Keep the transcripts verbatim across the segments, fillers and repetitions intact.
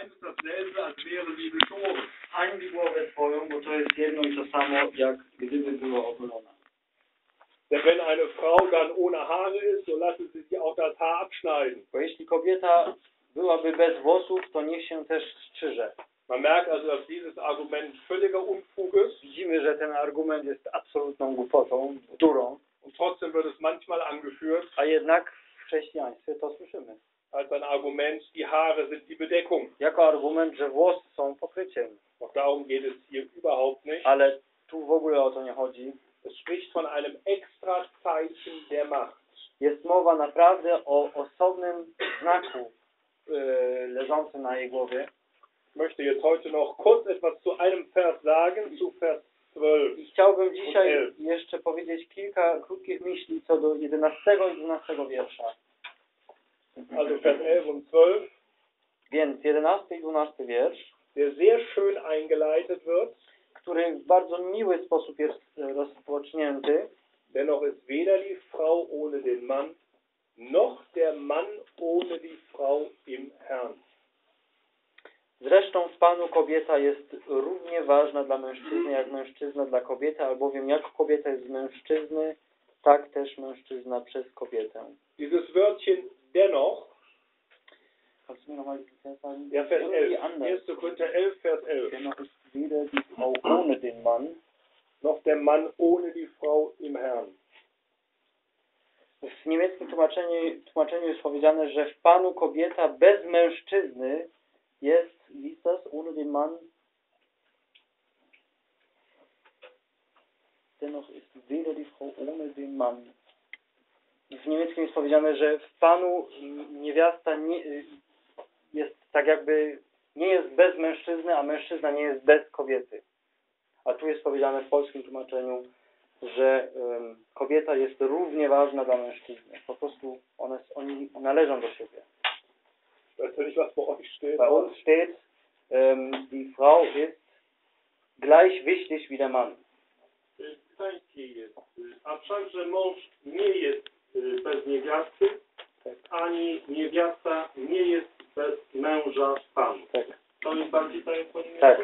Einstein Nelsa, als wäre sie geschoren. Angeborene Folgen, bo to jest jedno i to samo, jak gdyby była ogolona. Denn wenn eine Frau dann ohne Haare ist, so lassen sie sich auch das Haar abschneiden. Bo jeśli kobieta byłaby bez włosów, to niech się też strzyże. Man merkt also, dass dieses Argument völliger Unfug ist. Widzimy, że ten argument jest absolutną głupotą, durą. Und trotzdem wird es manchmal angeführt. A jednak w chrześcijaństwie to słyszymy. Als ein Argument, die Haare sind die Bedeckung. Jako argument, że włosy są pokryciem. Doch darum geht es hier überhaupt nicht. Ale tu w ogóle o to nie chodzi. Es spricht von einem extra Zeichen der Macht. Jest mowa naprawdę o osobnym znaku yy, leżącym na jej głowie. Ich möchte jetzt heute noch kurz etwas zu einem Vers sagen, zu Vers zwölf. I chciałbym dzisiaj jeszcze powiedzieć kilka krótkich myśli co do jedenastego i dwunastego wiersza. Also Vers elf und zwölf. Więc jedenasty i dwunasty wiersz, der sehr schön eingeleitet wird, który w bardzo miły sposób jest rozpocznięty. Dennoch ist weder die Frau ohne den Mann, noch der Mann ohne die Frau im Herrn. Zresztą w Panu kobieta jest równie ważna dla mężczyzny, jak mężczyzna dla kobiety, albowiem jak kobieta jest z mężczyzny, tak też mężczyzna przez kobietę. Dieses Wörtchen dennoch, ja, Vers elf, erster Korinther elf, Vers elf. Dennoch ist weder die Frau ohne den Mann, noch der Mann ohne die Frau im Herrn. W niemieckim tłumaczeniu, tłumaczeniu jest powiedziane, że w Panu kobieta bez mężczyzny jest, wie ist das, ohne den Mann? Dennoch ist weder die Frau ohne den Mann. W niemieckim jest powiedziane, że w Panu niewiasta nie, jest tak jakby nie jest bez mężczyzny, a mężczyzna nie jest bez kobiety. A tu jest powiedziane w polskim tłumaczeniu, że um, kobieta jest równie ważna dla mężczyzny. Po prostu one, oni należą do siebie. Bei uns steht, um, die Frau ist gleich wichtig wie der Mann. A wszakże mąż nie jest bez niewiasty, ani niewiasta nie jest bez męża w Panu. To jest bardziej to jest pojęcie.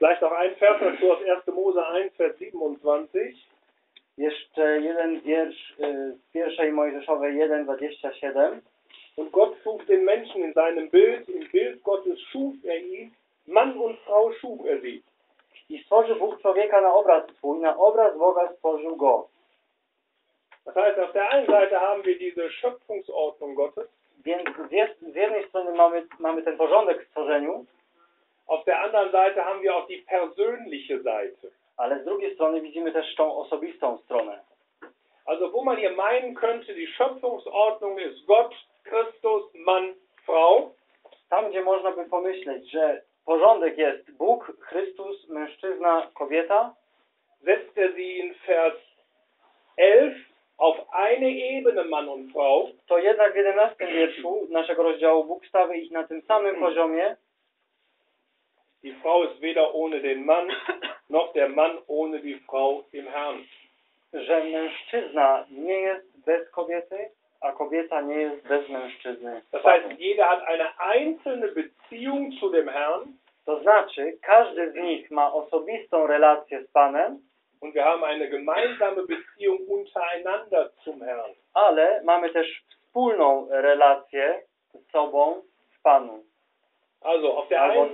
Vielleicht noch ein Vers dazu aus erster Mose eins, Vers siebenundzwanzig. Jeszcze jeden wiersz z pierwszej Mojżeszowej jeden, dwadzieścia siedem. Und Gott schuf den Menschen in seinem Bild, im Bild Gottes schuf er ihn, Mann und Frau schuf er sie. I stworzył Bóg człowieka na obraz swój, na obraz Boga stworzył go. Das heißt, auf der einen Seite haben wir diese Schöpfungsordnung Gottes. Więc z jednej strony mamy, mamy ten porządek w stworzeniu. Auf der anderen Seite haben wir auch die persönliche Seite. Ale z drugiej strony widzimy też tą osobistą stronę. Also, wo man hier meinen könnte, die Schöpfungsordnung ist Gott, Christus, Mann, Frau. Tam, gdzie można by pomyśleć, że porządek jest Bóg, Chrystus, mężczyzna, kobieta. Setzt er sie in Vers elf auf eine Ebene Mann und Frau. To jednak w jedenastym wierszu naszego rozdziału Bóg stawia ich na tym samym hmm. poziomie. Die Frau ist weder ohne den Mann, noch der Mann ohne die Frau im Herrn. Że mężczyzna nie jest bez kobiety, a kobieta nie jest bez mężczyzny. Das heißt, jeder hat eine einzelne Beziehung zu dem Herrn. To znaczy, każdy z nich ma osobistą relację z Panem. Und wir haben eine gemeinsame Beziehung untereinander zum Herrn. Ale mamy też wspólną relację z sobą w Panu. Also, auf der einen,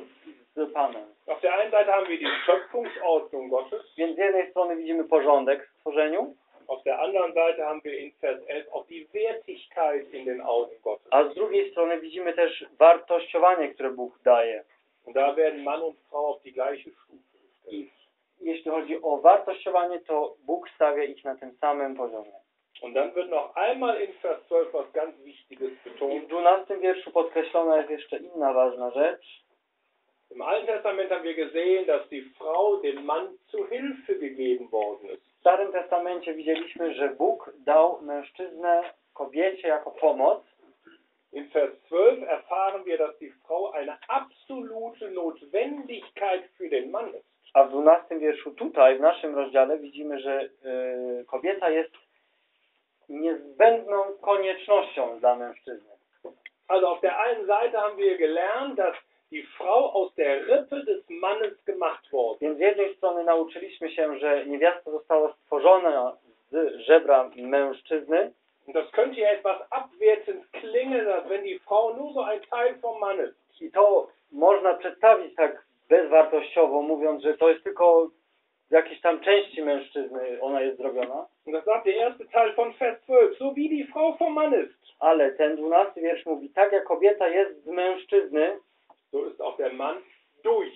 z Panem. Auf der einen Seite haben wir die Schöpfungsordnung Gottes. Więc z jednej strony widzimy porządek w stworzeniu. Auf der anderen Seite haben wir in Vers elf auch die Wertigkeit in den Augen Gottes. A z drugiej strony widzimy też wartościowanie, które Bóg daje. Und da werden Mann und Frau auf die gleiche Stufe gestellt. Jeśli chodzi o wartościowanie, to Bóg stawia ich na tym samym poziomie. Und dann wird noch einmal in Vers zwölf was ganz Wichtiges betont. I w dwunastym wierszu podkreślona jest jeszcze inna ważna rzecz. Im Alten Testament haben wir gesehen, dass die Frau dem Mann zu Hilfe gegeben worden ist. W Starym Testamencie widzieliśmy, że Bóg dał mężczyznę kobiecie jako pomoc. In Vers zwölf erfahren wir, dass die Frau eine absolute Notwendigkeit für den Mann ist. A w dwunastym wierszu tutaj, w naszym rozdziale, widzimy, że yy, kobieta jest niezbędną koniecznością dla mężczyzny. Also auf der einen Seite haben wir gelernt, dass die Frau aus der Rippe des Mannes gemacht wurde. Więc z jednej strony nauczyliśmy się, że niewiasta została stworzona z żebra mężczyzny. Und das könnte ja etwas abwertend klingen, als wenn die Frau nur so ein Teil vom Mann ist. I to można przedstawić tak bezwartościowo, mówiąc, że to jest tylko z jakiejś tam części mężczyzny ona jest zrobiona. Und das sagt der erste Teil von Vers zwölf, so wie die Frau vom Mann ist. Ale ten dwunasty wiersz mówi, tak jak kobieta jest z mężczyzny, so ist auch der Mann durch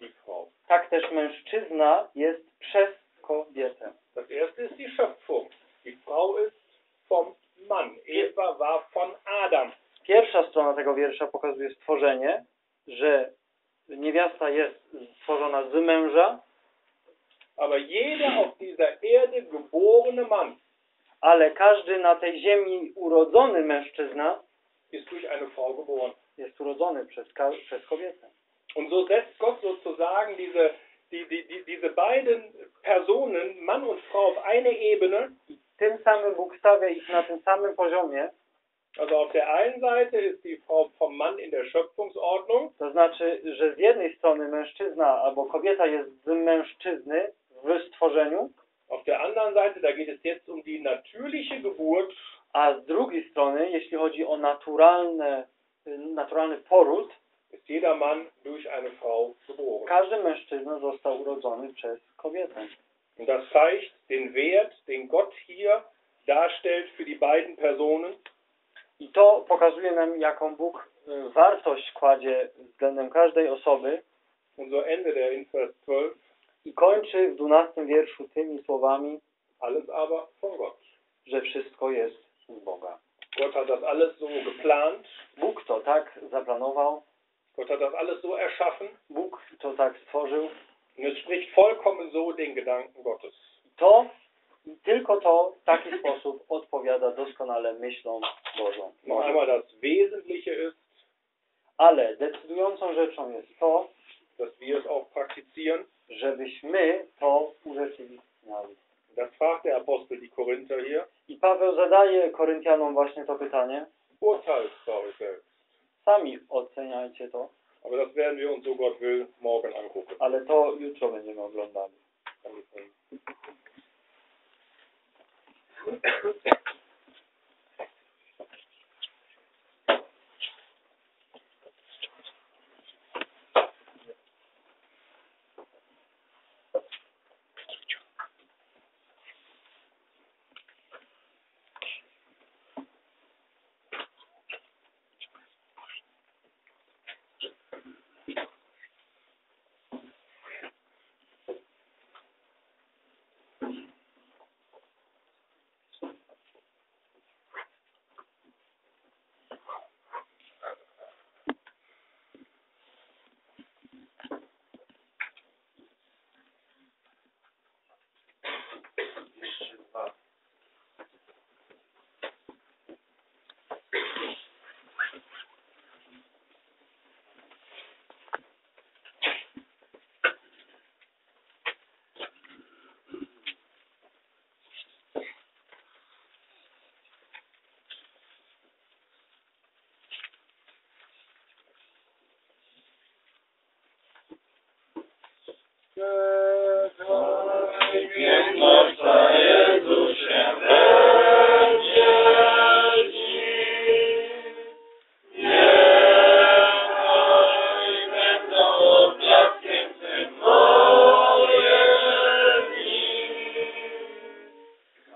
die Frau. Tak też mężczyzna jest przez kobietę. Das erste ist die Schöpfung. Die Frau ist vom Mann. Eva war von Adam. Pierwsza strona tego wiersza pokazuje stworzenie, że niewiasta jest stworzona z męża. Aber jeder auf dieser Erde geborene Mann, ale każdy na tej ziemi urodzony mężczyzna ist durch eine Frau geboren. Jest urodzony przez, przez kobietę. Und so setzt Gott sozusagen diese, die, die, die, diese beiden Personen, Mann und Frau, auf eine Ebene. I tym samym Bóg stawia ich na tym samym poziomie. Also auf der einen Seite ist die Frau vom Mann in der Schöpfungsordnung. To znaczy, że z jednej strony mężczyzna albo kobieta jest z mężczyzny w stworzeniu. Auf der anderen Seite, da geht es jetzt um die natürliche Geburt. A z drugiej strony, jeśli chodzi o naturalne, naturalny poród, ist jeder Mann durch eine Frau geboren. Każdy mężczyzna został urodzony przez kobietę. Und das zeigt den Wert, den Gott hier darstellt für die beiden Personen. I to pokazuje nam, jaką Bóg wartość kładzie względem każdej osoby. Und so endet er in Vers zwölf. I kończy w dwunastym wierszu tymi słowami, alles aber von Gott, że wszystko jest z Boga. Gott hat das alles so geplant. Bóg to tak zaplanował. Gott hat das alles so erschaffen. Bóg to tak stworzył. Und es spricht vollkommen so den Gedanken Gottes. To i tylko to w taki sposób odpowiada doskonale myślom Bożą. No, aber das Wesentliche ist, ale decydującą rzeczą jest to, dass wir es auch praktizieren, żebyśmy to urzeczywistniali. Das fragt der Apostel die Korinther hier. I Paweł zadaje Koryntianom właśnie to pytanie. Urteil, sami oceniajcie to. Aber das werden wir uns, so Gott will, morgen angucken. Ale to jutro będziemy oglądali. Piękna Jezusie, będzie dziś. Niechaj będą oblaskiem Twym moje dni.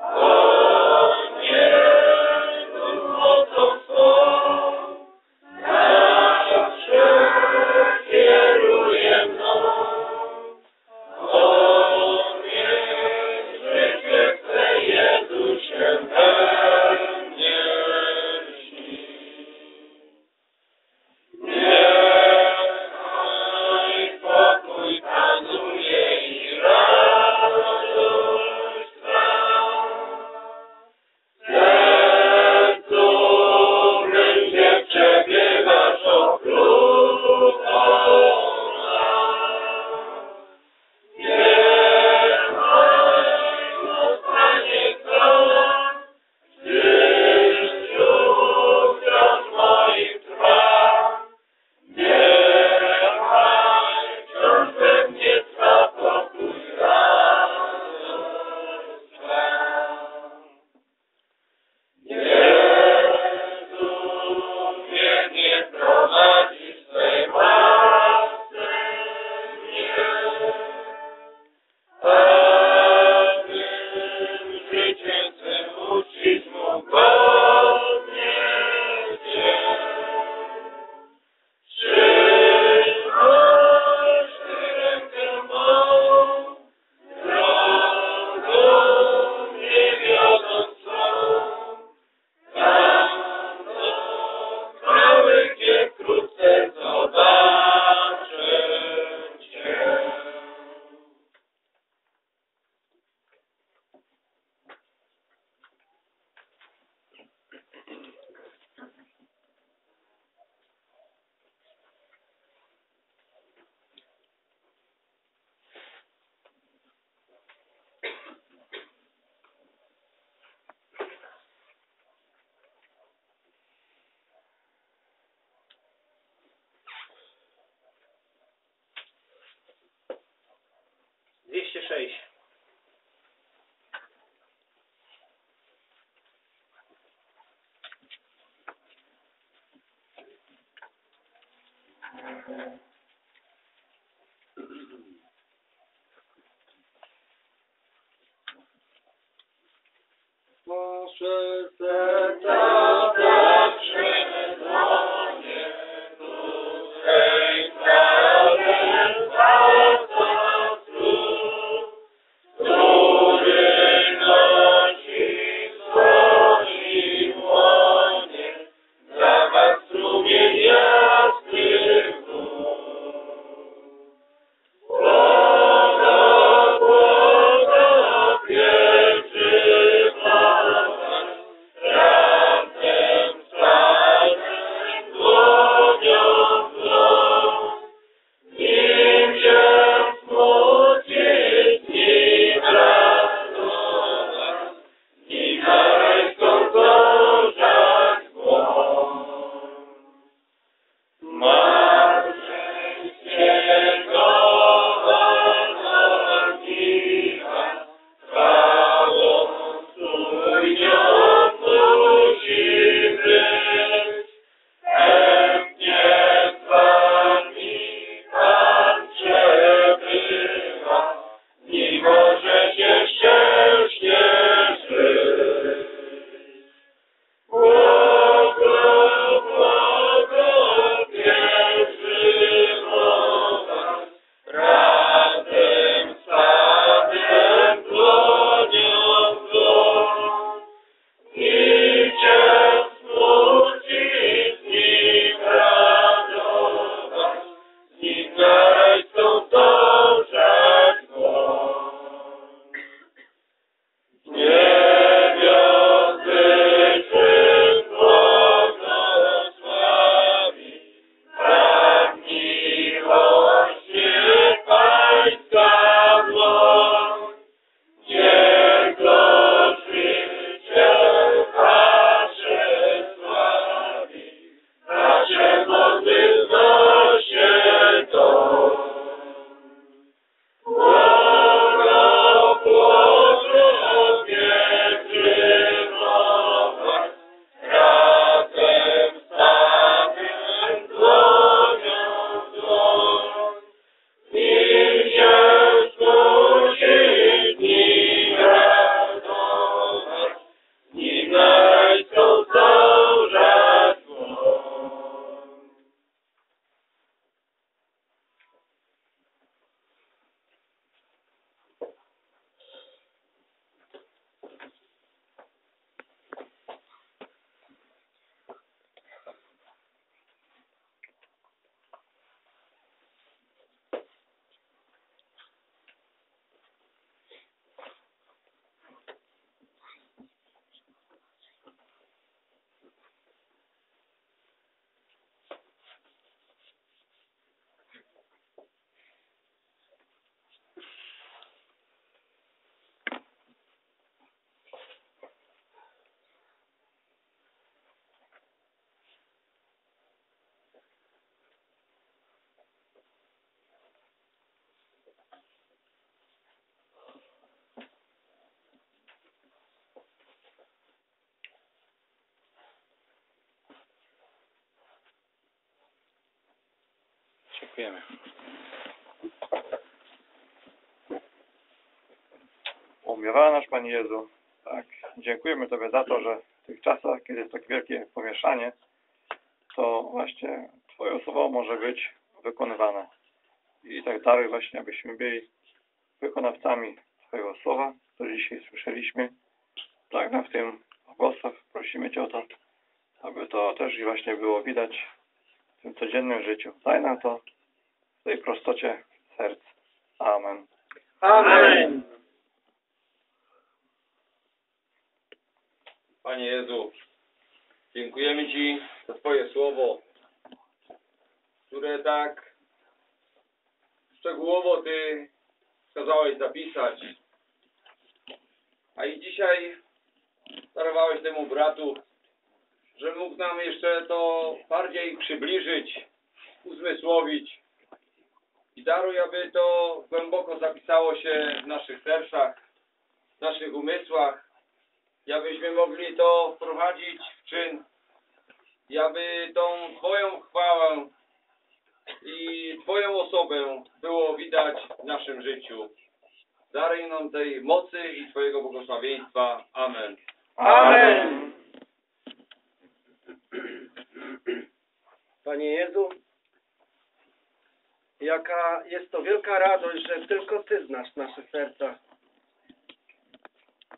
O niego mocą swą zawsze kieruje mną. Yes. Dziękujemy. Umiłowany nasz Panie Jezu, tak, dziękujemy Tobie za to, że w tych czasach, kiedy jest takie wielkie pomieszanie, to właśnie Twoją słowo może być wykonywane. I tak dalej właśnie, abyśmy byli wykonawcami Twojego słowa, które dzisiaj słyszeliśmy. Tak, na w tym głosach prosimy Cię o to, aby to też i właśnie było widać w tym codziennym życiu. Daj nam to w tej prostocie serc. Amen. Amen. Panie Jezu, dziękujemy Ci za Twoje słowo, które tak szczegółowo Ty kazałeś zapisać. A i dzisiaj darowałeś temu bratu, że mógł nam jeszcze to bardziej przybliżyć, uzmysłowić. I daruj, aby to głęboko zapisało się w naszych sercach, w naszych umysłach, i abyśmy mogli to wprowadzić w czyn, i aby tą Twoją chwałę i osobę było widać w naszym życiu. Daruj nam tej mocy i Twojego błogosławieństwa. Amen. Amen. Panie Jezu, jaka jest to wielka radość, że tylko Ty znasz nasze serca.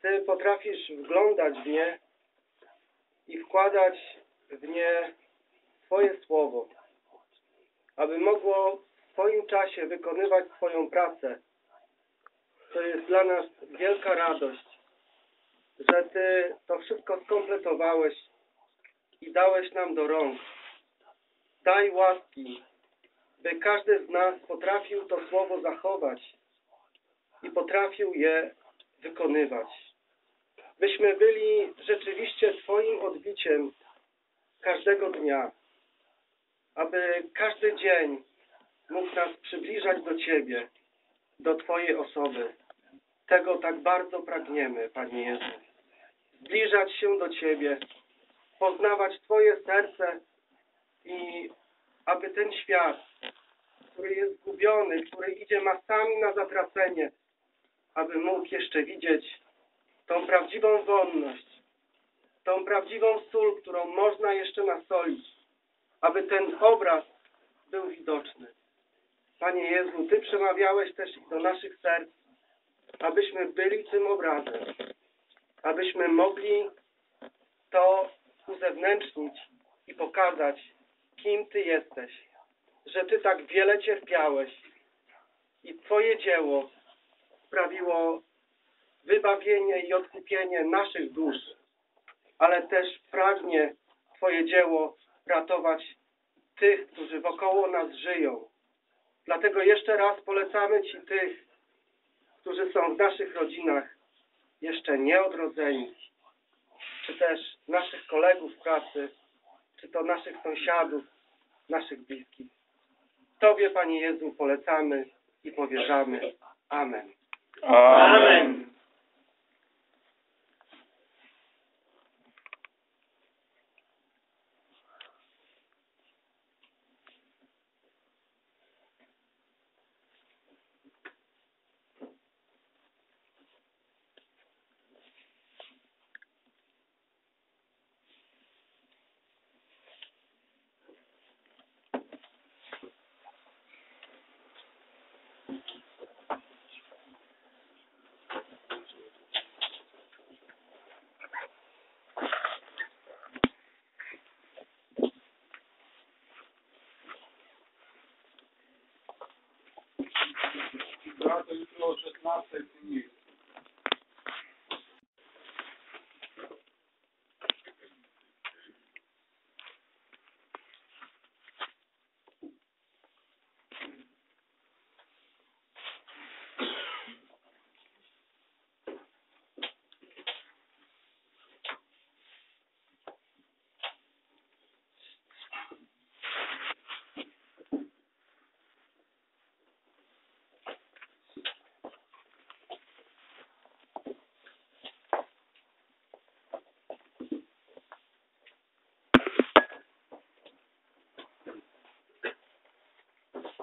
Ty potrafisz wglądać w nie i wkładać w nie Twoje słowo, aby mogło w Twoim czasie wykonywać swoją pracę. To jest dla nas wielka radość, że Ty to wszystko skompletowałeś i dałeś nam do rąk. Daj łaski, by każdy z nas potrafił to słowo zachować i potrafił je wykonywać. Byśmy byli rzeczywiście Twoim odbiciem każdego dnia, aby każdy dzień mógł nas przybliżać do Ciebie, do Twojej osoby. Tego tak bardzo pragniemy, Panie Jezu. Zbliżać się do Ciebie, poznawać Twoje serce i aby ten świat, który jest zgubiony, który idzie masami na zatracenie, aby mógł jeszcze widzieć tą prawdziwą wolność, tą prawdziwą sól, którą można jeszcze nasolić, aby ten obraz był widoczny. Panie Jezu, Ty przemawiałeś też do naszych serc, abyśmy byli tym obrazem, abyśmy mogli to uzewnętrznić i pokazać, kim Ty jesteś, że Ty tak wiele cierpiałeś i Twoje dzieło sprawiło wybawienie i odkupienie naszych dusz, ale też pragnie Twoje dzieło ratować tych, którzy wokoło nas żyją. Dlatego jeszcze raz polecamy Ci tych, którzy są w naszych rodzinach jeszcze nieodrodzeni, czy też naszych kolegów z pracy, czy to naszych sąsiadów, naszych bliskich. Tobie, Panie Jezu, polecamy i powierzamy. Amen. Amen. To jutro o szesnastej dni.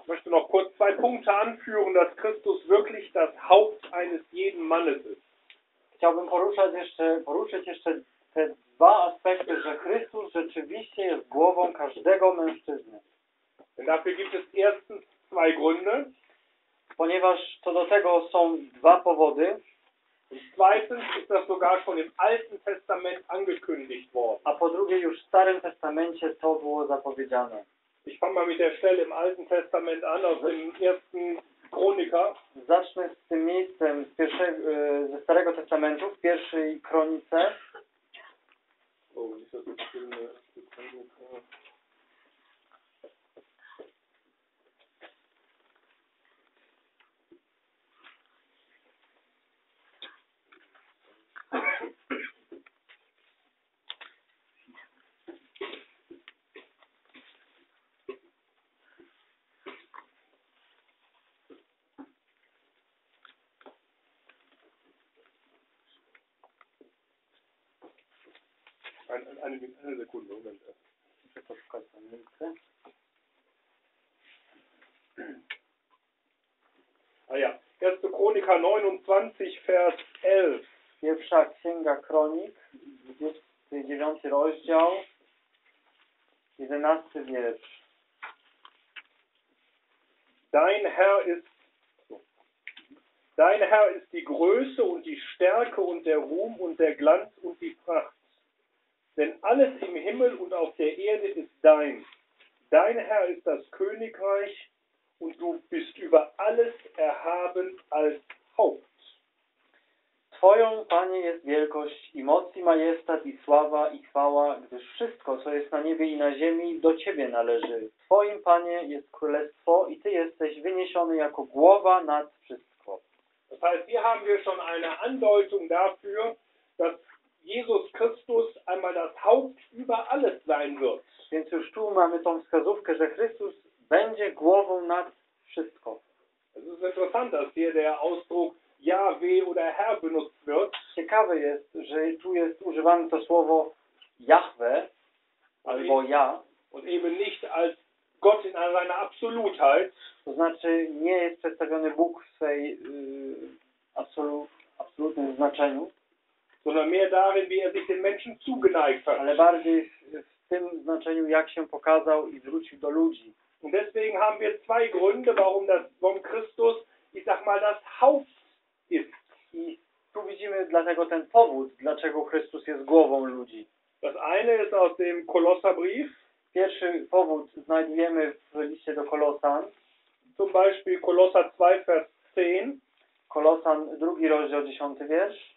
Ich möchte noch kurz zwei Punkte anführen, dass Christus wirklich das Haupt eines jeden Mannes ist. Chciałbym poruszać jeszcze, poruszyć jeszcze te dwa aspekty, że Chrystus rzeczywiście jest głową każdego mężczyzny. Denn dafür gibt es erstens zwei Gründe. Ponieważ co do tego są dwa powody. Und zweitens ist das sogar schon im Alten Testament angekündigt worden. A po drugie już w Starym Testamencie to było zapowiedziane. Ich fange mal mit der Stelle im Alten Testament an, aus dem ersten Chroniker. Zacznę z tym miejscem z pierwszej, ze Starego Testamentu, w pierwszej kronice. Oh, ist das nicht schön, ne? Eine, eine, eine Sekunde, Moment. Ich habe das gerade an den Kreis. neunundzwanzig, Vers elf. Pierwsza Księga Kronik, dwudziesty dziewiąty rozdział, jedenasty wiersz. Dein Herr ist Dein Herr ist die Größe und die Stärke und der Ruhm und der Glanz und die Pracht. Denn alles im Himmel und auf der Erde ist dein. Dein Herr ist das Königreich und du bist über alles erhaben als Haupt. Twoją, Panie, jest wielkość i moc i majestat i sława i chwała, gdyż wszystko, co jest na niebie i na ziemi, do Ciebie należy. Twoim, Panie, jest królestwo i Ty jesteś wyniesiony jako głowa nad wszystko. Das heißt, hier haben wir schon eine Andeutung dafür, dass Jesus Christus einmal das Haupt über alles sein wird. Więc już tu mamy tą wskazówkę, że Chrystus będzie głową nad wszystko. Es ist interessant, dass hier der Ausdruck Jahwe oder Herr benutzt wird. Ciekawe jest, że tu jest używane to słowo Jahwe albo Ja. Und eben nicht als Gott in seiner Absolutheit. To znaczy nie jest przedstawiony Bóg w swej y, absolu, absolutnym znaczeniu, sondern mehr darin, wie er sich den Menschen zugeneigt hat. Ale bardziej w tym znaczeniu, jak się pokazał i zwrócił do ludzi. Und deswegen haben wir zwei Gründe, warum das warum Christus, ich sag mal, das Haupt ist. I tu widzimy dlatego ten powód, dlaczego Chrystus jest głową ludzi. Das eine ist aus dem Kolosserbrief. Pierwszy powód znajdujemy w liście do Kolosan. Zum Beispiel Kolosser zwei, Vers zehn. Kolosan drugi rozdział, dziesiąty wiersz.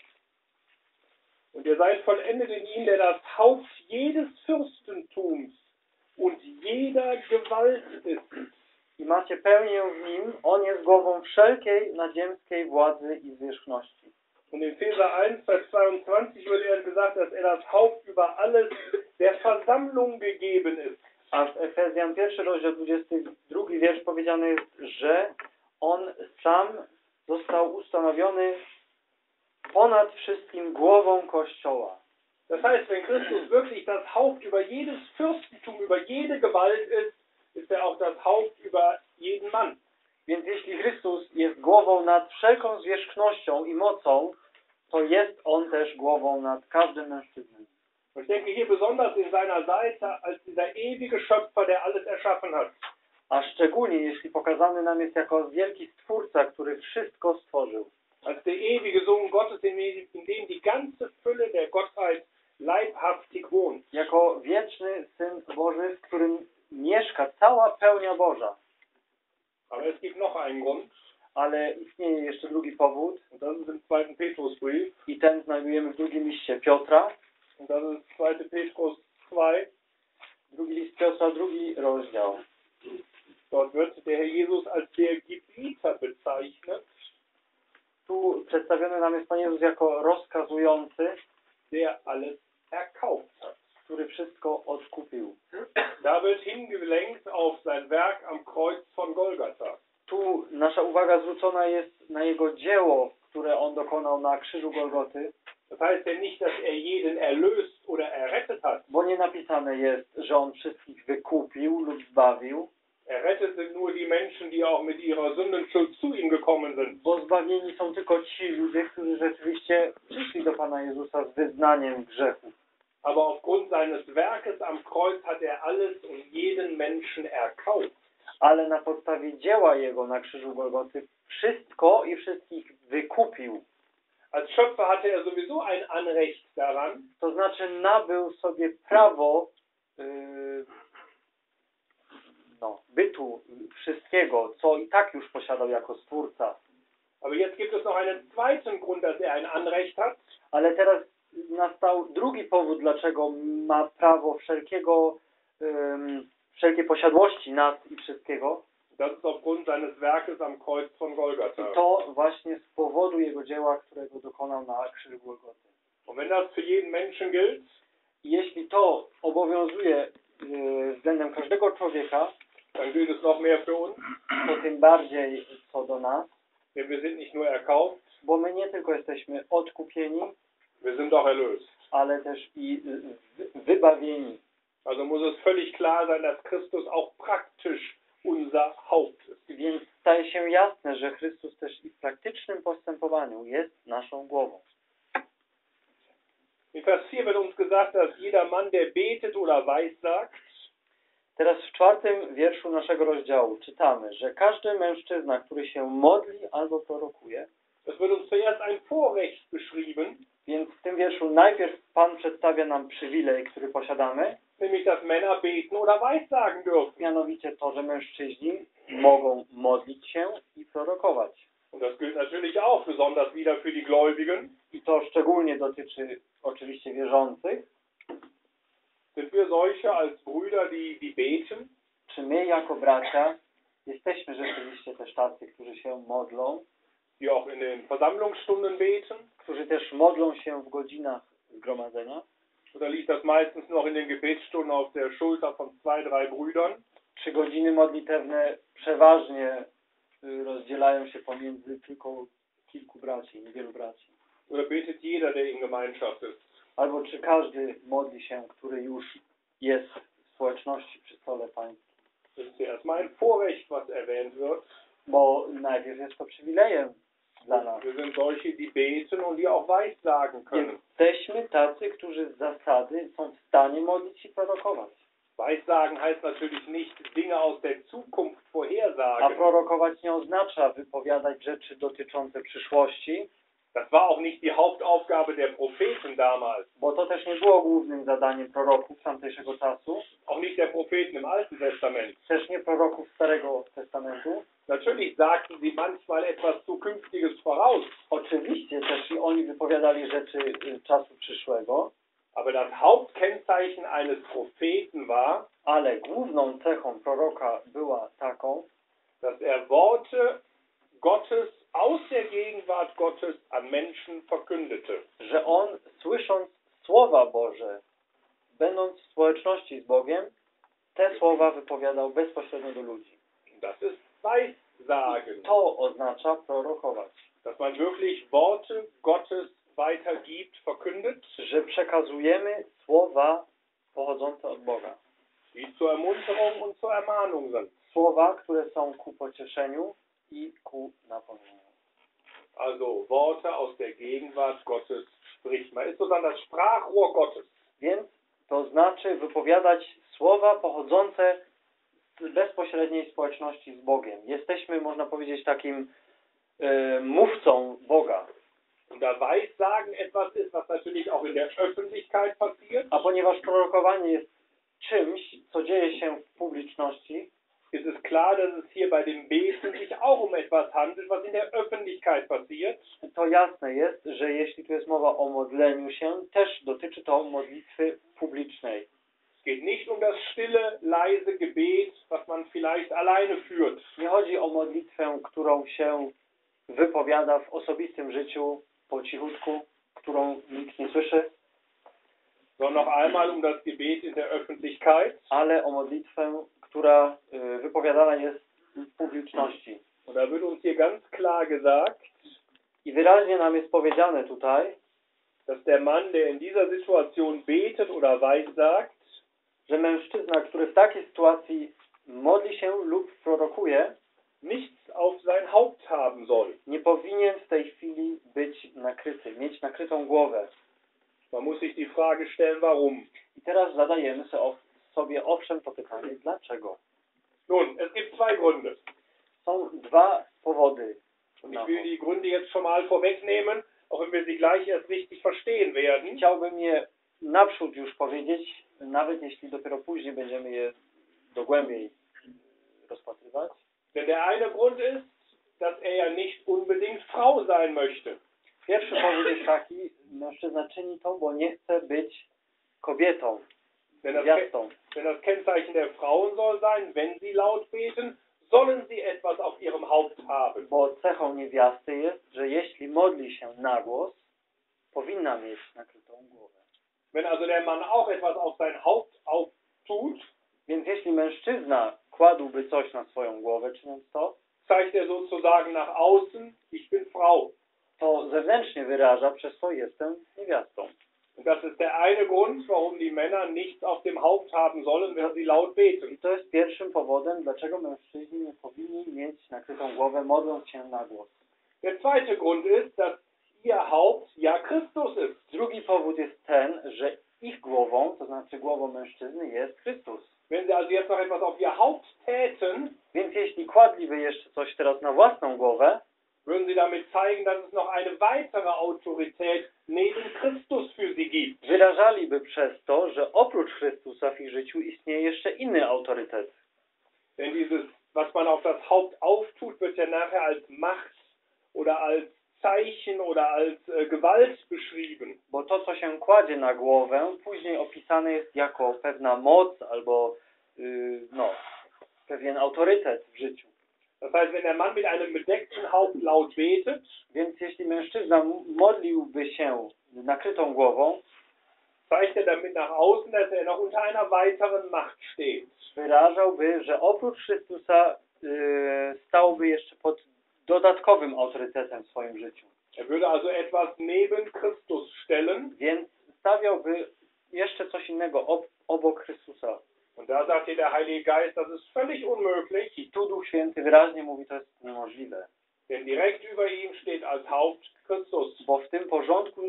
Und ihr seid vollendet in ihm, der das Haupt jedes Fürstentums und jeder Gewalt ist. I macie pełnię w nim, on jest głową wszelkiej nadziemskiej władzy i zwierzchności. Und in Epheser eins, Vers zweiundzwanzig wurde er gesagt, dass er das Haupt über alles der Versammlung gegeben ist. A w Efezjan pierwszy rozdział dwudziesty drugi wiersz powiedziane jest, że on sam został ustanowiony ponad wszystkim głową Kościoła. Das heißt, wenn Christus wirklich das Haupt über jedes Fürstentum, über jede Gewalt ist, ist er auch das Haupt über jeden Mann. Więc jeśli Chrystus jest głową nad wszelką zwierzchnością i mocą, to jest on też głową nad każdym mężczyzną. Ich denke hier besonders in seiner Seite als dieser ewige Schöpfer, der alles erschaffen hat. A szczególnie jeśli pokazany nam jest jako wielki Stwórca, który wszystko stworzył. Als der ewige Sohn Gottes, in dem die ganze Fülle der Gottheit leibhaftig wohnt. Jako wieczny Syn Boży, w którym mieszka cała pełnia Boża. Aber es gibt noch einen Grund. Ale istnieje jeszcze drugi powód. Und das ist im zweiten Petrusbrief. I ten znajdujemy w drugim liście Piotra. Und das ist zweite Petrus zwei. Drugi list Piotra, drugi rozdział. Dort wird der Herr Jesus als der Gebieter bezeichnet. Tu przedstawiony nam jest Pan Jezus jako rozkazujący, der alles erkauft hat, który wszystko odkupił. Da wird hingelenkt auf sein Werk am Kreuz von Golgatha. Tu nasza uwaga zwrócona jest na jego dzieło, które on dokonał na krzyżu Golgoty. Das heißt ja nicht, dass er jeden erlöst oder errettet hat. Bo nie napisane jest, że on wszystkich wykupił lub zbawił. Errettet sind nur die Menschen, die auch mit ihrer Sündenschuld zu ihm gekommen sind. Bo zbawieni są tylko ci ludzie, którzy rzeczywiście przyszli do Pana Jezusa z wyznaniem grzechu. Aber aufgrund seines Werkes am Kreuz hat er alles und jeden Menschen erkauft. Ale na podstawie dzieła jego na krzyżu Golgoty wszystko i wszystkich wykupił. Als Schöpfer hatte er sowieso ein Anrecht daran. To znaczy nabył sobie prawo yy, No, bytu, wszystkiego, co i tak już posiadał jako Stwórca. Aber jetzt gibt es noch einen zweiten Grund, dass er ein Anrecht hat. Ale teraz nastał drugi powód, dlaczego ma prawo wszelkiego, um, wszelkie posiadłości nad i wszystkiego. Das ist aufgrund seines Werkes am Kreuz von Golgatha. I to właśnie z powodu jego dzieła, którego dokonał na krzyżu Golgoty. Und wenn das für jeden Menschen gilt, jeśli to obowiązuje yy, względem każdego człowieka, dann gilt es noch mehr für uns. To tym bardziej co do nas. Denn wir sind nicht nur erkauft, bo my nie tylko jesteśmy odkupieni, wir sind auch erlöst. Ale też i wybawieni. Also muss es völlig klar sein, dass Christus auch praktisch unser Haupt ist. Więc staje się jasne, że Chrystus też i w praktycznym postępowaniu zachowaniu jest naszą głową. In Vers vier wird uns gesagt, dass jeder Mann, der betet oder weiß, sagt. Teraz w czwartym wierszu naszego rozdziału czytamy, że każdy mężczyzna, który się modli albo prorokuje. Das wird uns zuerst ein Vorrecht beschrieben. Więc w tym wierszu najpierw Pan przedstawia nam przywilej, który posiadamy. Nämlich, dass Männer beten oder weissagen dürfen. Mianowicie to, że mężczyźni mogą modlić się i prorokować. Und das gilt natürlich auch besonders wieder für die Gläubigen. I to szczególnie dotyczy oczywiście wierzących. Sind wir solche als Brüder, die, die beten? Czy my jako bracia jesteśmy rzeczywiście też tacy, którzy się modlą? Die auch in den Versammlungsstunden beten, którzy też modlą się w godzinach zgromadzenia. Oder liegt das meistens noch in den Gebetsstunden auf der Schulter von zwei, drei Brüdern? Trzy godziny modlitewne przeważnie rozdzielają się pomiędzy tylko kilku braci, niewielu braci. Oder betet jeder, der in Gemeinschaft ist. Albo czy każdy modli się, który już jest w społeczności przy stole pańskim. Das ist erstmal ein Vorrecht, was erwähnt wird. Bo najpierw jest to przywilejem dla nas. Jesteśmy tacy, którzy z zasady są w stanie modlić i prorokować. Weissagen heißt natürlich nicht Dinge aus der Zukunft vorhersagen. A prorokować nie oznacza wypowiadać rzeczy dotyczące przyszłości. Das war auch nicht die Hauptaufgabe der Propheten damals. Bo to też nie było głównym zadaniem proroków tamtejszego czasu. Auch nicht der Propheten im Alten Testament. Też nie proroków Starego Testamentu. Natürlich sagten sie manchmal etwas Zukünftiges voraus. Oczywiście też i oni wypowiadali rzeczy czasu przyszłego. Aber das Hauptkennzeichen eines Propheten war, ale główną cechą proroka była taką, dass er Worte Gottes aus der Gegenwart Gottes an Menschen verkündete. Że on, słysząc słowa Boże, będąc w społeczności z Bogiem, te słowa wypowiadał bezpośrednio do ludzi. Das ist weissagen. I to oznacza prorokować. Dass man wirklich Worte Gottes weitergibt, verkündet. Że przekazujemy słowa pochodzące od Boga. Die zur Ermunterung und zur Ermahnung sind. Słowa, które są ku pocieszeniu i ku napomnieniu. Also Worte aus der Gegenwart Gottes spricht. Man ist sozusagen das Sprachrohr Gottes. Więc to znaczy wypowiadać słowa pochodzące z bezpośredniej społeczności z Bogiem. Jesteśmy, można powiedzieć, takim e, mówcą Boga. Da weissagen etwas ist, was natürlich auch in der Öffentlichkeit passiert. A ponieważ prorokowanie jest czymś, co dzieje się w publiczności, es ist klar, dass es hier bei dem Beten sich auch um etwas handelt, was in der Öffentlichkeit passiert. To jasne jest, że jeśli tu jest mowa o modleniu się, też dotyczy to modlitwy publicznej. Es geht nicht um das stille, leise Gebet, was man vielleicht alleine führt. Nie chodzi o modlitwę, którą się wypowiada w osobistym życiu, po cichutku, którą nikt nie słyszy. Sondern noch einmal um das Gebet in der Öffentlichkeit. Ale o modlitwę, która wypowiadana jest w publiczności. Da wird uns hier ganz klar gesagt, i wyraźnie nam jest powiedziane tutaj, dass der Mann, der in dieser Situation betet oder weissagt, że mężczyzna, który w takiej sytuacji modli się lub prorokuje, nichts auf sein Haupt haben soll. Nie powinien w tej chwili być nakryty, mieć nakrytą głowę. Man muss sich die Frage stellen, warum. I teraz zadajemy sobie off sobie owszem to pytanie, dlaczego? Nun, es gibt zwei Gründe. Są dwa powody. Und ich will die Gründe jetzt schon mal vorwegnehmen, auch wenn wir sie gleich erst richtig verstehen werden. Chciałbym je naprzód już powiedzieć, nawet jeśli dopiero później będziemy je dogłębiej rozpatrywać. Denn der eine Grund ist, dass er ja nicht unbedingt Frau sein möchte. Pierwszy powód jest taki, mężczyzna czyni to, bo nie chce być kobietą. Wenn das, wenn das Kennzeichen der Frauen soll sein, wenn sie laut beten, sollen sie etwas auf ihrem Haupt haben. Bo cechą niewiasty jest, że jeśli modli się na głos, powinna mieć nakrytą głowę. Wenn also der Mann auch etwas auf sein Haupt auftut, więc jeśli mężczyzna kładłby coś na swoją głowę, czyniąc to, zeigt er sozusagen nach außen, ich bin Frau. To zewnętrznie wyraża, przez co jestem niewiastą. Und das ist der eine Grund, warum die Männer nichts auf dem Haupt haben sollen, wenn sie laut beten. I to jest pierwszym powodem, dlaczego mężczyźni nie powinni mieć nakrytą głowę, modląc się na głos. Der zweite Grund ist, dass ihr Haupt ja Chrystus ist. Drugi powód jest ten, że ich głową, to znaczy głową mężczyzny, jest Chrystus. Wenn Sie also jetzt noch etwas auf ihr Haupt täten, więc jeśli kładliby jeszcze coś teraz na własną głowę, würden Sie damit zeigen, dass es noch eine weitere Autorität neben Christus für Sie gibt. Wyrażaliby przez to, że oprócz Chrystusa w ich życiu istnieje jeszcze inny autorytet. Denn dieses, was man auf das Haupt auftut, wird ja nachher als Macht oder als Zeichen oder als äh, Gewalt beschrieben. Bo to, co się kładzie na głowę, później opisane jest jako pewna moc albo yy, no, pewien autorytet w życiu. Das heißt, wenn der Mann mit einem bedeckten Haupt laut betet, więc jeśli mężczyzna modliłby się nakrytą głową, zeigt er damit nach außen, dass er noch unter einer weiteren Macht steht. Wyrażałby, że oprócz Chrystusa yy, stałby jeszcze pod dodatkowym autorytetem w swoim życiu. Er würde also etwas neben Christus stellen. Więc stawiałby jeszcze coś innego ob, obok Chrystusa. Und da sagt der Heilige Geist, das ist völlig unmöglich. I tu Duch Święty wyraźnie mówi, to jest niemożliwe. Denn direkt über ihm steht als Haupt Christus. Bo w tym porządku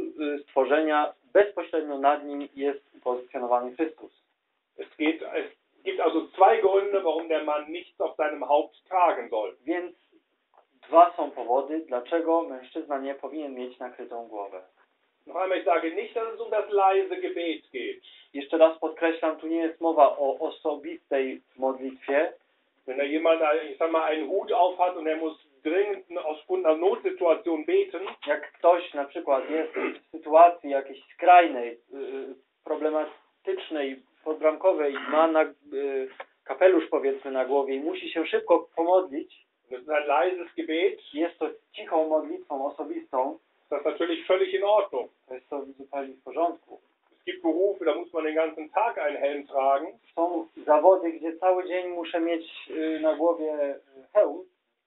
stworzenia bezpośrednio nad nim jest pozycjonowany Chrystus. Es geht, es gibt also zwei Gründe, warum der Mann nichts auf seinem Haupt tragen soll. Więc dwa są powody, dlaczego mężczyzna nie powinien mieć nakrytą głowę. Jeszcze raz podkreślam, tu nie jest mowa o osobistej modlitwie. Jak ktoś na przykład jest w sytuacji jakiejś skrajnej, problematycznej, podbramkowej, ma na, kapelusz powiedzmy na głowie i musi się szybko pomodlić, jest to cichą modlitwą osobistą. Das ist natürlich völlig in Ordnung. To jest to zupełnie w porządku. Es gibt Berufe, da muss man den ganzen Tag einen Helm tragen. Są zawody, gdzie cały dzień muszę mieć na głowie hełm.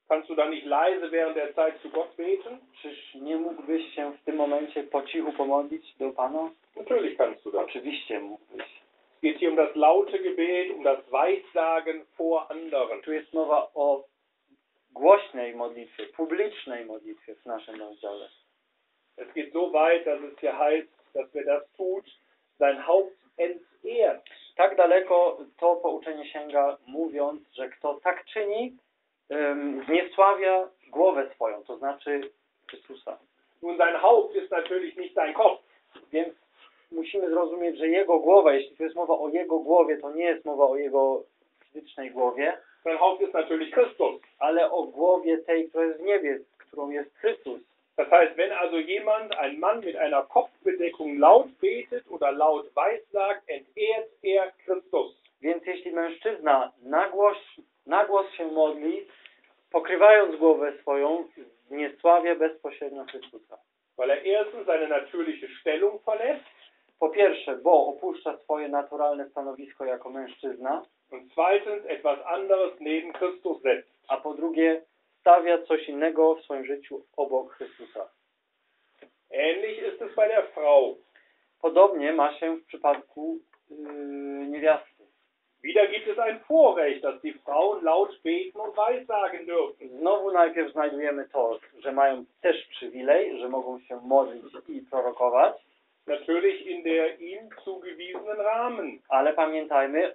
Kannst du da nicht leise während der Zeit zu Gott beten? Czyż nie mógłbyś się w tym momencie po cichu pomodlić do Pana? Natürlich kannst du das. Oczywiście mógłbyś. Es geht hier um das laute Gebet, um das Weissagen vor anderen. Tu jest mowa o głośnej modlitwie, publicznej modlitwie w naszym rozdziale. Es geht so weit, dass es hier heißt, dass wer das tut, sein Haupt entehrt. Tak daleko to pouczenie sięga, mówiąc, że kto tak czyni, um, zniesławia głowę swoją, to znaczy Chrystusa. Nun sein Haupt ist natürlich nicht sein Kopf. Więc musimy zrozumieć, że jego głowa, jeśli tu jest mowa o jego głowie, to nie jest mowa o jego fizycznej głowie. Sein Haupt ist natürlich Christus. Ale o głowie tej, która jest w niebie, którą jest Chrystus. Das heißt, wenn also jemand, ein Mann mit einer Kopfbedeckung laut betet oder laut weissagt, entehrt er Christus. Więc jeśli mężczyzna na głos, na głos się modli, pokrywając głowę swoją, zniesławia bezpośrednio Chrystusa. Weil er erstens seine natürliche Stellung verlässt. Po pierwsze, bo opuszcza swoje naturalne stanowisko jako mężczyzna. Und zweitens etwas anderes neben Christus setzt. A po drugie, stawia coś innego w swoim życiu obok Chrystusa. Ähnlich ist es bei der Frau. Podobnie ma się w przypadku yy, niewiasty. Wieder gibt es ein Vorrecht, dass die Frauen laut beten und weissagen dürfen. Znowu najpierw znajdujemy to, że mają też przywilej, że mogą się modlić i prorokować. Natürlich in der ihm zugewiesenen Rahmen. Ale pamiętajmy,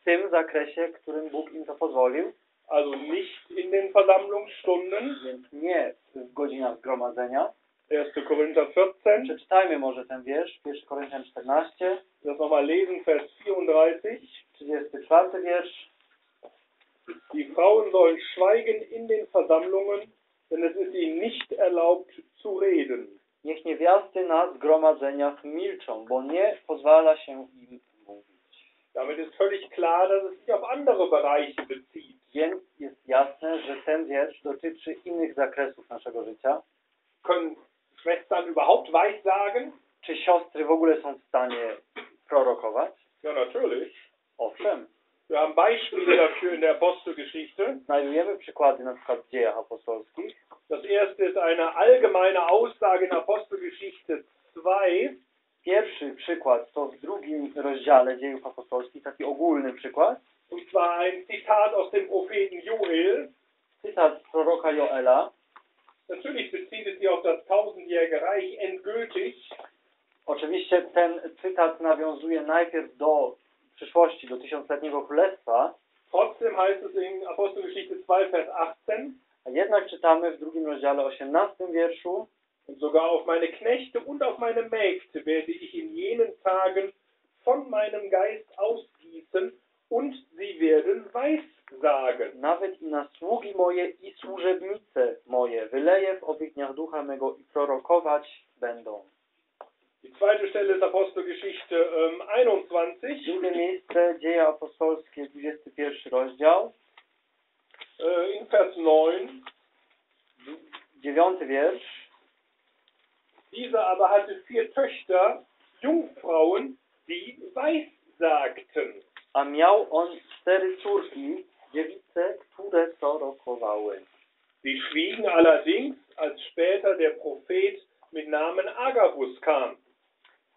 w tym zakresie, którym Bóg im to pozwolił. Also nicht in den Versammlungsstunden. Więc nie w godzinach zgromadzenia. erster Korinther vierzehn. Przeczytajmy może ten wiersz, pierwszy Koryntian czternaście. Das nochmal lesen, Vers vierunddreißig. trzydziesty czwarty wiersz. Die Frauen sollen schweigen in den Versammlungen, denn es ist ihnen nicht erlaubt zu reden. Niech niewiasty na zgromadzeniach milczą, bo nie pozwala się im mówić. Damit ist völlig klar, dass es sich auf andere Bereiche bezieht. Więc jest jasne, że ten wiersz dotyczy innych zakresów naszego życia. Können Schwestern überhaupt weissagen? Czy siostry w ogóle są w stanie prorokować? Ja, natürlich. Owszem. Wir haben Beispiele dafür in der Apostelgeschichte. Znajdujemy przykłady na przykład w dziejach apostolskich. Das erste ist eine allgemeine Aussage in Apostelgeschichte zwei. Pierwszy przykład to w drugim rozdziale dziejów apostolskich, taki ogólny przykład. Und zwar ein Zitat aus dem Propheten Joel. Zitat proroka Joela. Natürlich bezieht es sich auf das tausendjährige Reich endgültig. Oczywiście ten cytat nawiązuje najpierw do przyszłości, do tysiącletniego królestwa. Trotzdem heißt es in Apostelgeschichte zwei, Vers achtzehn. A jednak czytamy w drugim rozdziale osiemnastym wierszu. Und sogar auf meine Knechte und auf meine Mägde werde ich in jenen Tagen von meinem Geist ausgießen und sie werden weissagen. Nawet i na sługi moje i służebnice moje wyleję w owych dniach ducha mego i prorokować będą. Die zweite Stelle ist Apostelgeschichte ähm, einundzwanzig. Drugie miejsce, Dzieje Apostolskie, dwudziesty pierwszy rozdział. Äh, in Vers neun. dziewiąty wiersz. Dieser aber hatte vier Töchter, Jungfrauen, die weissagten. A miał on cztery córki, dziewice, które prorokowały. Sie schwiegen allerdings, als später der Prophet mit Namen Agabus kam.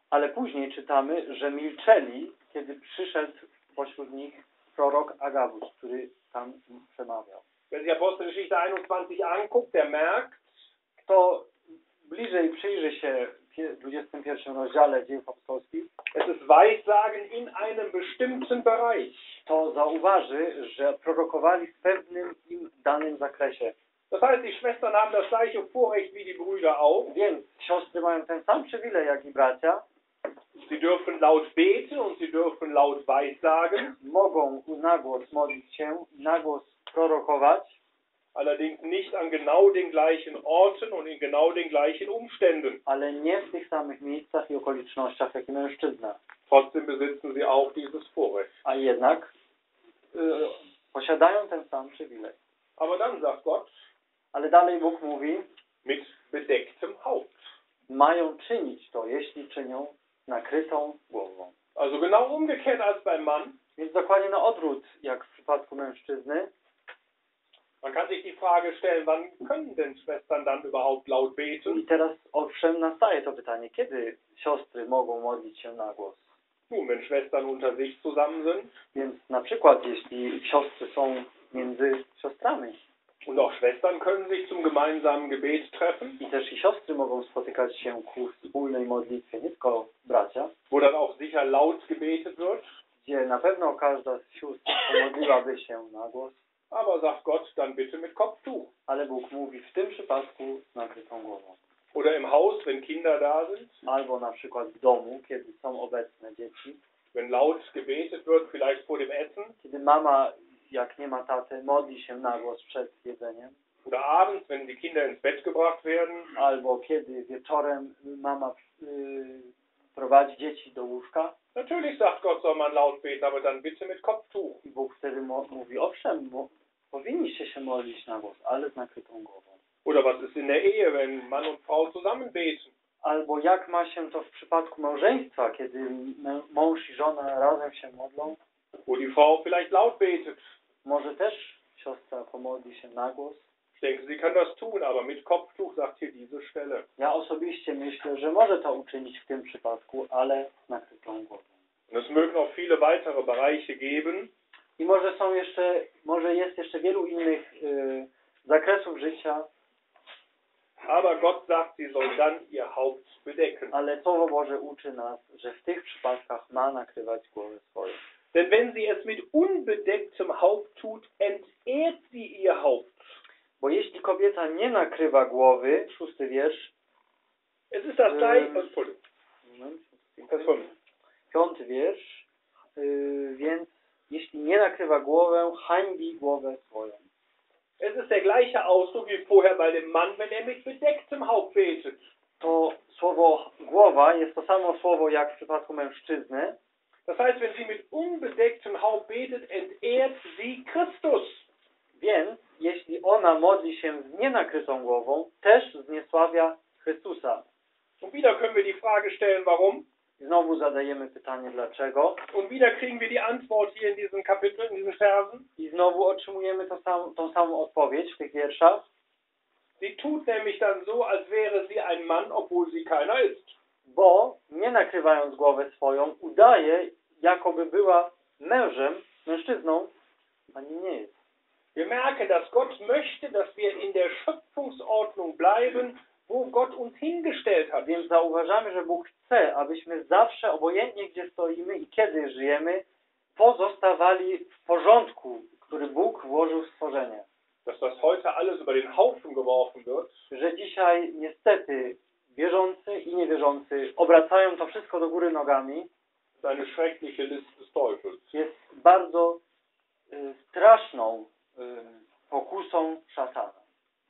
Ale później czytamy, że milczeli, kiedy przyszedł pośród nich prorok Agabus, który tam przemawiał. Wenn sich Apostelgeschichte einundzwanzig anguckt, der merkt, kto bliżej przyjrzy się w dwudziestym pierwszym rozdziale Dziejów Apostolskich, es ist Weissagen in einem bestimmten Bereich. To zauważy, że prorokowali w pewnym im danym zakresie. Das heißt, die Schwestern haben das gleiche Vorrecht wie die Brüder auch. Więc siostry mają ten sam przywilej jak i bracia. Sie dürfen laut beten und sie dürfen laut weissagen. Mogą na głos modlić się i na głos prorokować. Allerdings nicht an genau den gleichen Orten und in genau den gleichen Umständen. Ale nie w tych samych miejscach i okolicznościach jak i mężczyzna. Trotzdem besitzen sie auch dieses Vorrecht. A jednak e, posiadają ten sam przywilej. Aber dann sagt Gott, ale dalej Bóg mówi, mit bedecktem Haupt. Mają czynić to, jeśli czynią nakrytą głową. Also genau umgekehrt als beim Mann. Więc dokładnie na odwrót, jak w przypadku mężczyzny. Man kann sich die Frage stellen, wann können denn Schwestern dann überhaupt laut beten? I teraz owszem nastaje to pytanie, kiedy siostry mogą modlić się na głos? Nun, wenn Schwestern unter sich zusammen sind. Więc na przykład, jeśli siostry są między siostrami. Und auch Schwestern können sich zum gemeinsamen Gebet treffen. I też i siostry mogą spotykać się ku wspólnej modlitwie, nie tylko bracia. Wo dann auch sicher laut gebetet wird. Gdzie na pewno każda z sióstr modliłaby się na głos. Aber sagt Gott, dann bitte mit Kopftuch. Ale Bóg mówi w tym przypadku z nakrytą głową. Oder im Haus, wenn Kinder da sind. Albo na przykład w domu, kiedy są obecne dzieci. Wenn laut gebetet wird, vielleicht vor dem Essen. Kiedy mama, jak nie ma taty, modli się na głos przed jedzeniem. Oder abends, wenn die Kinder ins Bett gebracht werden. Albo kiedy wieczorem mama yy, prowadzi dzieci do łóżka. Natürlich sagt Gott, soll man laut beten, aber dann bitte mit Kopftuch. I Bóg wtedy mówi, owszem, bo powinniście się modlić na głos, ale z nakrytą głową. Oder was ist in der Ehe, wenn Mann und Frau zusammen beten? Albo jak ma się to w przypadku małżeństwa, kiedy mąż i żona razem się modlą. Wo die Frau vielleicht laut betet. Może też siostra pomodli się na głos. Ich denke, sie kann das tun, aber mit Kopftuch, sagt hier diese Stelle. Ja osobiście myślę, że może to uczynić w tym przypadku, ale z nakrytą głową. Und es mögen auch viele weitere Bereiche geben. I może są jeszcze, może jest jeszcze wielu innych y, zakresów życia. Aber Gott sagt, sie soll dann ihr Haupt bedecken. Ale Słowo Boże uczy nas, że w tych przypadkach ma nakrywać głowę swoją. Denn wenn sie es mit unbedecktem Haupt tut, entehrt sie ihr Haupt. Bo jeśli kobieta nie nakrywa głowy, szósty wiersz, es ist das gleiche, um, piąty wiersz, yy, więc jeśli nie nakrywa głowę, hańbi głowę swoją. Es ist der gleiche Ausdruck wie vorher bei dem Mann, wenn er mit bedecktem Haupt betet. To słowo głowa jest to samo słowo jak w przypadku mężczyzny. Das heißt, wenn sie mit unbedecktem Haupt betet, entehrt sie Christus. Więc jeśli ona modli się z nienakrytą głową, też zniesławia Chrystusa. Und wieder können wir die Frage stellen, warum? Znowu zadajemy pytanie, dlaczego? Und wieder kriegen wir die Antwort hier in diesem Kapitel, in diesen Versen. I znowu otrzymujemy to sam, tą samą odpowiedź w tych wierszach. Sie tut nämlich dann so, als wäre sie ein Mann, obwohl sie keiner ist. Bo, nie nakrywając głowę swoją, udaje, jakoby była mężem, mężczyzną, a nie jest. Wir merken, dass Gott möchte, dass wir in der Schöpfungsordnung bleiben, wo Gott uns hingestellt hat. Więc zauważamy, że Bóg chce, abyśmy zawsze, obojętnie gdzie stoimy i kiedy żyjemy, pozostawali w porządku, który Bóg włożył w stworzenie. Dass das heute alles über den Haufen geworfen wird. Że dzisiaj niestety wierzący i niewierzący obracają to wszystko do góry nogami. Eine schreckliche List des Teufels. Jest bardzo y, straszną y, pokusą szatana.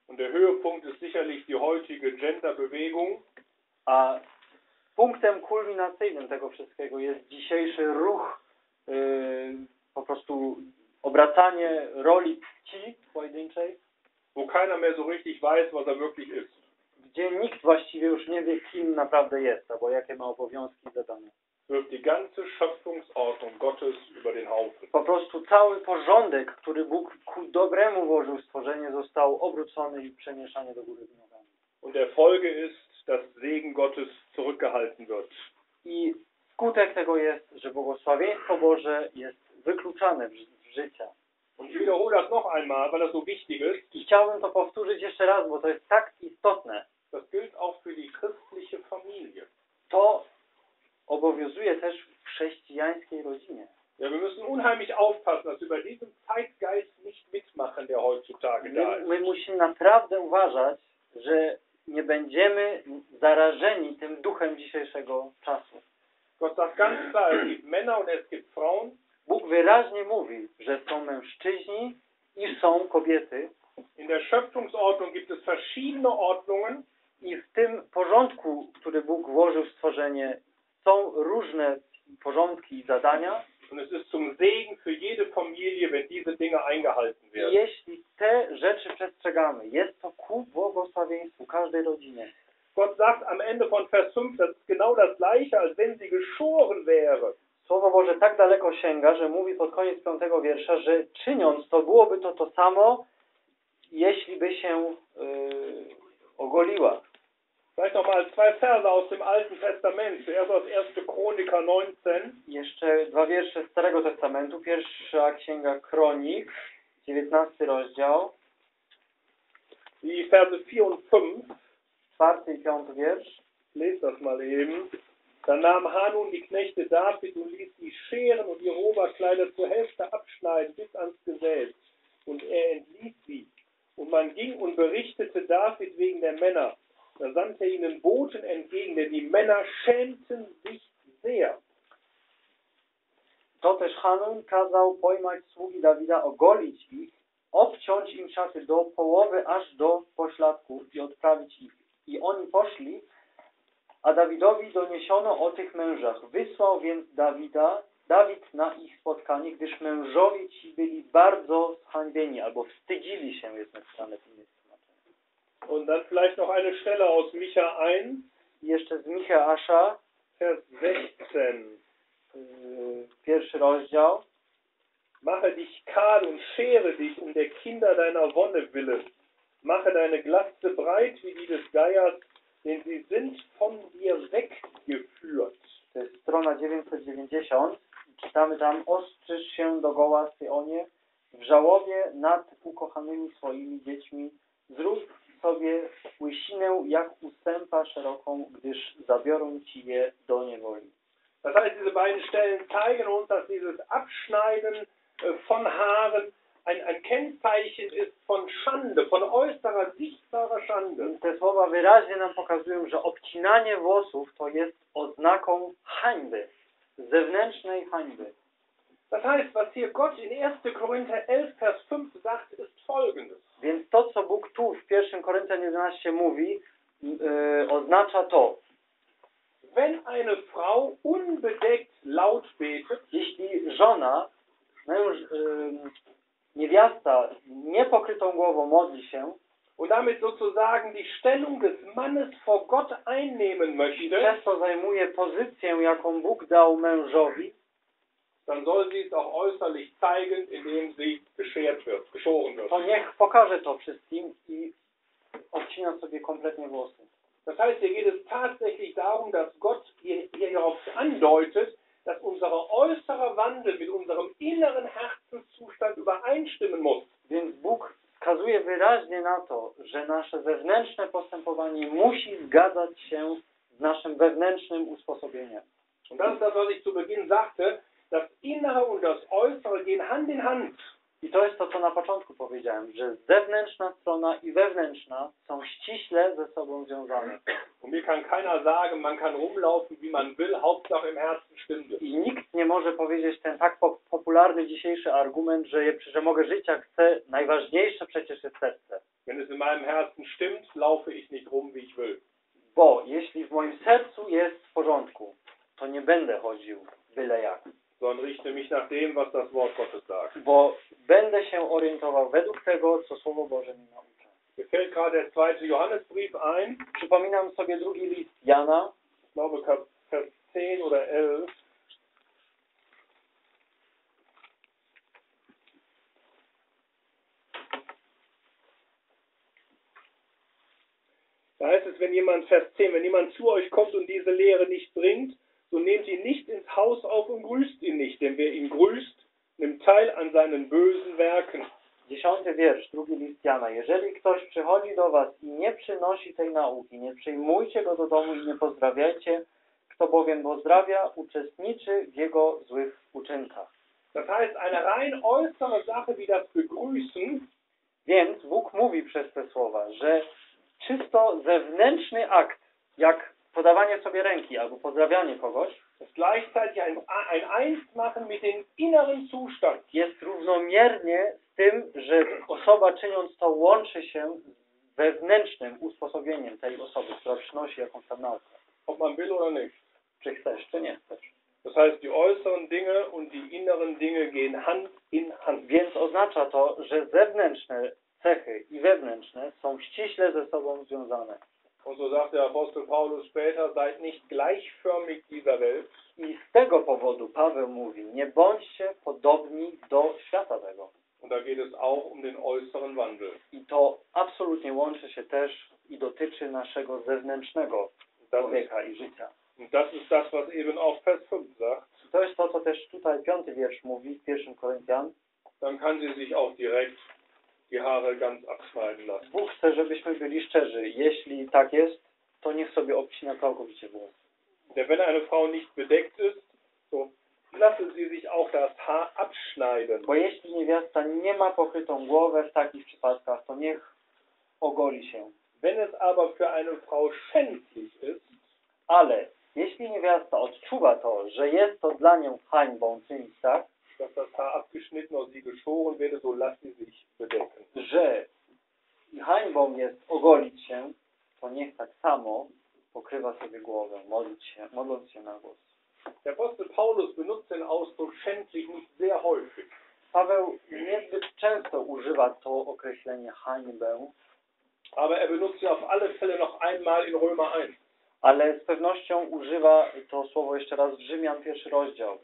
Und der Höhepunkt ist sicherlich die heutige Genderbewegung. A punktem kulminacyjnym tego wszystkiego jest dzisiejszy ruch, y, po prostu obracanie roli płci pojedynczej, wo keiner mehr so richtig weiß, was er wirklich ist. Gdzie nikt właściwie już nie wie, kim naprawdę jest, albo jakie ma obowiązki zadania. Wirft die ganze Schöpfungsordnung Gottes über den Haufen. Po prostu cały porządek, który Bóg ku dobremu włożył w stworzenie, został obrócony i przemieszany do góry nogami. Und der Folge ist, dass Segen Gottes zurückgehalten wird. I skutek tego jest, że błogosławieństwo Boże jest wykluczane w życia. Und ich wiederhole das noch einmal, weil das so wichtig ist. I chciałbym to powtórzyć jeszcze raz, bo to jest tak istotne. Das gilt auch für die christliche Familie. To obowiązuje też w chrześcijańskiej rodzinie. Ja, wir müssen unheimlich aufpassen, dass wir bei diesem Zeitgeist nicht mitmachen, der heutzutage da ist. My musimy naprawdę uważać, że nie będziemy zarażeni tym duchem dzisiejszego czasu. Gott sagt ganz klar, es gibt Männer und es gibt Frauen. Bóg wyraźnie mówi, że są mężczyźni i są kobiety. In der Schöpfungsordnung gibt es verschiedene Ordnungen. I w tym porządku, który Bóg włożył w stworzenie, są różne porządki i zadania. Und es ist zum Segen für jede Familie, wenn diese Dinge eingehalten werden. Jeśli te rzeczy przestrzegamy, jest to ku błogosławieństwu każdej rodzinie. Gott sagt am Ende von Vers fünf, das ist genau das gleiche, als wenn sie geschoren wäre. Słowo Boże tak daleko sięga, że mówi pod koniec piątego wiersza, że czyniąc to, byłoby to to samo, jeśli by się yy, ogoliła. Vielleicht nochmal zwei Verse aus dem Alten Testament, zuerst aus erster Chroniker neunzehn. Jeszcze dwa wiersze Starego Testamentu, pierwsza Księga Kronik, dziewiętnasty rozdział. I Verse vier und fünf. Czwarty i piąty wiersz. Lest das mal eben. Da nahm Hanun die Knechte David und ließ sie scheren und ihre Oberkleider zur Hälfte abschneiden bis ans Gesäß. Und er entließ sie. Und man ging und berichtete David wegen der Männer. Da sandte er ihnen Boten entgegen, denn die Männer schämten sich sehr. To też Hanun kazał pojmać sługi Dawida, ogolić ich, obciąć im szaty do połowy aż do pośladków i odprawić ich. I oni poszli, a Dawidowi doniesiono o tych mężach. Wysłał więc Dawida, Dawid na ich spotkanie, gdyż mężowie ci byli bardzo zhańbieni, albo wstydzili się, jest napisane w tym miejscu. Und dann vielleicht noch eine Stelle aus Micha eins. Jeszcze z Micheasza, Vers sechzehn. Pierwszy rozdział. Mache dich kahl und schere dich um der Kinder deiner Wonne willen. Mache deine Glatze breit wie die des Geiers, denn sie sind von dir weggeführt. To jest strona dziewięćset dziewięćdziesiąt. Czytamy tam: ostrzyż się do goła, Syjonie, w żałobie nad ukochanymi swoimi dziećmi. Zrób sobie łysinę jak ustępa szeroką, gdyż zabiorą ci je do niewoli. Das heißt, diese beiden Stellen zeigen uns, dass dieses Abschneiden von Haaren ein, ein Kennzeichen ist von Schande, von äußerer, sichtbarer Schande. Te słowa wyraźnie nam pokazują, że obcinanie włosów to jest oznaką hańby, zewnętrznej hańby. Das heißt, was hier Gott in erster Korinther elf, Vers fünf sagt, ist folgendes. Więc to, co Bóg tu w pierwszym Koryntian jedenaście mówi, yy, oznacza to. Wenn eine Frau unbedeckt laut betet, jeśli żona, męż, yy, niewiasta niepokrytą głową modli się, und damit sozusagen die Stellung des Mannes vor Gott einnehmen möchte, i przez to zajmuje pozycję, jaką Bóg dał mężowi, dann soll sie es auch äußerlich zeigen, indem sie geschert wird, geschoren wird. To niech pokaże to wszystkim i obcina sobie kompletnie włosy. Das heißt, hier geht es tatsächlich darum, dass Gott hier hierauf andeutet, dass unsere äußere Wandel mit unserem inneren Herzenszustand übereinstimmen muss. Więc wyraźnie na to, że nasze wewnętrzne postępowanie musi zgadzać się z naszym wewnętrznym usposobieniem. Und das ist das, was ich zu Beginn sagte, das Innere und das Äußere gehen Hand in Hand. I to jest to, co na początku powiedziałem, że zewnętrzna strona i wewnętrzna są ściśle ze sobą związane. I nikt nie może powiedzieć ten tak popularny dzisiejszy argument, że, je, że mogę żyć jak chcę, najważniejsze przecież jest serce. Bo jeśli w moim sercu jest w porządku, to nie będę chodził byle jak. Sondern richte mich nach dem, was das Wort Gottes sagt. Bo będę się orientował według tego, co Słowo Boże mi naucza. Mir fällt gerade der zweite Johannesbrief ein. Przypominam sobie drugi list Jana. Ich glaube, Kapitel zehn oder elf. Da heißt es, wenn jemand, Vers zehn, wenn jemand zu euch kommt und diese Lehre nicht bringt, so nehmt ihn nicht ins Haus auf und grüßt ihn nicht, denn wer ihn grüßt, nimmt teil an seinen bösen Werken. Dziesiąty wiersz, drugi list Jana. Jeżeli ktoś przychodzi do was i nie przynosi tej nauki, nie przyjmujcie go do domu i nie pozdrawiajcie, kto bowiem pozdrawia, uczestniczy w jego złych uczynkach. Das heißt, eine rein äußere Sache wie das Begrüßen. Więc Bóg mówi przez te słowa, że czysto zewnętrzny akt, jak podawanie sobie ręki albo pozdrawianie kogoś jest równomiernie z tym, że osoba czyniąc to łączy się z wewnętrznym usposobieniem tej osoby, która przynosi jakąś tam naukę. Ob man will oder nicht. Czy chcesz, czy nie chcesz. Das heißt, die äußeren Dinge und die inneren Dinge gehen Hand in Hand. Więc oznacza to, że zewnętrzne cechy i wewnętrzne są ściśle ze sobą związane. Und so sagt der Apostel Paulus später, seid nicht gleichförmig dieser Welt. I z tego powodu Paweł mówi, nie bądźcie podobni do świata tego. Und da geht es auch um den äußeren Wandel. I to absolutnie łączy się też i dotyczy naszego zewnętrznego człowieka i życia. Und das ist das, was eben auch Vers fünf sagt. To jest to, co też tutaj piąty wiersz mówi w pierwszym Koryntian. Dann kann sie sich auch direkt Bóg chce, żebyśmy byli szczerzy. Jeśli tak jest, to niech sobie obcina całkowicie włos. Wenn eine Frau nicht bedeckt ist, so lasse sie sich auch das Haar abschneiden. Bo jeśli niewiasta nie ma pokrytą głowę w takich przypadkach, to niech ogoli się. Wenn es aber für eine Frau schändlich ist, ale jeśli niewiasta odczuwa to, że jest to dla nią hańbą, czyli tak, dass das Haar abgeschnitten und sie geschoren werde, so lass sie sich bedecken. Że hańbą jest ogolić się, to niech tak samo pokrywa sobie głowę, modlić się, modląc się na głos. Der Apostel Paulus benutzt den Ausdruck schändlich nicht sehr häufig. Paweł niezbyt często używa to określenie hańbę, aber er benutzt sie auf alle Fälle noch einmal in Römer eins. Ale z pewnością używa to słowo jeszcze raz w Rzymian pierwszy rozdział.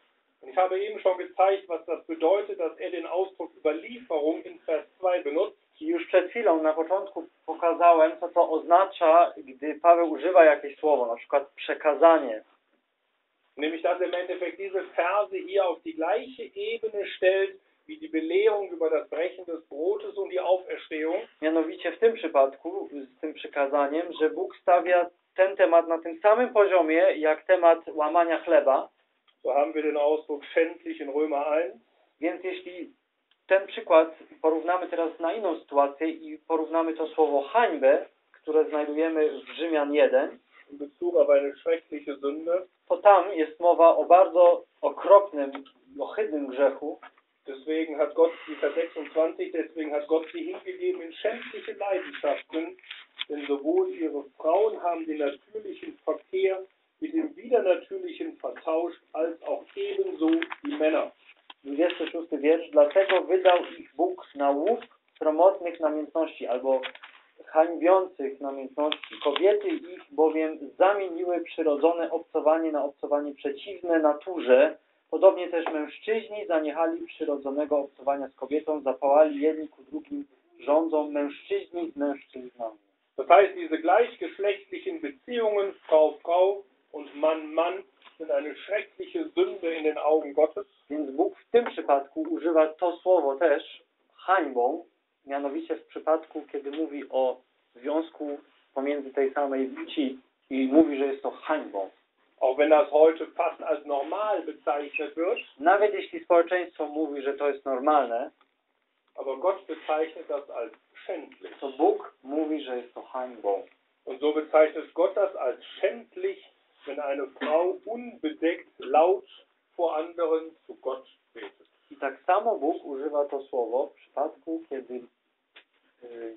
Ich habe eben schon gezeigt, was das bedeutet, dass er den Ausdruck Überlieferung in Vers zwei benutzt. Już przed chwilą na początku pokazałem, co to oznacza, gdy Paweł używa jakieś słowo, na przykład przekazanie. Nämlich, dass er im Endeffekt diese Verse hier auf die gleiche Ebene stellt, wie die Belehrung über das Brechen des Brotes und die Auferstehung. Mianowicie w tym przypadku, z tym przykazaniem, że Bóg stawia ten temat na tym samym poziomie, jak temat łamania chleba. So haben wir den Ausdruck schändlich in Römer eins. Więc jeśli ten przykład porównamy teraz na inną sytuację i porównamy to słowo hańbę, które znajdujemy w Rzymian jeden, in Bezug auf eine schreckliche Sünde, to tam jest mowa o bardzo okropnym, ohydnym grzechu. Deswegen hat Gott sie, Vers sechsundzwanzig, deswegen hat Gott sie hingegeben in schändliche Leidenschaften, denn sowohl ihre Frauen haben den natürlichen Verkehr mit dem Widernatürlichen vertauscht, als auch ebenso die Männer. dwudziesty szósty wiersz. Dlatego wydał ich Bóg na łuk promotnych namiętności, albo hańbiących namiętności. Kobiety ich bowiem zamieniły przyrodzone obcowanie na obcowanie przeciwne naturze. Podobnie też mężczyźni zaniechali przyrodzonego obcowania z kobietą, zapałali jedni ku drugim, rządzą mężczyźni z mężczyznami. Das heißt, diese gleichgeschlechtlichen Beziehungen, Frau, Frau, und Mann, Mann sind eine schreckliche Sünde in den Augen Gottes. Więc Bóg w tym przypadku używa to słowo też hańbą mianowicie w przypadku, kiedy mówi o związku pomiędzy tej samej płci i mówi, że jest to hańbą. Auch wenn das heute fast als normal bezeichnet wird. Nawet jeśli społeczeństwo mówi, że to jest normalne, aber Gott bezeichnet das als schändlich. To Bóg mówi, że jest to hańbą. Und so bezeichnet Gott das als schändlich, wenn eine Frau unbedeckt laut vor anderen zu Gott betet. I tak samo Bóg używa to słowo w przypadku, kiedy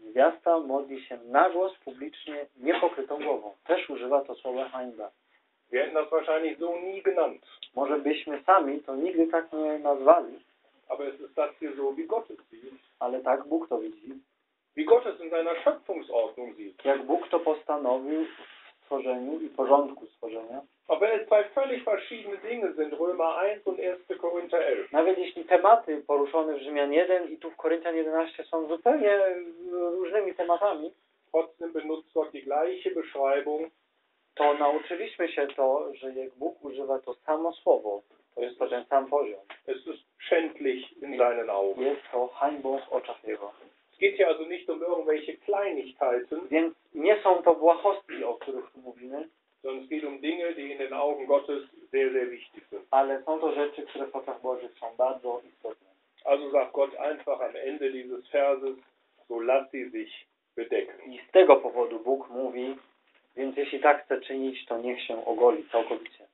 gwiazda modli się na głos publicznie niepokrytą głową. Też używa to słowa hańba. Wir hätten das wahrscheinlich so nie genannt. Może byśmy sami to nigdy tak nie nazwali. Aber es ist das hier so, wie Gott es sieht. Ale tak Bóg to widzi. Wie Gott es in seiner Schöpfungsordnung sieht. Jak Bóg to postanowił w stworzeniu i porządku stworzenia. Aber es zwei völlig verschiedene Dinge sind, Römer eins und erster Korinther elf. Nawet jeśli tematy poruszone w Rzymian jeden i tu w Koryntian jedenaście są zupełnie różnymi tematami, trotzdem benutzt Gott die gleiche Beschreibung. To nauczyliśmy się to, że jak Bóg używa to samo słowo, to jest to ten sam poziom. Es ist schändlich in seinen Augen. Jest to hańbą w oczach Jego. Es geht hier also nicht um irgendwelche Kleinigkeiten. Więc nie są to błahostki, o których tu mówimy. Sondern es geht um Dinge, die in den Augen Gottes sehr, sehr wichtig sind. Ale są to rzeczy, które w oczach Bożych są bardzo istotne. Also sagt Gott einfach am Ende dieses Verses, so lass sie sich bedecken. I z tego powodu Bóg mówi, więc jeśli tak chce czynić, to niech się ogoli całkowicie.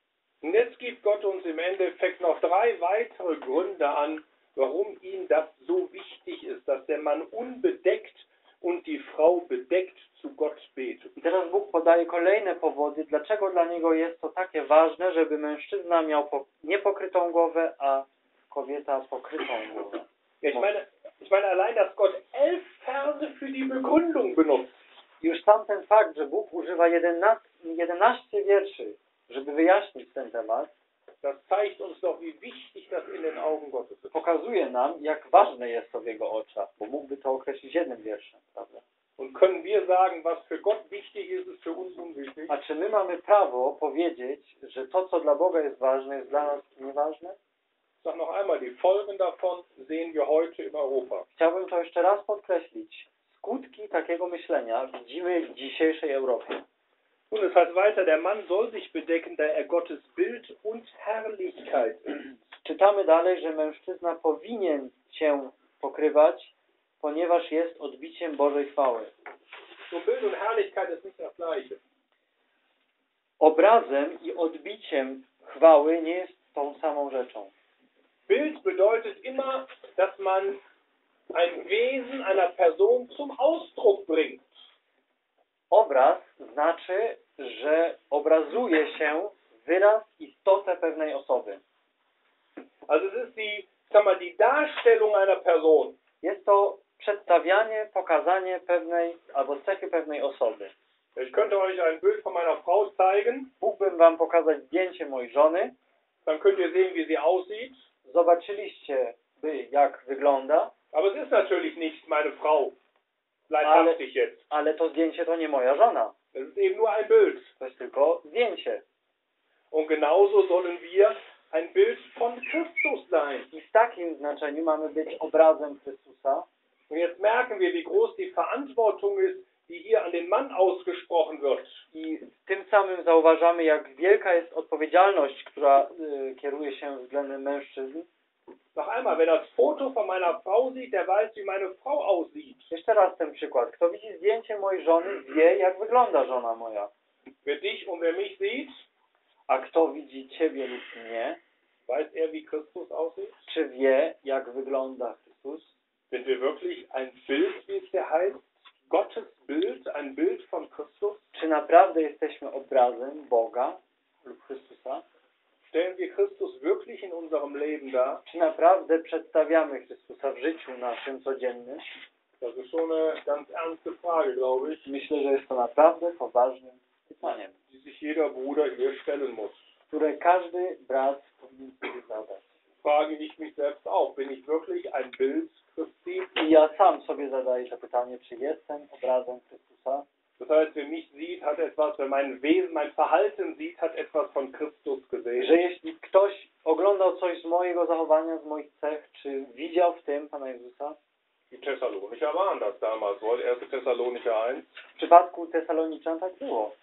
Jetzt gibt Gott uns im Endeffekt noch drei weitere Gründe an, warum ihm das so wichtig ist, dass der Mann unbedeckt und die Frau bedeckt zu Gott betet. I teraz Bóg podaje kolejne powody, dlaczego dla niego jest to takie ważne, żeby mężczyzna miał niepokrytą głowę, a kobieta pokrytą głowę. Ja, ich meine, ich meine allein, dass Gott elf Verse für die Begründung benutzt. Już sam ten fakt, że Bóg używa jedenastu wierszy, żeby wyjaśnić ten temat, pokazuje nam, jak ważne jest to w Jego oczach, bo mógłby to określić jednym wierszem, prawda? A czy my mamy prawo powiedzieć, że to, co dla Boga jest ważne, jest dla nas nieważne? Chciałbym to jeszcze raz podkreślić. Skutki takiego myślenia widzimy w dzisiejszej Europie. Und es heißt weiter, der Mann soll sich bedecken, da er Gottes Bild und Herrlichkeit ist. Czytamy dalej, że mężczyzna powinien się pokrywać, ponieważ jest odbiciem Bożej chwały. So Bild und Herrlichkeit ist nicht das gleiche. Obrazem i odbiciem chwały nie jest tą samą rzeczą. Bild bedeutet immer, dass man ein Wesen einer Person zum Ausdruck bringt. Obraz znaczy, że obrazuje się wyraz, istotę pewnej osoby. Also es ist die, sag mal, die Darstellung einer Person. Jest to przedstawianie, pokazanie pewnej albo cechy pewnej osoby. Ich könnte euch ein Bild von meiner Frau zeigen. Mógłbym wam pokazać zdjęcie mojej żony. Dann könnt ihr sehen, wie sie aussieht. Zobaczyliście, by, jak wygląda. Aber es ist natürlich nicht meine Frau. Ale, jetzt. ale to zdjęcie to nie moja żona. Es ist eben nur ein Bild. To jest tylko zdjęcie. Und genauso sollen wir ein Bild von Christus sein. I w takim znaczeniu mamy być obrazem Chrystusa. Und jetzt merken wir, wie groß die Verantwortung ist, die hier an den Mann ausgesprochen wird. I tym samym zauważamy, jak wielka jest odpowiedzialność, która y, kieruje się względem mężczyzn. Noch einmal, wer das Foto von meiner Frau sieht, der weiß, wie meine Frau aussieht. Jeszcze raz ten przykład. Kto widzi zdjęcie mojej żony, wie, jak wygląda żona moja. Wer dich und wer mich sieht, a kto widzi ciebie lub mnie, weiß er, wie Christus aussieht? Czy wie, jak wygląda Chrystus? Sind wir wirklich ein Bild, wie es hier heißt? Gottes Bild, ein Bild von Christus? Czy naprawdę jesteśmy obrazem Boga lub Chrystusa? Stellen wir Christus wirklich in unserem Leben dar? Czy naprawdę przedstawiamy Chrystusa w życiu naszym codziennym? Das ist schon eine ganz ernste Frage, glaube ich. Myślę, że jest to naprawdę poważnym pytaniem, die sich jeder Bruder hier stellen muss. Które każdy brat powinien sobie zadać. Frage ich mich selbst auch, bin ich wirklich ein Bild Christi? I ja sam sobie zadaję to pytanie, czy jestem obrazem Chrystusa? Das heißt, wer mich sieht, hat etwas, wer mein Wesen, mein Verhalten sieht, hat etwas von Christus gesehen. Że jeśli ktoś oglądał coś z mojego zachowania, z moich cech, czy widział w tym Pana Jezusa? Thessalonicher waren das damals, weil erster Thessalonicher eins. W przypadku Tesaloniczan tak było.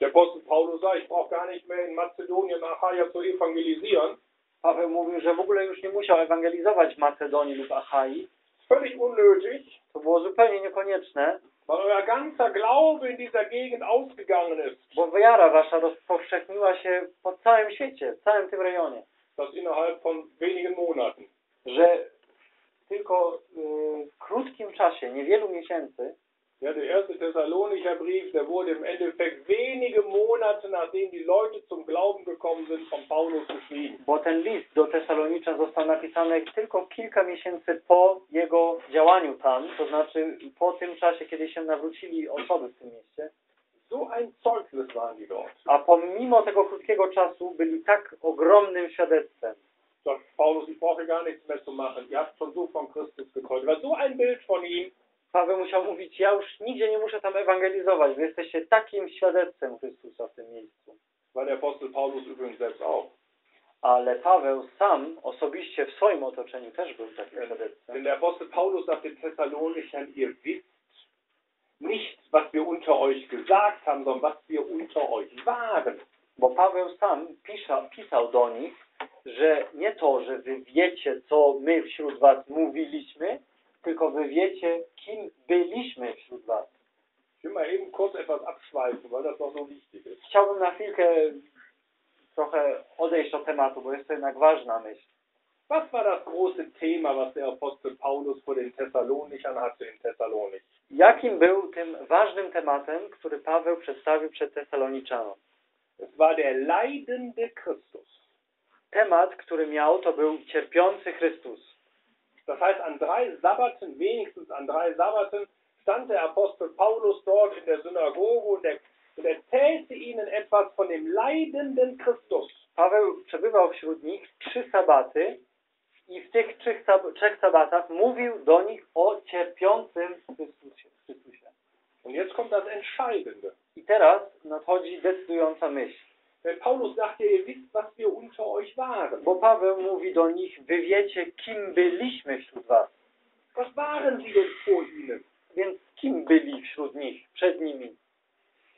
Der Apostel Paulus sagt, ich brauche gar nicht mehr in Mazedonien, Achaia zu evangelisieren. Paweł mówił, że w ogóle już nie musiał ewangelizować w Macedonii lub Achai. Völlig unnötig. To było zupełnie niekonieczne. Weil euer ganzer Glaube in dieser Gegend ausgegangen ist. Bo wiara wasza rozpowszechniła się po całym świecie, w całym tym rejonie. Das innerhalb von wenigen Monaten. Że tylko w krótkim czasie, niewielu miesięcy. Ja, der erste Thessalonicher Brief, der wurde im Endeffekt wenige Monate, nachdem die Leute zum Glauben gekommen sind, von Paulus geschrieben. Bo ten list do Tesaloniczan został napisany tylko kilka miesięcy po jego działaniu tam, to znaczy po tym czasie, kiedy się nawrócili osoby w tym mieście. So ein Zeugnis waren die dort. A pomimo tego krótkiego czasu byli tak ogromnym świadectwem. So, Paulus, ich brauche gar nichts mehr zu machen. Ihr habt schon so von Christus gekreuzigt. War so ein Bild von ihm. Paweł musiał mówić, ja już nigdzie nie muszę tam ewangelizować, wy jesteście takim świadectwem Chrystusa w tym miejscu. Ale Paweł sam osobiście w swoim otoczeniu też był takim świadectwem. Der Apostel Paulus sagt den Thessalonichern, ihr wisst nicht, was wir unter euch gesagt haben, sondern was wir unter euch waren. Bo Paweł sam pisza, pisał do nich, że nie to, że wy wiecie, co my wśród was mówiliśmy, tylko wy wiecie, kim byliśmy wśród was. Chciałbym na chwilkę trochę odejść od tematu, bo jest to jednak ważna myśl. Was war das große Thema, was der Apostel Paulus vor den Thessalonichern hatte in Thessalonik? Jakim był tym ważnym tematem, który Paweł przedstawił przed Thessaloniczanom? Es war der leidende Christus. Temat, który miał, to był cierpiący Chrystus. Das heißt, an drei Sabbaten, wenigstens an drei Sabbaten, stand der Apostel Paulus dort in der Synagoge und er, und erzählte ihnen etwas von dem leidenden Christus. Paweł przebywał wśród nich trzy sabaty i w tych trzech, trzech sabatach mówił do nich o cierpiącym Chrystusie. Chrystusie. Und jetzt kommt das Entscheidende. I teraz nadchodzi decydująca myśl. Paulus sagte, ihr wisst, was wir unter euch waren. Bo Paweł mówi do nich, wy wiecie, kim byliśmy wśród was. Was waren sie denn vor ihnen? Więc kim byli wśród nich, przed nimi?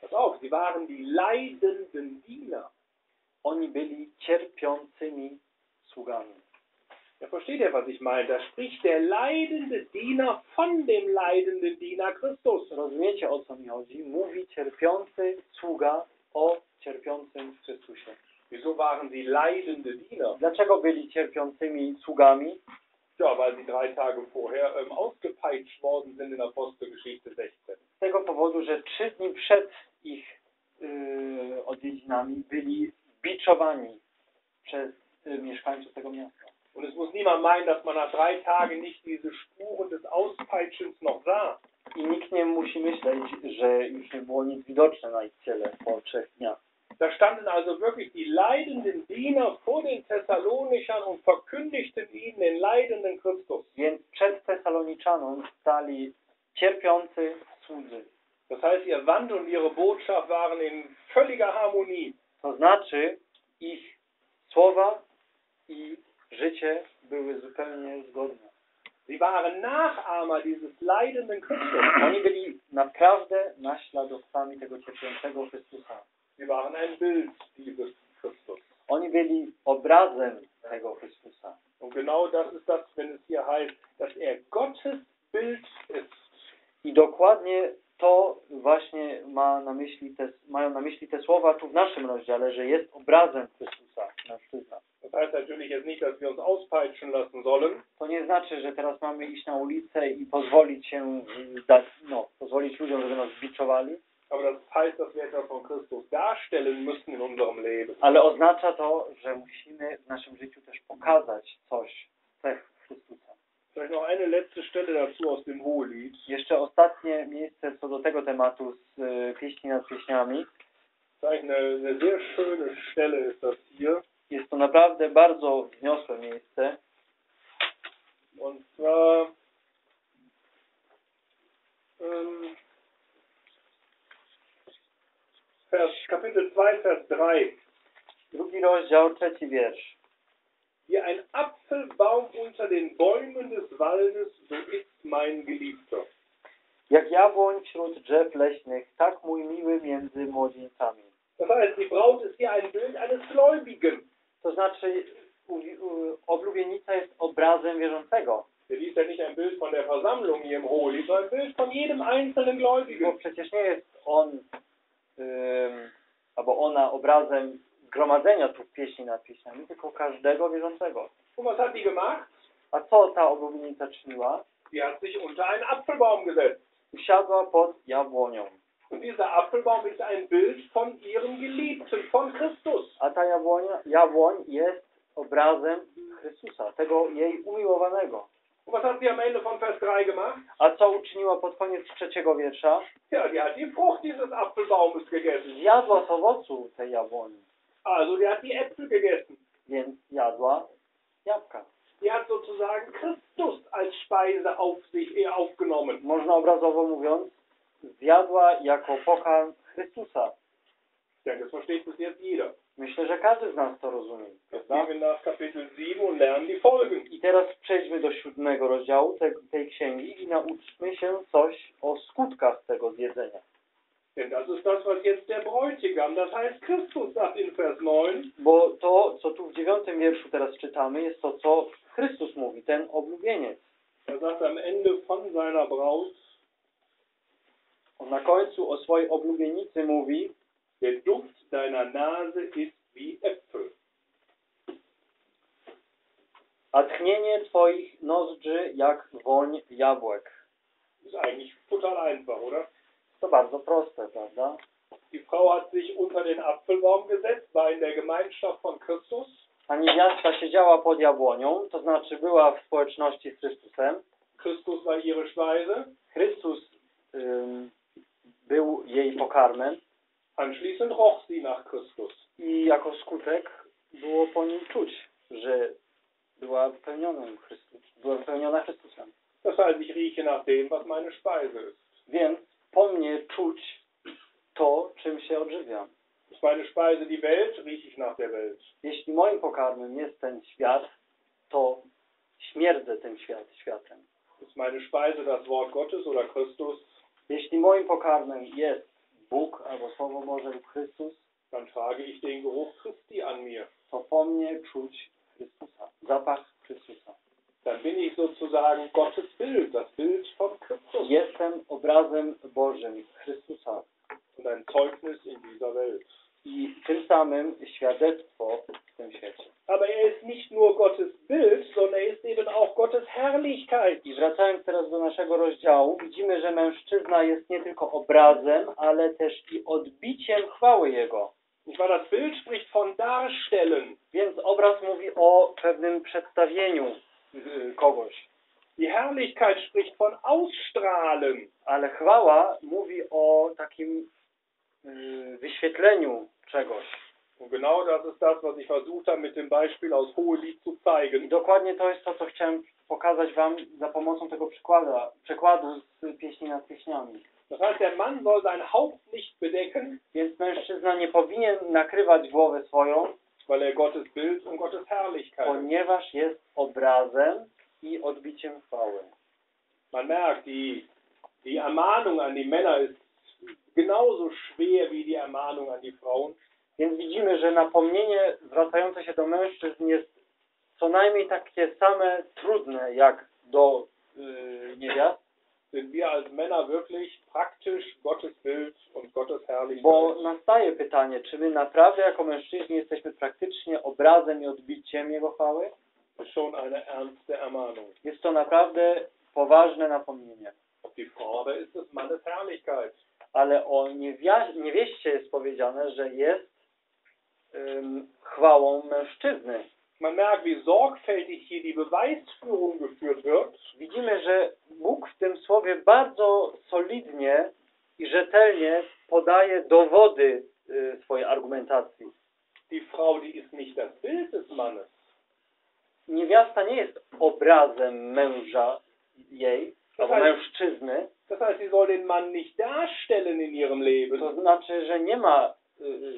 Pass auf, sie waren die leidenden Diener. Oni byli cierpiącymi sługami. Ja, versteht ihr, was ich meine? Da spricht der leidende Diener von dem leidenden Diener Christus. Rozumiecie, o co mi chodzi? Mówi cierpiący sługa o cierpiącym w Chrystusie. Wieso waren sie leidende Diener? Dlaczego byli cierpiącymi sługami? Ja, weil sie drei Tage vorher ähm, ausgepeitscht worden sind in Apostelgeschichte sechzehn. Z tego powodu, że trzy dni przed ich yy, odwiedzinami byli biczowani przez yy, mieszkańców tego miasta. Und es muss niemand meinen, dass man nach drei Tagen nicht diese Spuren des Auspeitschens noch sah. I nikt nie musi myśleć, że już nie było nic widoczne na ich ciele po trzech dniach. Da standen also wirklich die leidenden Diener vor den Thessalonichern und verkündigten ihnen den leidenden Christus. Więc przed Thessaloniczanami stali cierpiący słudzy. Das heißt, ihr Wand und ihre Botschaft waren in völliger Harmonie. To znaczy, ich słowa i życie były zupełnie zgodne. Sie waren Nachahmer dieses leidenden Christus. Oni byli naprawdę naśladowcami tego cierpiącego Chrystusa. Sie waren ein Bild dieses Christus. Oni byli obrazem tego Chrystusa. Und genau das ist das, wenn es hier heißt, dass er Gottes Bild ist. I dokładnie to właśnie ma na myśli te, mają na myśli te słowa tu w naszym rozdziale, że jest obrazem Chrystusa, mężczyzna. To nie znaczy, że teraz mamy iść na ulicę i pozwolić się dać, no, pozwolić ludziom, żeby nas biczowali. Ale oznacza to, że musimy w naszym życiu też pokazać coś z cech Chrystusa. Jeszcze ostatnie miejsce co do tego tematu z Pieśni nad Pieśniami. Jest to naprawdę bardzo wzniosłe miejsce. Und zwar, um, Vers, Kapitel dwa, Vers trzy. Drugi rozdział, trzeci wiersz. wie ein Apfelbaum unter den Bäumen des Waldes, so ist mein Geliebter. Jak jabłoń wśród drzew leśnych, tak mój miły między młodzieńcami. Das heißt, die Braut ist hier ein Bild eines Gläubigen. To znaczy, u, u, oblubienica jest obrazem wierzącego. Sie ist ja nicht ein Bild von der Versammlung hier im Hohelied, sondern ein Bild von jedem einzelnen Gläubigen. Bo przecież nie jest on, um, albo ona obrazem gromadzenia tu pieśni nad pieśniami, tylko każdego wierzącego. Und was hat die gemacht? A co ta oblubienica czyniła? Sie hat sich unter einen Apfelbaum gesetzt. Usiadła pod jabłonią. Und dieser Apfelbaum ist ein Bild von ihrem Geliebten, von Christus. A ta jabłonia, jabłoń jest obrazem Chrystusa, tego jej umiłowanego. Und was hat sie am Ende von Vers drei gemacht? A co uczyniła pod koniec trzeciego wiersza? Ja, die hat die Frucht dieses Apfelbaumes gegessen. Jadła z owocu tej jabłoni. Also, die hat die Äpfel gegessen. Więc jadła jabłka. Die hat sozusagen Christus als Speise auf sich eher aufgenommen. Można obrazowo mówiąc, zjadła jako pokarm Chrystusa. Ja, das versteht bis jetzt jeder. Myślę, że każdy z nas to rozumie. I teraz przejdźmy do siódmego rozdziału te, tej księgi i nauczmy się coś o skutkach tego zjedzenia. Bo to, co tu w dziewiątym wierszu teraz czytamy, jest to, co Chrystus mówi, ten oblubieniec. On na końcu o swojej oblubienicy mówi: Der Duft deiner Nase ist wie Äpfel. A tchnienie twoich nozdrzy jak woń jabłek. Ist eigentlich total einfach, oder? To bardzo proste, prawda? Die Frau hat sich unter den Apfelbaum gesetzt, war in der Gemeinschaft von Christus. A niewiasta siedziała pod jabłonią, to znaczy była w społeczności z Chrystusem. Christus war ihre Speise. Chrystus ym, był jej pokarmem. Anschließend roch sie nach Christus. I jako skutek było po nim czuć, że była wypełniona Chrystusem. Była wypełniona Chrystusem. Deshalb ich rieche nach dem, was meine Speise ist. Więc po mnie czuć to, czym się odżywiam. Ist meine Speise die Welt, rieche ich nach der Welt. Jeśli moim pokarmem jest ten świat, to śmierdzę tym świat, światem. Ist meine Speise das Wort Gottes oder Christus? Jeśli moim pokarmem jest Bóg albo Słowo Boże lub Chrystus, dann trage ich den Geruch Christi an mir. To po mnie czuć Chrystusa, zapach Chrystusa. Dann bin ich sozusagen Gottes Bild, das Bild von Christus. Jestem obrazem Bożym Chrystusa. Und ein Zeugnis in dieser Welt. I tym samym świadectwo w tym świecie. Aber er ist nicht nur Gottes Bild, sondern er ist eben auch Gottes Herrlichkeit. I wracając teraz do naszego rozdziału, widzimy, że mężczyzna jest nie tylko obrazem, ale też i odbiciem chwały Jego. Das Bild spricht von darstellen. Więc obraz mówi o pewnym przedstawieniu kogoś. Die Herrlichkeit spricht von ausstrahlen. Ale chwała mówi o takim wyświetleniu czegoś. Und genau das ist das, was ich versucht habe mit dem Beispiel aus Hohelied zu zeigen. I dokładnie to jest to, co chciałem pokazać wam za pomocą tego przykłada, przykładu z pieśni nad pieśniami. Das heißt, der Mann soll sein Haupt nicht bedecken. Więc mężczyzna nie powinien nakrywać głowy swoją, weil er Gottes Bild und Gottes Herrlichkeit. Ponieważ jest obrazem i odbiciem chwały. Man merkt, die, die Ermahnung an die Männer ist genauso schwer wie die Ermahnung an die Frauen. Więc widzimy, że napomnienie zwracające się do mężczyzn jest co najmniej takie same trudne jak do yy, niewiast. Sind wir als Männer wirklich praktisch Gottes Bild und Gottes Herrlichkeit? Bo nastaje pytanie, czy my naprawdę jako mężczyźni jesteśmy praktycznie obrazem i odbiciem Jego chwały? Schon eine ernste Ermahnung. Jest to naprawdę poważne napomnienie. Die Frage ist des Mannes Herrlichkeit. Ale o niewieście jest powiedziane, że jest um, chwałą mężczyzny. Man merkt, wie sorgfältig hier die Beweisführung geführt wird. Widzimy, że Bóg w tym słowie bardzo solidnie i rzetelnie podaje dowody y, swojej argumentacji. Die Frau, die ist nicht das Bild des Mannes. Niewiasta nie jest obrazem męża jej, albo das heißt, mężczyzny. Das heißt, sie soll den Mann nicht darstellen in ihrem Leben. To znaczy, że nie ma y,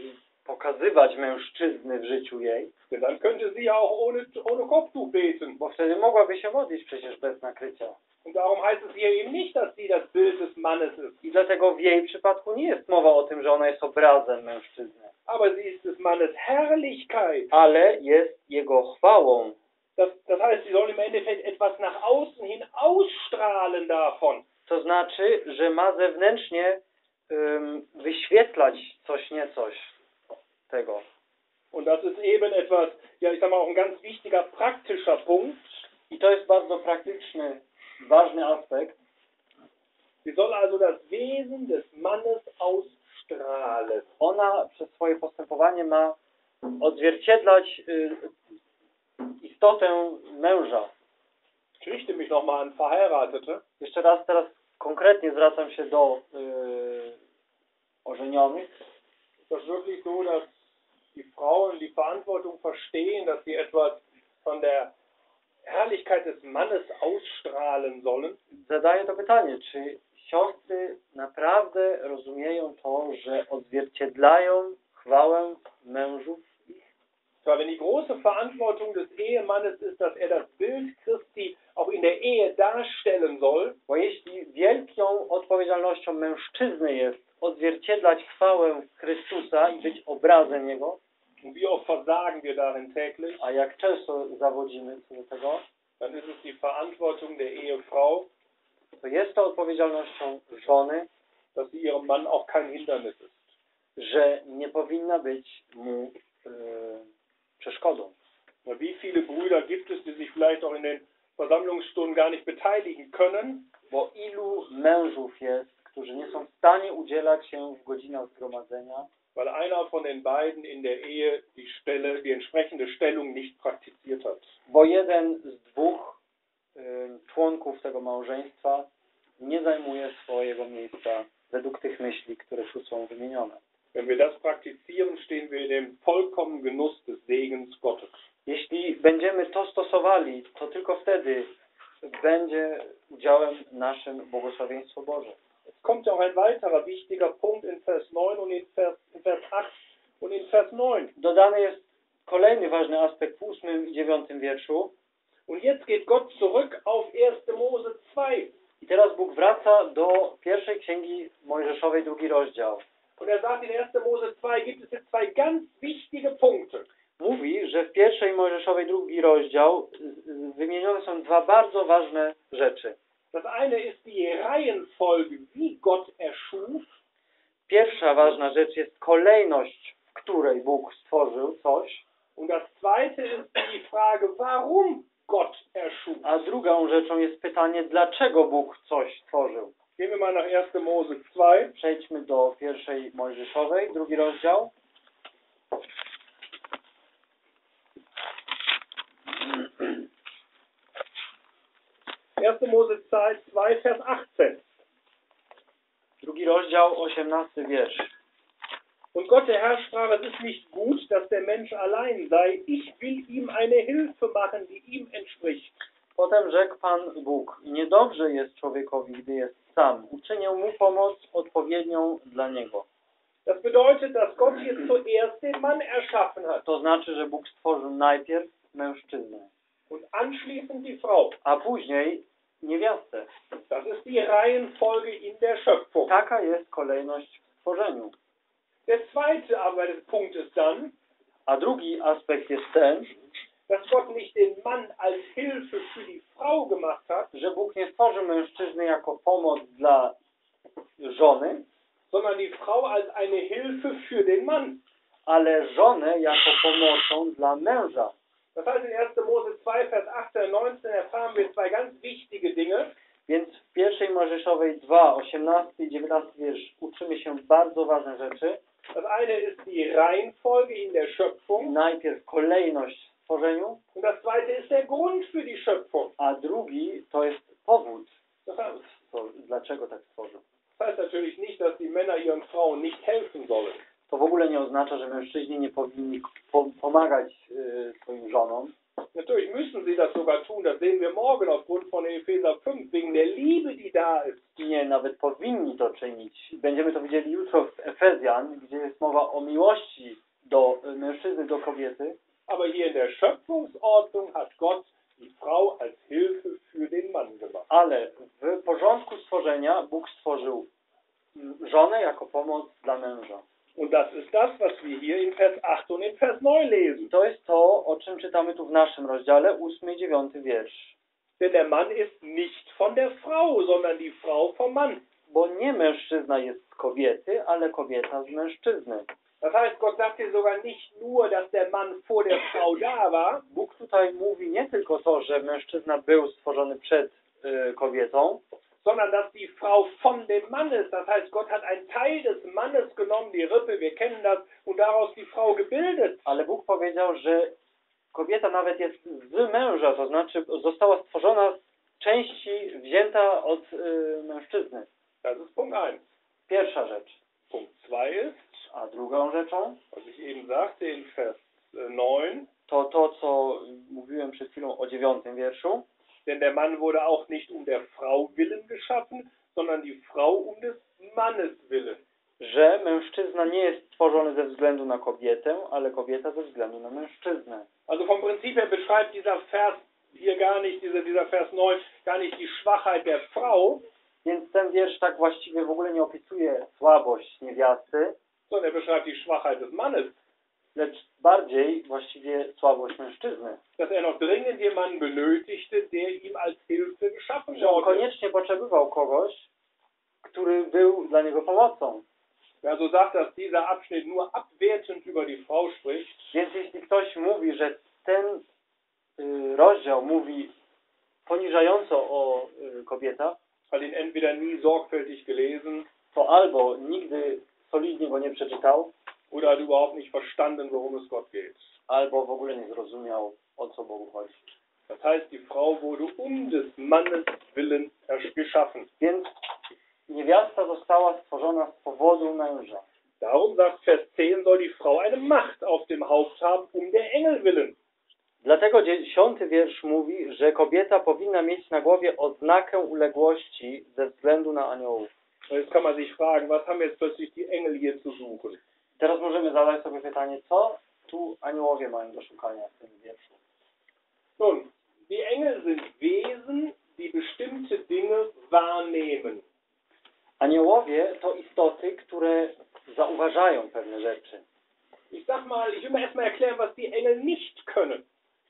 pokazywać mężczyzny w życiu jej, dann könnte sie ja auch ohne, ohne Kopftuch beten. Bo wtedy mogłaby się modlić przecież bez nakrycia. Und darum heißt es hier eben nicht, dass sie das Bild des Mannes ist. I dlatego w jej przypadku nie jest mowa o tym, że ona jest obrazem mężczyzny. Aber sie ist des Mannes Herrlichkeit. Ale jest jego chwałą. Das, das heißt, sie soll im Endeffekt etwas nach außen hin ausstrahlen davon. To znaczy, że ma zewnętrznie um, wyświetlać coś niecoś tego. Und das ist eben etwas, ja, ich sag mal, auch ein ganz wichtiger praktischer Punkt. I to jest bardzo praktyczny, ważny aspekt. Sie soll also das Wesen des Mannes ausstrahlen. Ona przez swoje postępowanie ma odzwierciedlać y, istotę męża. Ich richte mich nochmal an Verheiratete. Jeszcze raz teraz konkretnie zwracam się do yy, ożenionych. Ist das wirklich so, dass die Frauen die Verantwortung verstehen, dass sie etwas von der Herrlichkeit des Mannes ausstrahlen sollen? Zadaję to pytanie, czy siostry naprawdę rozumieją to, że odzwierciedlają chwałę mężów? Weil wenn die große Verantwortung des Ehemannes ist, dass er das Bild Christi auch in der Ehe darstellen soll, bo jeśli wielką odpowiedzialnością mężczyzny jest odzwierciedlać chwałę Chrystusa i być obrazem Jego, wie oft versagen wir darin täglich, a jak często zawodzimy co do tego, dann ist es die Verantwortung der Ehefrau, to jest to odpowiedzialnością żony, dass sie ihrem Mann auch kein Hindernis ist, że nie powinna być mu yy, przeszkodą. Wie viele Brüder gibt es, die sich vielleicht auch in den Versammlungsstunden gar nicht beteiligen können? Bo ilu mężów jest, którzy nie są w stanie udzielać się w godzinach zgromadzenia, weil einer von den beiden in der Ehe die Stelle, die entsprechende Stellung nicht praktiziert hat. Bo jeden z dwóch y, członków tego małżeństwa nie zajmuje swojego miejsca według tych myśli, które tu są wymienione. Wenn wir das praktizieren, stehen wir in dem vollkommenen Genuss des Segens Gottes. Jeśli będziemy to stosowali, to tylko wtedy będzie udziałem naszym błogosławieństwo Boże. Es kommt ja auch ein weiterer wichtiger Punkt in Vers neun und in Vers, in Vers acht und in Vers neun. Dodany jest kolejny ważny aspekt w ósmym i dziewiątym wierszu. Und jetzt geht Gott zurück auf erster Mose zwei. I teraz Bóg wraca do pierwszej księgi Mojżeszowej, drugi rozdział. Und er sagt, in erster Mose zwei gibt es jetzt zwei ganz wichtige Punkte. Mówi, że w pierwszej Mojżeszowej drugi rozdział wymienione są dwa bardzo ważne rzeczy. Das eine ist die Reihenfolge, wie Gott erschuf. Pierwsza ważna rzecz jest kolejność, w której Bóg stworzył coś. Und das zweite ist die Frage, warum Gott erschuf. A drugą rzeczą jest pytanie, dlaczego Bóg coś stworzył. Gehen wir nach erster Mose zwei. Przejdźmy do pierwszej Mojżeszowej, drugi rozdział. erster Mose zwei, Vers achtzehn. Drugi rozdział, osiemnasty wiersz. Und Gott der Herr sprach, es ist nicht gut, dass der Mensch allein sei. Ich will ihm eine Hilfe machen, die ihm entspricht. Potem rzekł Pan Bóg, niedobrze jest człowiekowi, gdy jest sam. Uczynię mu pomoc odpowiednią dla niego. Das bedeutet, dass Gott jetzt zuerst den Mann erschaffen hat. To znaczy, że Bóg stworzył najpierw mężczyznę. Und anschließend die Frau. A później niewiastę. Das ist die Reihenfolge in der Schöpfung. Taka jest kolejność w stworzeniu. Der zweite aber des Punktes dann. A drugi aspekt jest ten, dass Gott nicht den Mann als Hilfe für die Frau gemacht hat, że Bóg nie stworzył mężczyzny jako pomoc dla żony, sondern die Frau als eine Hilfe für den Mann, ale żonę jako pomocą dla męża. Das heißt in erster Mose zwei, Vers achtzehn und neunzehn erfahren wir zwei ganz wichtige Dinge. Więc w pierwszej Mojżeszowej dwa, osiemnasty i dziewiętnasty wiersz uczymy się bardzo ważne rzeczy. Das eine ist die Reihenfolge in der Schöpfung. Najpierw kolejność stworzeniu. Und das zweite ist der Grund für die Schöpfung. A drugi to jest powód, dlaczego tak stworzył. Das heißt natürlich nicht, dass die Männer ihren Frauen nicht helfen sollen. To w ogóle nie oznacza, że mężczyźni nie powinni pomagać yy, swoim żonom. Natürlich müssen sie das sogar tun, das sehen wir morgen aufgrund von Epheser fünf, wegen der Liebe, die da ist. Nie, nawet powinni to czynić. Będziemy to widzieli jutro w Efezjan, gdzie jest mowa o miłości, do mężczyzny, do kobiety. Aber hier in der Schöpfungsordnung hat Gott die Frau als Hilfe für den Mann gemacht. Ale w porządku stworzenia Bóg stworzył żonę jako pomoc dla męża. Und das ist das, was wir hier in Vers acht und in Vers neun lesen. To jest to, o czym czytamy tu w naszym rozdziale, ósmy i dziewiąty wiersz. Denn der Mann ist nicht von der Frau, sondern die Frau vom Mann. Bo nie mężczyzna jest z kobiety, ale kobieta z mężczyzny. Das heißt, Gott sagt hier sogar nicht nur, dass der Mann vor der Frau da war. Bóg tutaj mówi nie tylko to, że mężczyzna był stworzony przed y, kobietą, sondern dass die Frau von dem Mann ist. Das heißt, Gott hat einen Teil des Mannes genommen, die Rippe, wir kennen das, und daraus die Frau gebildet. Ale Bóg powiedział, że kobieta nawet jest z męża, to znaczy została stworzona z części wzięta od y, mężczyzny. Das ist Punkt eins. Pierwsza rzecz. Punkt zwei ist, a drugą rzeczą, was ich eben sagte in Vers neun, to to, co mówiłem przed chwilą o dziewiątym wierszu. Denn der Mann wurde auch nicht um der Frau willen geschaffen, sondern die Frau um des Mannes willen. Że mężczyzna nie jest stworzony ze względu na kobietę, ale kobieta ze względu na mężczyznę. Also vom Prinzip her beschreibt dieser Vers hier gar nicht, dieser, dieser Vers neun, gar nicht die Schwachheit der Frau. Więc ten wiersz tak właściwie w ogóle nie opisuje słabość niewiasty. Sondern er beschreibt die Schwachheit des Mannes. Lecz bardziej właściwie słabość mężczyzny. Dass er noch dringend jemanden benötigte, der ihm als Hilfe geschaffen wurde. Że on koniecznie potrzebował kogoś, który był dla niego pomocą. Wer so sagt, dass dieser Abschnitt nur abwertend über die Frau spricht. Więc jeśli ktoś mówi, że ten y, rozdział mówi poniżająco o y, kobietach, weil ihn entweder nie sorgfältig gelesen, to albo nigdy solidnie go nie przeczytał, oder hat überhaupt nicht verstanden, worum es Gott geht. Albo w ogóle nie zrozumiał, o co Bogu chodzi. Das heißt, die Frau wurde um des Mannes willen geschaffen. Więc niewiasta została stworzona z powodu męża. Darum sagt Vers zehn, soll die Frau eine Macht auf dem Haupt haben, um der Engel willen. Dlatego dziesiąty wiersz mówi, że kobieta powinna mieć na głowie oznakę uległości ze względu na aniołów. Jetzt kann man sich fragen, was haben jetzt plötzlich die Engel hier zu suchen? Teraz możemy zadać sobie pytanie, co tu aniołowie mają do szukania w tym wierszu. Nun, die Engel sind Wesen, die bestimmte Dinge wahrnehmen. Aniołowie to istoty, które zauważają pewne rzeczy. Ich sag mal, ich will mir erstmal erklären, was die Engel nicht können.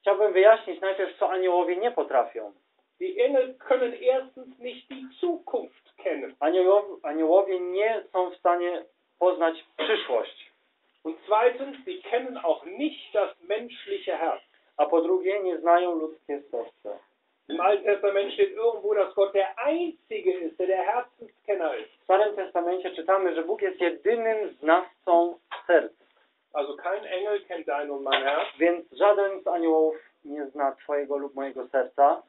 Chciałbym wyjaśnić najpierw, co aniołowie nie potrafią. Die Engel können erstens nicht die Zukunft kennen. Aniołowie, aniołowie nie są w stanie poznać przyszłość. Und zweitens, sie kennen auch nicht das menschliche Herz. A po drugie, nie znają ludzkie serce. Im Alten Testament steht irgendwo, dass Gott der Einzige ist, der der Herzenskenner ist. W Starym Testamencie czytamy, że Bóg jest jedynym znawcą serc. Also kein Engel kennt dein und mein Herz. Więc żaden z aniołów nie zna twojego lub mojego serca.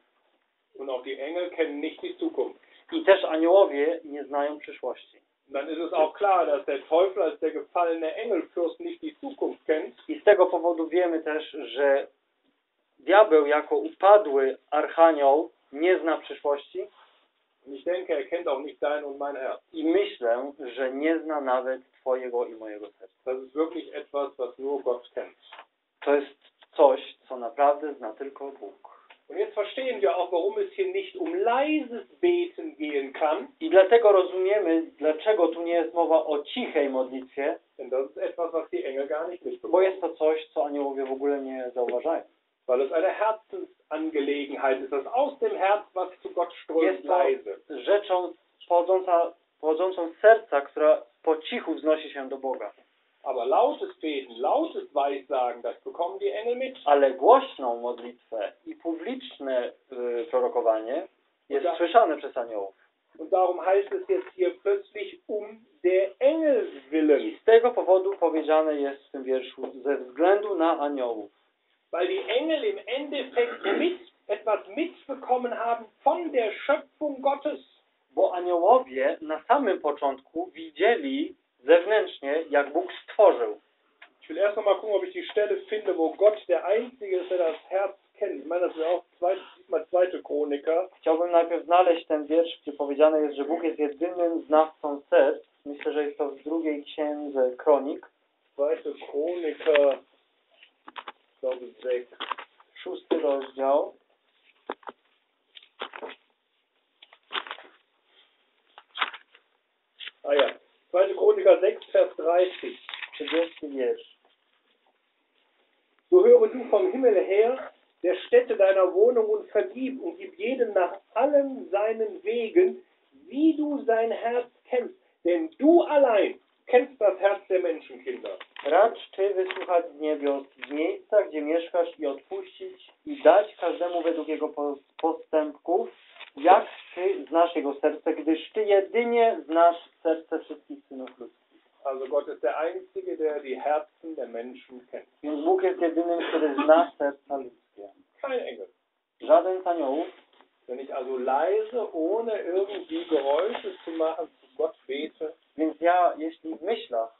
Und auch die Engel kennen nicht die Zukunft. I też aniołowie nie znają przyszłości. Dann ist es auch klar, dass der Teufel als der gefallene Engelfürst nicht die Zukunft kennt. I z tego powodu wiemy też, że diabeł jako upadły archanioł nie zna przyszłości. Ich denke, er kennt auch nicht dein und mein Herz. I myślę, że nie zna nawet twojego i mojego serca. Das ist wirklich etwas, was nur Gott kennt. To jest coś, co naprawdę zna tylko Bóg. Und jetzt verstehen wir auch, warum es hier nicht um leises Beten gehen kann. I dlatego rozumiemy, dlaczego tu nie jest mowa o cichej modlitwie. Denn das ist etwas, was die Engel gar nicht mitbekommen. Bo jest to coś, co aniołowie w ogóle nie zauważają. Weil es eine Herzensangelegenheit ist, das aus dem Herz, was zu Gott strömt, leise. Jest to rzeczą pochodząca, pochodzącą z serca, która po cichu wznosi się do Boga. Aber lautes Beten, lautes Weissagen, das bekommen die Engel mit. Ale głośną modlitwę i publiczne y, prorokowanie jest da, słyszane przez aniołów. Und darum heißt es jetzt hier plötzlich um der Engel willen. I z tego powodu powiedziane jest w tym wierszu ze względu na aniołów. Weil die Engel im Endeffekt mit, etwas mitbekommen haben von der Schöpfung Gottes. Bo aniołowie na samym początku widzieli zewnętrznie, jak Bóg stworzył. Ich will erst noch mal gucken, ob ich die Stelle finde, wo Gott der Einzige ist, der das Herz kennt. Ich meine, das ist auch diesmal zweite Chroniker. Chciałbym najpierw znaleźć ten wiersz, gdzie powiedziane jest, że Bóg jest jedynym znawcą serc. Myślę, że jest to w drugiej księdze Kronik. Zweite Chroniker, ich glaube sechs, szósty rozdział. A ja, Zweite Chroniker sechs, Vers dreißig, zwanzigsten Wiersz. So höre du vom Himmel her, der Stätte deiner Wohnung und vergib und gib jedem nach allen seinen Wegen, wie du sein Herz kennst, denn du allein kennst das Herz der Menschenkinder. Racz Ty wysłuchać z niebios, z miejsca, gdzie mieszkasz, i odpuścić, i dać każdemu według jego postępków, jak Ty znasz jego serce, gdyż Ty jedynie znasz serce wszystkich synów ludzkich. Also Gott ist der Einzige, der die Herzen der Menschen kennt. Więc Bóg jest jedynym, który zna serca ludzkie. Kein Engel. Żaden z aniołów. Wenn ich also leise, ohne irgendwie Geräusche zu machen, zu Gott bete. Więc ja, jeśli w myślach,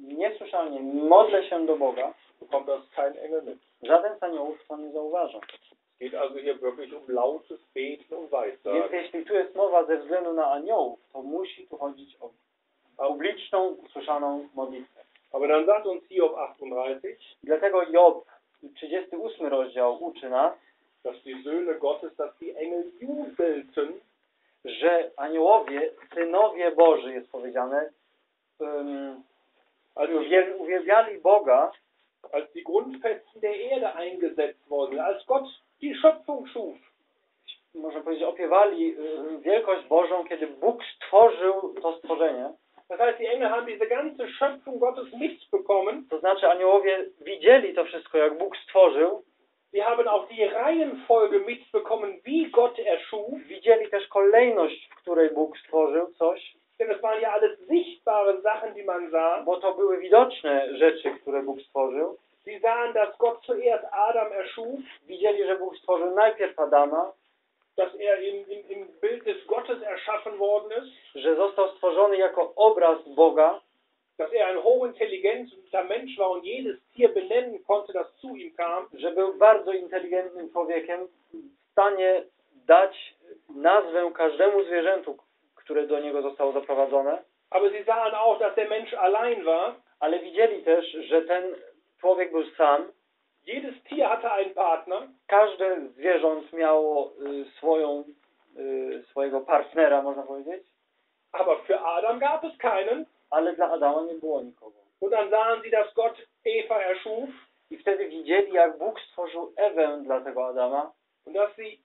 niesłyszalnie modlę się do Boga, bekommt das kein Engel mit. Żaden z aniołów to nie zauważa. Es geht also hier wirklich um lautes Beten und Weissagen. Więc jeśli tu jest mowa ze względu na aniołów, to musi tu chodzić o publiczną, usłyszaną modlitwę. Aber dann sagt uns Hiob achtunddreißig, dlatego Job, trzydziesty ósmy rozdział, uczy nas, dass die Söhne Gottes, dass die Engel jubelten, że aniołowie, synowie Boży, jest powiedziane, um, uwiel uwielbiali Boga, als die Grundfesten der Erde eingesetzt wurden, als Gott die Schöpfung schuf. Można powiedzieć, opiewali wielkość Bożą, kiedy Bóg stworzył to stworzenie. Das heißt, die Engel haben diese ganze Schöpfung Gottes mitbekommen. To znaczy aniołowie widzieli to wszystko, jak Bóg stworzył. Sie haben auch die Reihenfolge mitbekommen, wie Gott erschuf. Widzieli też kolejność, w której Bóg stworzył coś. Denn es waren ja alles sichtbare Sachen, die man sah. Bo to były widoczne rzeczy, które Bóg stworzył. Sie sahen, dass Gott zuerst Adam erschuf. Widzieli, że Bóg stworzył najpierw Adama. Dass er im, im, im Bild des Gottes erschaffen worden ist, że został stworzony jako obraz Boga, dass er ein hochintelligenter Mensch war und jedes Tier benennen konnte, das zu ihm kam, że był bardzo inteligentnym człowiekiem, w stanie dać nazwę każdemu zwierzętu, które do niego zostało zaprowadzone. Aber sie sahen auch, dass der Mensch allein war, ale widzieli też, że ten człowiek był sam. Jedes Tier hatte einen Partner. Każde zwierząt miało y, swoją, y, swojego partnera, można powiedzieć. Aber für Adam gab es keinen. Ale dla Adama nie było nikogo. Und dann sahen sie, dass Gott Eva erschuf. I wtedy widzieli, jak Bóg stworzył Ewę dla tego Adama. Und dass sie,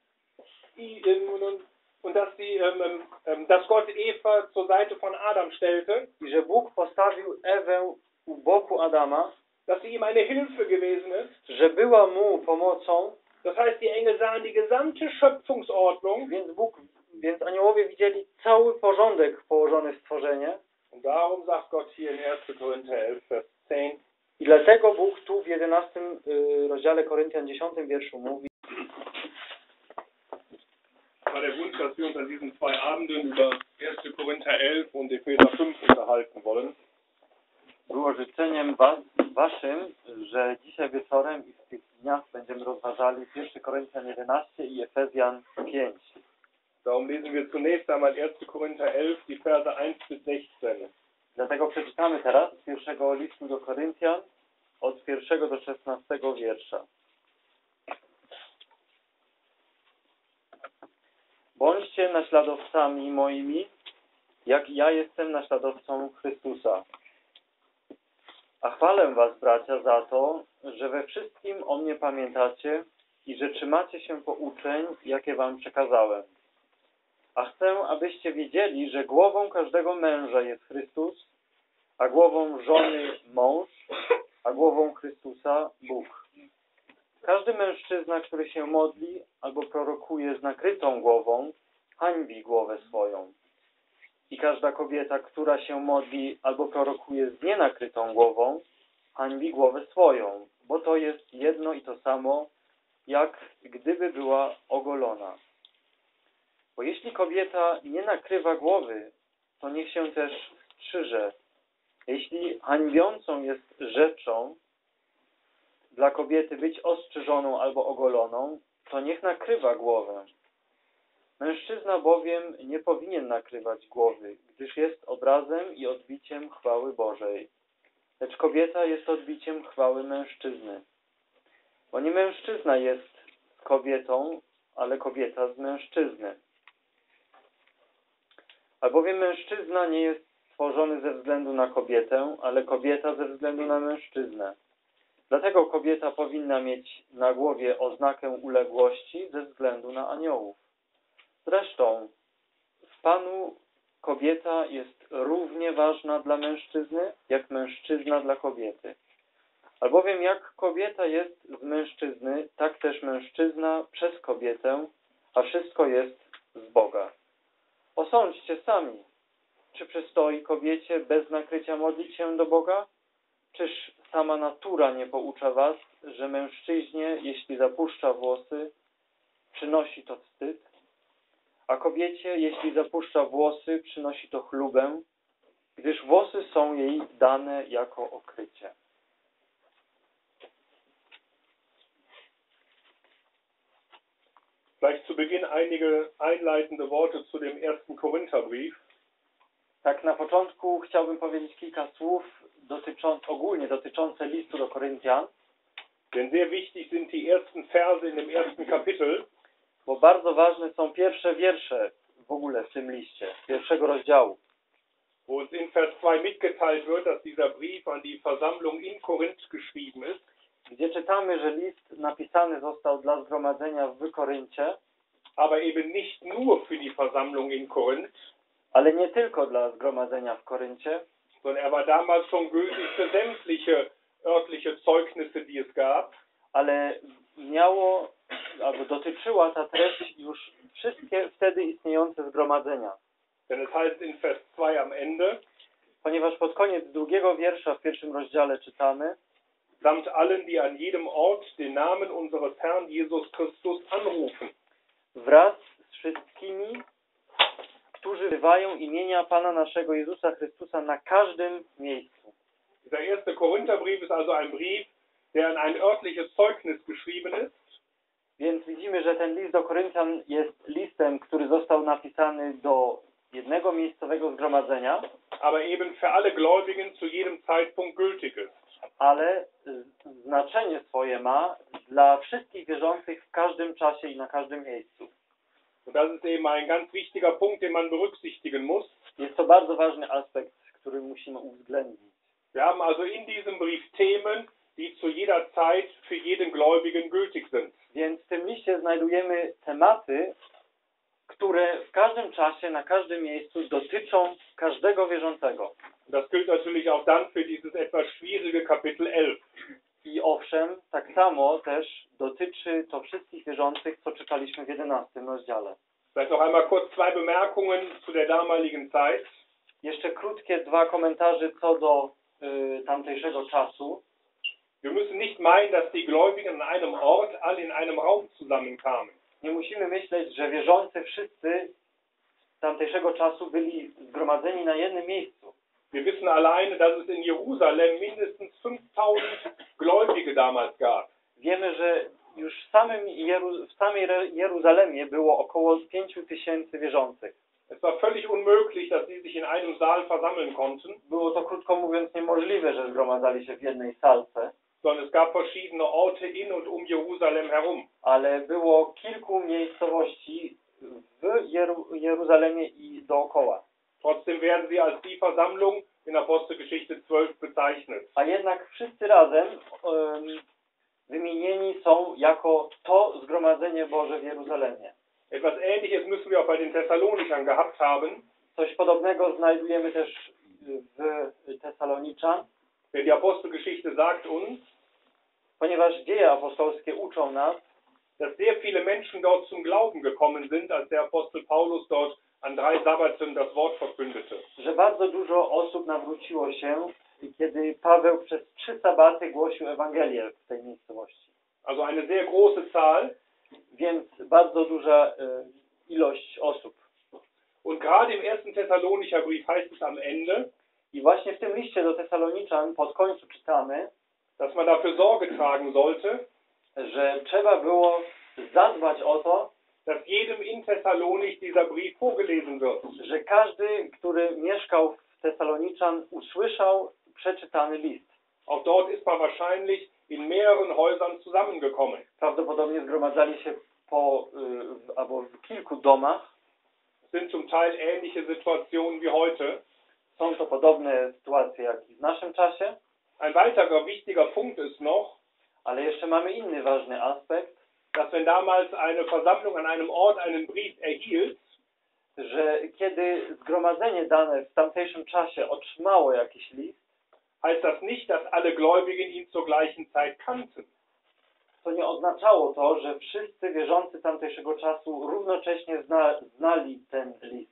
i, und, und, und dass sie, um, um, dass Gott Eva zur Seite von Adam stellte. I że Bóg postawił Ewę u boku Adama. Dass sie ihm eine Hilfe gewesen ist. Że była mu pomocą. Das heißt, die Engel sahen die gesamte Schöpfungsordnung. Więc Bóg, więc aniołowie widzieli cały porządek położony w stworzenie. Und darum sagt Gott hier in ersten Korinther elf, Vers zehn. I dlatego Bóg tu w jedenastym rozdziale Koryntian dziesiątym wierszu mówi. War der Wunsch, dass wir uns an diesen zwei Abenden über ersten Korinther elf und Epheser fünf unterhalten wollen. Było życzeniem was, waszym, że dzisiaj wieczorem i w tych dniach będziemy rozważali pierwszy Koryntian jedenaście i Efezjan pięć. Darum lesen wir zunächst einmal ersten Korinther elf, die Verse eins bis sechzehn. Dlatego przeczytamy teraz z pierwszego listu do Koryntian od pierwszego do szesnastego wiersza. Bądźcie naśladowcami moimi, jak ja jestem naśladowcą Chrystusa. A chwalę was, bracia, za to, że we wszystkim o mnie pamiętacie i że trzymacie się pouczeń, jakie wam przekazałem. A chcę, abyście wiedzieli, że głową każdego męża jest Chrystus, a głową żony mąż, a głową Chrystusa Bóg. Każdy mężczyzna, który się modli albo prorokuje z nakrytą głową, hańbi głowę swoją. I każda kobieta, która się modli albo prorokuje z nienakrytą głową, hańbi głowę swoją, bo to jest jedno i to samo, jak gdyby była ogolona. Bo jeśli kobieta nie nakrywa głowy, to niech się też strzyże. Jeśli hańbiącą jest rzeczą dla kobiety być ostrzyżoną albo ogoloną, to niech nakrywa głowę. Mężczyzna bowiem nie powinien nakrywać głowy, gdyż jest obrazem i odbiciem chwały Bożej. lecz kobieta jest odbiciem chwały mężczyzny. Bo nie mężczyzna jest z kobietą, ale kobieta z mężczyzny. Albowiem mężczyzna nie jest stworzony ze względu na kobietę, ale kobieta ze względu na mężczyznę. Dlatego kobieta powinna mieć na głowie oznakę uległości ze względu na aniołów. Zresztą w Panu kobieta jest równie ważna dla mężczyzny, jak mężczyzna dla kobiety. Albowiem jak kobieta jest z mężczyzny, tak też mężczyzna przez kobietę, a wszystko jest z Boga. Osądźcie sami, czy przystoi kobiecie bez nakrycia modlić się do Boga? Czyż sama natura nie poucza was, że mężczyźnie, jeśli zapuszcza włosy, przynosi to wstyd? A kobiecie, jeśli zapuszcza włosy, przynosi to chlubę, gdyż włosy są jej dane jako okrycie. Gleich zu Beginn einige einleitende Worte zu dem ersten Korintherbrief. Tak na początku chciałbym powiedzieć kilka słów dotycząc, ogólnie dotyczące listu do Koryntian. Denn sehr wichtig sind die ersten Verse in dem ersten Kapitel. Bo bardzo ważne są pierwsze wiersze w ogóle w tym liście, pierwszego rozdziału. Wo uns in Vers zwei mitgeteilt wird, dass dieser Brief an die Versammlung in Korinth geschrieben ist. Gdzie czytamy, że list napisany został dla zgromadzenia w Koryncie, aber eben nicht nur für die Versammlung in Korinth, ale nie tylko dla zgromadzenia w Koryncie, sondern er war damals schon gültig für sämtliche örtliche Zeugnisse, die es gab, ale miało albo dotyczyła ta treść już wszystkie wtedy istniejące zgromadzenia. Denn es heißt in Vers zwei am Ende, ponieważ pod koniec drugiego wiersza w pierwszym rozdziale czytamy, samt allen, die an jedem Ort den Namen unseres Herrn Jesus Christus anrufen. Wraz z wszystkimi, którzy wzywają imienia Pana naszego Jezusa Chrystusa na każdym miejscu. Dieser erste Korintherbrief ist also ein Brief, der an ein örtliches Zeugnis geschrieben ist. Więc widzimy, że ten list do Koryntian jest listem, który został napisany do jednego miejscowego zgromadzenia, aber eben für alle Gläubigen zu jedem Zeitpunkt gültig ist. Ale znaczenie swoje ma dla wszystkich wierzących w każdym czasie i na każdym miejscu. Das ist eben ein ganz wichtiger Punkt, den man berücksichtigen muss. Jest to bardzo ważny aspekt, który musimy uwzględnić. Wir haben also in diesem Brief Themen, die zu jeder Zeit für jeden Gläubigen gültig sind. Więc w tym liście znajdujemy tematy, które w każdym czasie, na każdym miejscu dotyczą każdego wierzącego. Das gilt natürlich auch dann für dieses etwas schwierige Kapitel elf. I owszem, tak samo też dotyczy to wszystkich wierzących, co czytaliśmy w jedenastym rozdziale. Vielleicht noch einmal kurz zwei Bemerkungen zu der damaligen Zeit. Jeszcze krótkie dwa komentarze co do y, tamtejszego czasu. Wir müssen nicht meinen, dass die Gläubigen an einem Ort alle in einem Raum zusammenkamen. Nie musimy myśleć, że wierzący wszyscy tamtejszego czasu byli zgromadzeni na jednym miejscu. Wir wissen alleine, dass es in Jerusalem mindestens fünftausend Gläubige damals gab. Wiemy, że już w samym Jeru- w samej Jeruzalemie było około pięć tysięcy wierzących. Es war völlig unmöglich, dass sie sich in einem Saal versammeln konnten. Było to krótko mówiąc niemożliwe, że zgromadzali się w jednej salce. Sondern es gab verschiedene Orte in und um Jerusalem herum. Ale było kilku miejscowości w Jeru- Jeruzalemie i dookoła. Trotzdem werden sie als die Versammlung in Apostelgeschichte zwölf bezeichnet. A jednak wszyscy razem um, wymienieni są jako to zgromadzenie Boże w Jeruzalemie. Etwas ähnliches müssen wir auch bei den Thessalonichern gehabt haben. Coś podobnego znajdujemy też w Tesaloniczan. Denn die Apostelgeschichte sagt uns, ponieważ dzieje apostolskie uczą nas, dass sehr viele Menschen dort zum Glauben gekommen sind, als der Apostel Paulus dort an drei Sabbaten das Wort verkündete. Że bardzo dużo osób nawróciło się, kiedy Paweł przez trzy sabaty głosił Ewangelię w tej miejscowości. Also eine sehr große Zahl, więc bardzo duża e, ilość osób. Und gerade im ersten Thessalonicher Brief heißt es am Ende, i właśnie w tym liście do Tesaloniczan pod końcu czytamy, dass man dafür Sorge tragen sollte, że trzeba było zadbać o to, dass jedem in Thessalonich dieser Brief vorgelesen wird. Że każdy, który mieszkał w Tesaloniczan, usłyszał przeczytany list. Auch dort ist man wahrscheinlich in mehreren Häusern zusammengekommen. Prawdopodobnie zgromadzali się po, y, albo w kilku domach. Sind zum Teil ähnliche Situationen wie heute. Są to podobne sytuacje jak i w naszym czasie. Ein weiterer wichtiger Punkt ist noch, ale jeszcze mamy inny ważny aspekt, dass wenn damals eine Versammlung an einem Ort einen Brief erhielt, że kiedy zgromadzenie dane w tamtejszym czasie otrzymało jakiś list, heißt das nicht, dass alle Gläubigen ihn zur gleichen Zeit kannten. To nie oznaczało to, że wszyscy wierzący tamtejszego czasu równocześnie zna, znali ten list.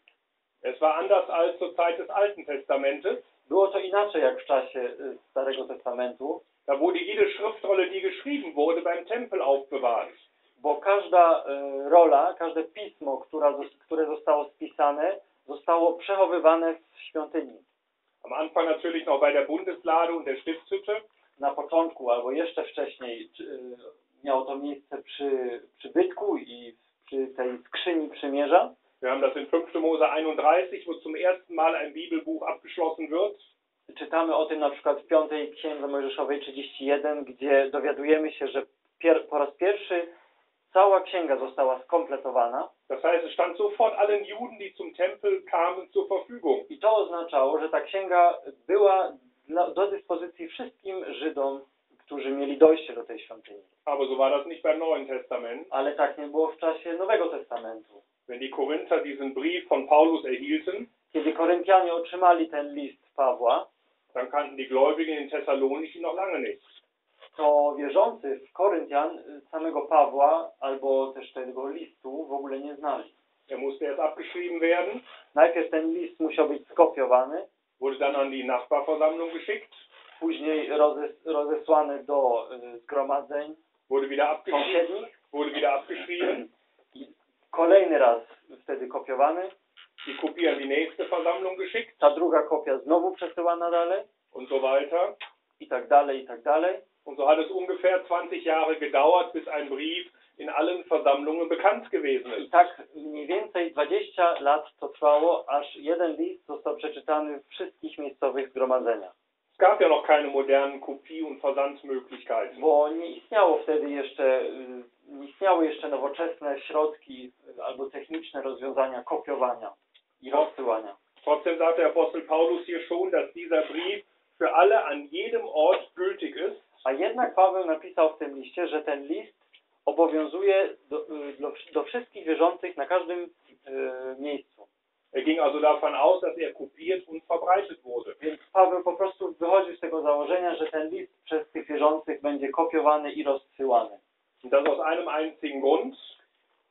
Es war anders als zur Zeit des Alten Testamentes. Było to inaczej jak w czasie Starego Testamentu. Da wurde jede Schriftrolle, die geschrieben wurde, beim Tempel aufbewahrt. Bo każda e, rola, każde pismo, która, które zostało spisane, zostało przechowywane w świątyni. Am Anfang natürlich noch bei der Bundeslade und der Stiftshütte. Na początku, albo jeszcze wcześniej, e, miało to miejsce przy przybytku i przy tej skrzyni przymierza. Wir haben das in fünften Mose einunddreißig, wo zum ersten Mal ein Bibelbuch abgeschlossen wird. Czytamy o tym na przykład w piątej Księdze Mojżeszowej trzydziestej pierwszej, gdzie dowiadujemy się, że pier, po raz pierwszy cała księga została skompletowana. Das heißt, es stand sofort allen Juden, die zum Tempel kamen, zur Verfügung. I to oznaczało, że ta księga była do dyspozycji wszystkim Żydom, którzy mieli dojście do tej świątyni. Aber so war das nicht beim Neuen Testament. Ale tak nie było w czasie Nowego Testamentu. Wenn die Korinther diesen Brief von Paulus erhielten, kiedy Koryntianie otrzymali ten list Pawła, dann kannten die Gläubigen in Thessaloniki noch lange nicht. To wierzący w Koryntian samego Pawła albo też tego listu w ogóle nie znali. Er musste erst abgeschrieben werden. Najpierw ten list musiał być skopiowany. Wurde dann an die Nachbarversammlung geschickt. Później rozes rozesłany do y, zgromadzeń. Wurde wieder abgeschrieben. Wurde wieder abgeschrieben. Kolejny raz wtedy kopiowany. Die Kopie an die nächste Versammlung geschickt. Ta druga kopia znowu przesyłana dalej. Und so weiter. I tak dalej, i tak dalej. Und so hat es ungefähr zwanzig Jahre gedauert, bis ein Brief in allen Versammlungen bekannt gewesen ist. I tak mniej więcej dwadzieścia lat to trwało, aż jeden list został przeczytany w wszystkich miejscowych zgromadzeniach. Es gab ja noch keine modernen Kopie- und Versandmöglichkeiten. Bo nie istniało wtedy jeszcze... nie istniały jeszcze nowoczesne środki albo techniczne rozwiązania kopiowania i rozsyłania. Trotzdem sagte Apostel Paulus hier schon, dass dieser Brief für alle an jedem Ort gültig ist. A jednak Paweł napisał w tym liście, że ten list obowiązuje do, do, do wszystkich wierzących na każdym e, miejscu. Er ging also davon aus, dass er kopiert und verbreitet wurde. Więc Paweł po prostu wychodził z tego założenia, że ten list przez tych wierzących będzie kopiowany i rozsyłany. Und das aus einem einzigen Grund,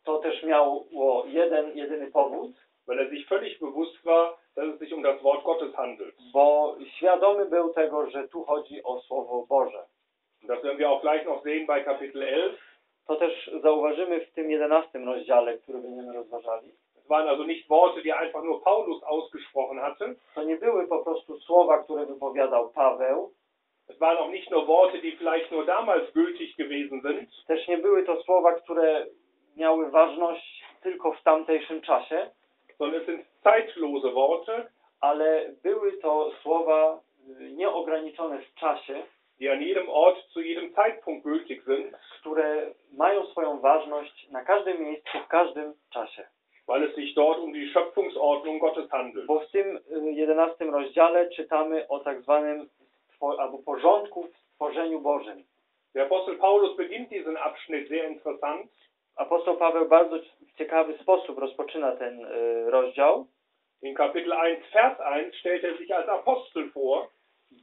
to też miało jeden, jedyny powód, weil er sich völlig bewusst war, dass es sich um das Wort Gottes handelt. Bo świadomy był tego, że tu chodzi o Słowo Boże. Und das werden wir auch gleich noch sehen bei Kapitel elf. To też zauważymy w tym jedenastym rozdziale, który będziemy rozważali. Es waren also nicht Worte, die einfach nur Paulus ausgesprochen hatte. To nie były po prostu słowa, które wypowiadał Paweł. Es waren auch nicht nur Worte, die vielleicht nur damals gültig gewesen sind. Też nie były to słowa, które miały ważność tylko w tamtejszym czasie. Sondern es sind zeitlose Worte, ale były to słowa nieograniczone w czasie, die an jedem Ort zu jedem Zeitpunkt gültig sind, które mają swoją ważność na każdym miejscu, w każdym czasie. Weil es sich dort um die Schöpfungsordnung Gottes handelt. Bo w tym jedenastym rozdziale czytamy o tak zwanym albo porządku w stworzeniu Bożym. Apostel Paulus beginnt diesen Abschnitt sehr interessant. Apostoł Paweł bardzo w ciekawy sposób rozpoczyna ten y, rozdział. In Kapitel eins Vers eins stellt er sich als Apostel vor,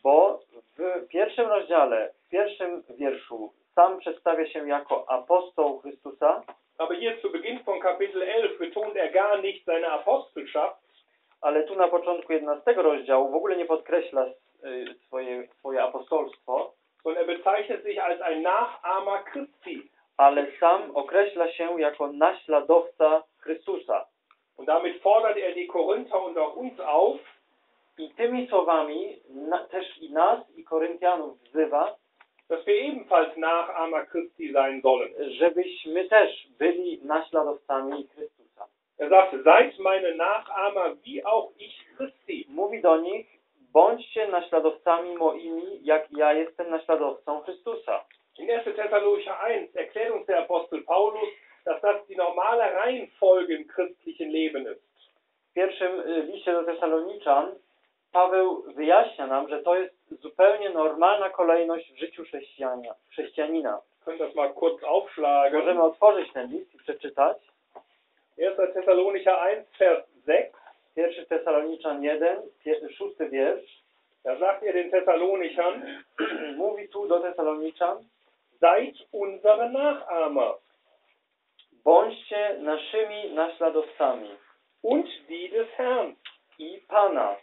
bo w pierwszym rozdziale, w pierwszym wierszu sam przedstawia się jako apostoł Chrystusa. Aber hier zu Beginn von Kapitel elf betont er gar nicht seine Apostelschaft. Ale tu na początku jedenastego rozdziału w ogóle nie podkreśla swoje, swoje apostolstwo. Und er bezeichnet sich als ein Nachahmer Christi. Ale sam określa się jako naśladowca Chrystusa. Und damit fordert er die Korinther und auch uns auf. I tymi słowami na, też i nas, i Koryntianów wzywa, dass wir ebenfalls Nachahmer Christi sein sollen. Żebyśmy też byli naśladowcami Chrystusa. Er sagt, seid meine Nachahmer, wie auch ich Christi. Mówi do nich, Bądźcie naśladowcami moimi, jak ja jestem naśladowcą Chrystusa. In erster Thessalonicher eins erklärt der Apostel Paulus, dass das die normale Reihenfolge im christlichen Leben ist. W pierwszym liście do Tesaloniczan Paweł wyjaśnia nam, że to jest zupełnie normalna kolejność w życiu chrześcijanina. Możemy otworzyć ten list i przeczytać. erster Thessalonicher eins, Vers sechs. pierwszy Tesaloniczan jeden, szósty wiersz. Da sagt er den Thessalonichern, mówi tu do Tesaloniczan, seid unsere Nachahmer. Bądźcie naszymi naśladowcami. Und die des Herrn. I Pana.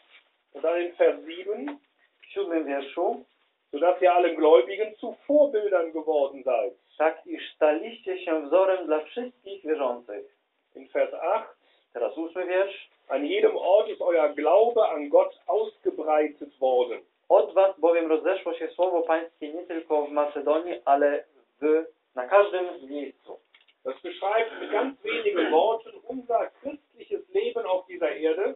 Und dann in Vers sieben, siódmym wierszu, sodass ihr allen Gläubigen zu Vorbildern geworden seid. Tak, iż staliście się wzorem dla wszystkich wierzących. In Vers acht, teraz ósmy wiersz, an jedem Ort ist euer Glaube an Gott ausgebreitet worden. Od was bowiem rozeszło się słowo pańskie nie tylko w Macedonii, ale w, na każdym miejscu. Das beschreibt mit ganz wenigen Worten unser christliches Leben auf dieser Erde.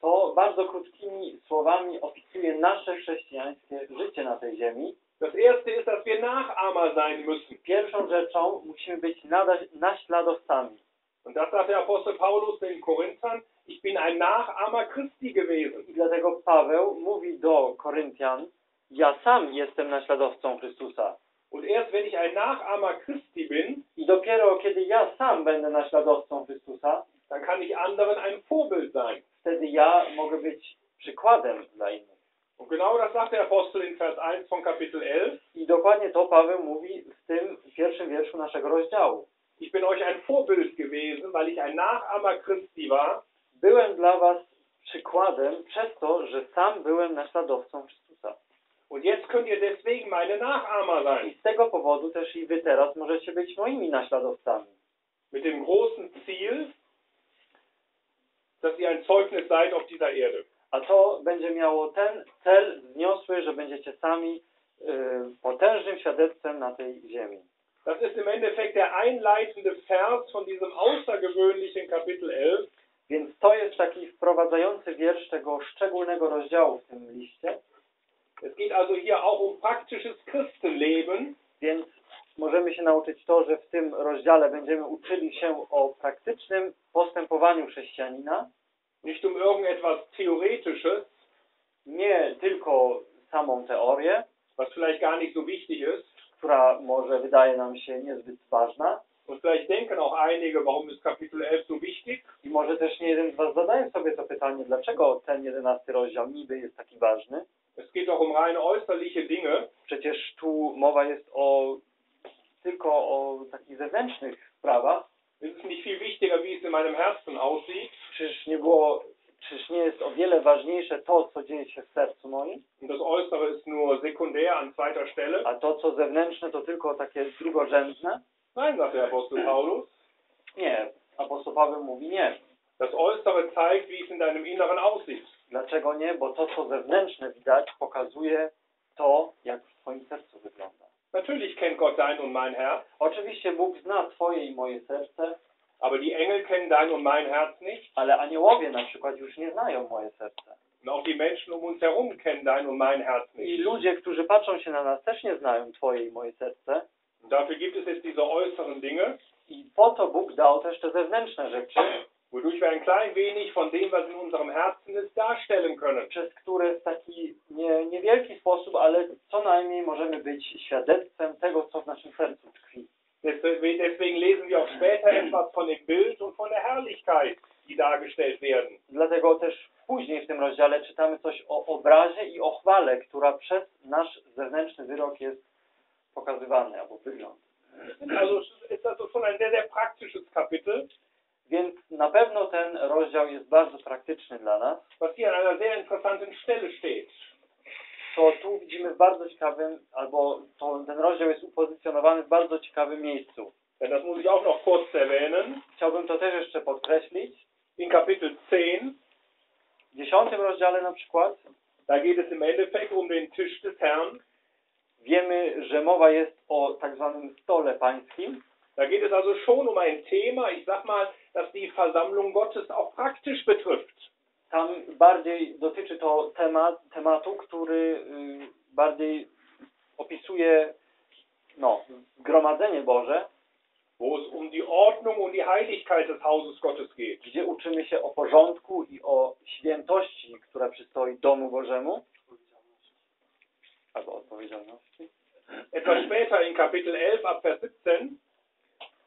To bardzo krótkimi słowami opisuje nasze chrześcijańskie życie na tej ziemi. Das erste ist, dass wir Nachahmer sein müssen. Pierwszą rzeczą musimy być nadal naśladowcami. Und das sagt der Apostel Paulus den Korinthern, ich bin ein Nachahmer Christi gewesen. I dlatego Paweł mówi do Koryntian, ja sam jestem naśladowcą Chrystusa. Und erst wenn ich ein Nachahmer Christi bin, i dopiero kiedy ja sam będę naśladowcą Chrystusa, dann kann ich anderen ein Vorbild sein. Wtedy ja mogę być przykładem dla innych. Und genau das sagt der Apostel in Vers eins von Kapitel elf. I dokładnie to Paweł mówi w tym pierwszym wierszu naszego rozdziału. Ich bin euch ein Vorbild gewesen, weil ich ein Nachahmer Christi war. Byłem dla was przykładem przez to, że sam byłem naśladowcą Chrystusa. Und jetzt könnt ihr deswegen meine Nachahmer sein. I z tego powodu też i wy teraz możecie być moimi naśladowcami. Mit dem großen Ziel, dass ihr ein Zeugnis seid auf dieser Erde. A to będzie miało ten cel wzniosły, że będziecie sami y, potężnym świadectwem na tej ziemi. Das ist im Endeffekt der einleitende Vers von diesem außergewöhnlichen Kapitel elf. Więc to jest taki wprowadzający wiersz tego szczególnego rozdziału w tym liście. Es geht also hier auch um praktisches Christenleben. Więc możemy się nauczyć to, że w tym rozdziale będziemy uczyli się o praktycznym postępowaniu chrześcijanina. Nicht um irgendetwas Theoretisches. Nie tylko samą teorię, was vielleicht gar nicht so wichtig ist, która może wydaje nam się niezbyt ważna. Und vielleicht denken auch einige, warum ist Kapitel elf so wichtig? I może też nie jeden z was zadaje sobie to pytanie, dlaczego ten jedenasty rozdział niby jest taki ważny. Es geht auch um rein äußerliche Dinge. Przecież tu mowa jest o tylko o takich zewnętrznych sprawach. Es ist nicht viel wichtiger, wie es in meinem Herzen aussieht. Czyż nie było, czyż nie jest o wiele ważniejsze to, co dzieje się w sercu moim? Und das Äußere ist nur sekundär an zweiter Stelle. A to, co zewnętrzne, to tylko takie drugorzędne? Nein, sagt der Apostel Paulus. Nie, apostoł Paweł mówi nie. Das Äußere zeigt, wie es in deinem Inneren aussieht. Dlaczego nie? Bo to, co zewnętrzne widać, pokazuje to, jak w twoim sercu wygląda. Natürlich kennt Gott dein und mein Herz. Oczywiście Bóg zna twoje i moje serce. Aber die Engel kennen dein und mein Herz nicht. Ale aniołowie na przykład już nie znają moje serce. Und auch die Menschen um uns herum kennen dein und mein Herz nicht. I ludzie, którzy patrzą się na nas, też nie znają twoje i moje serce. Und dafür gibt es jetzt diese äußeren Dinge. I po to Bóg dał też te zewnętrzne rzeczy. Wodurch wir ein klein wenig von dem, was in unserem Herzen ist, darstellen können. Przez które w taki nie, niewielki sposób, ale co najmniej możemy być świadectwem tego, co w naszym sercu tkwi. Deswegen lesen wir auch später etwas von dem Bild und von der Herrlichkeit, die dargestellt werden. Dlatego też później w tym rozdziale czytamy coś o obrazie i o chwale, która przez nasz zewnętrzny wyrok jest pokazywany albo wygląd. Also ist das schon ein sehr, sehr praktisches Kapitel. Więc na pewno ten rozdział jest bardzo praktyczny dla nas. To tu widzimy w bardzo ciekawym, albo to, ten rozdział jest upozycjonowany w bardzo ciekawym miejscu. Chciałbym to też jeszcze podkreślić. In Kapitel zehn, w dziesiątym rozdziale na przykład, da geht es im Endeffekt um den Tisch des Herrn. Wiemy, że mowa jest o tak zwanym stole pańskim. Da geht es also schon um ein Thema, ich sag mal, dass die Versammlung Gottes auch praktisch betrifft. Tam bardziej dotyczy to temat, tematu, który bardziej opisuje no, zgromadzenie Boże, wo es um die Ordnung und die Heiligkeit des Hauses Gottes geht. Gdzie uczymy się o porządku i o świętości, która przystoi domu Bożemu. Albo odpowiedzialności. Etwas später in Kapitel elf ab Vers siebzehn.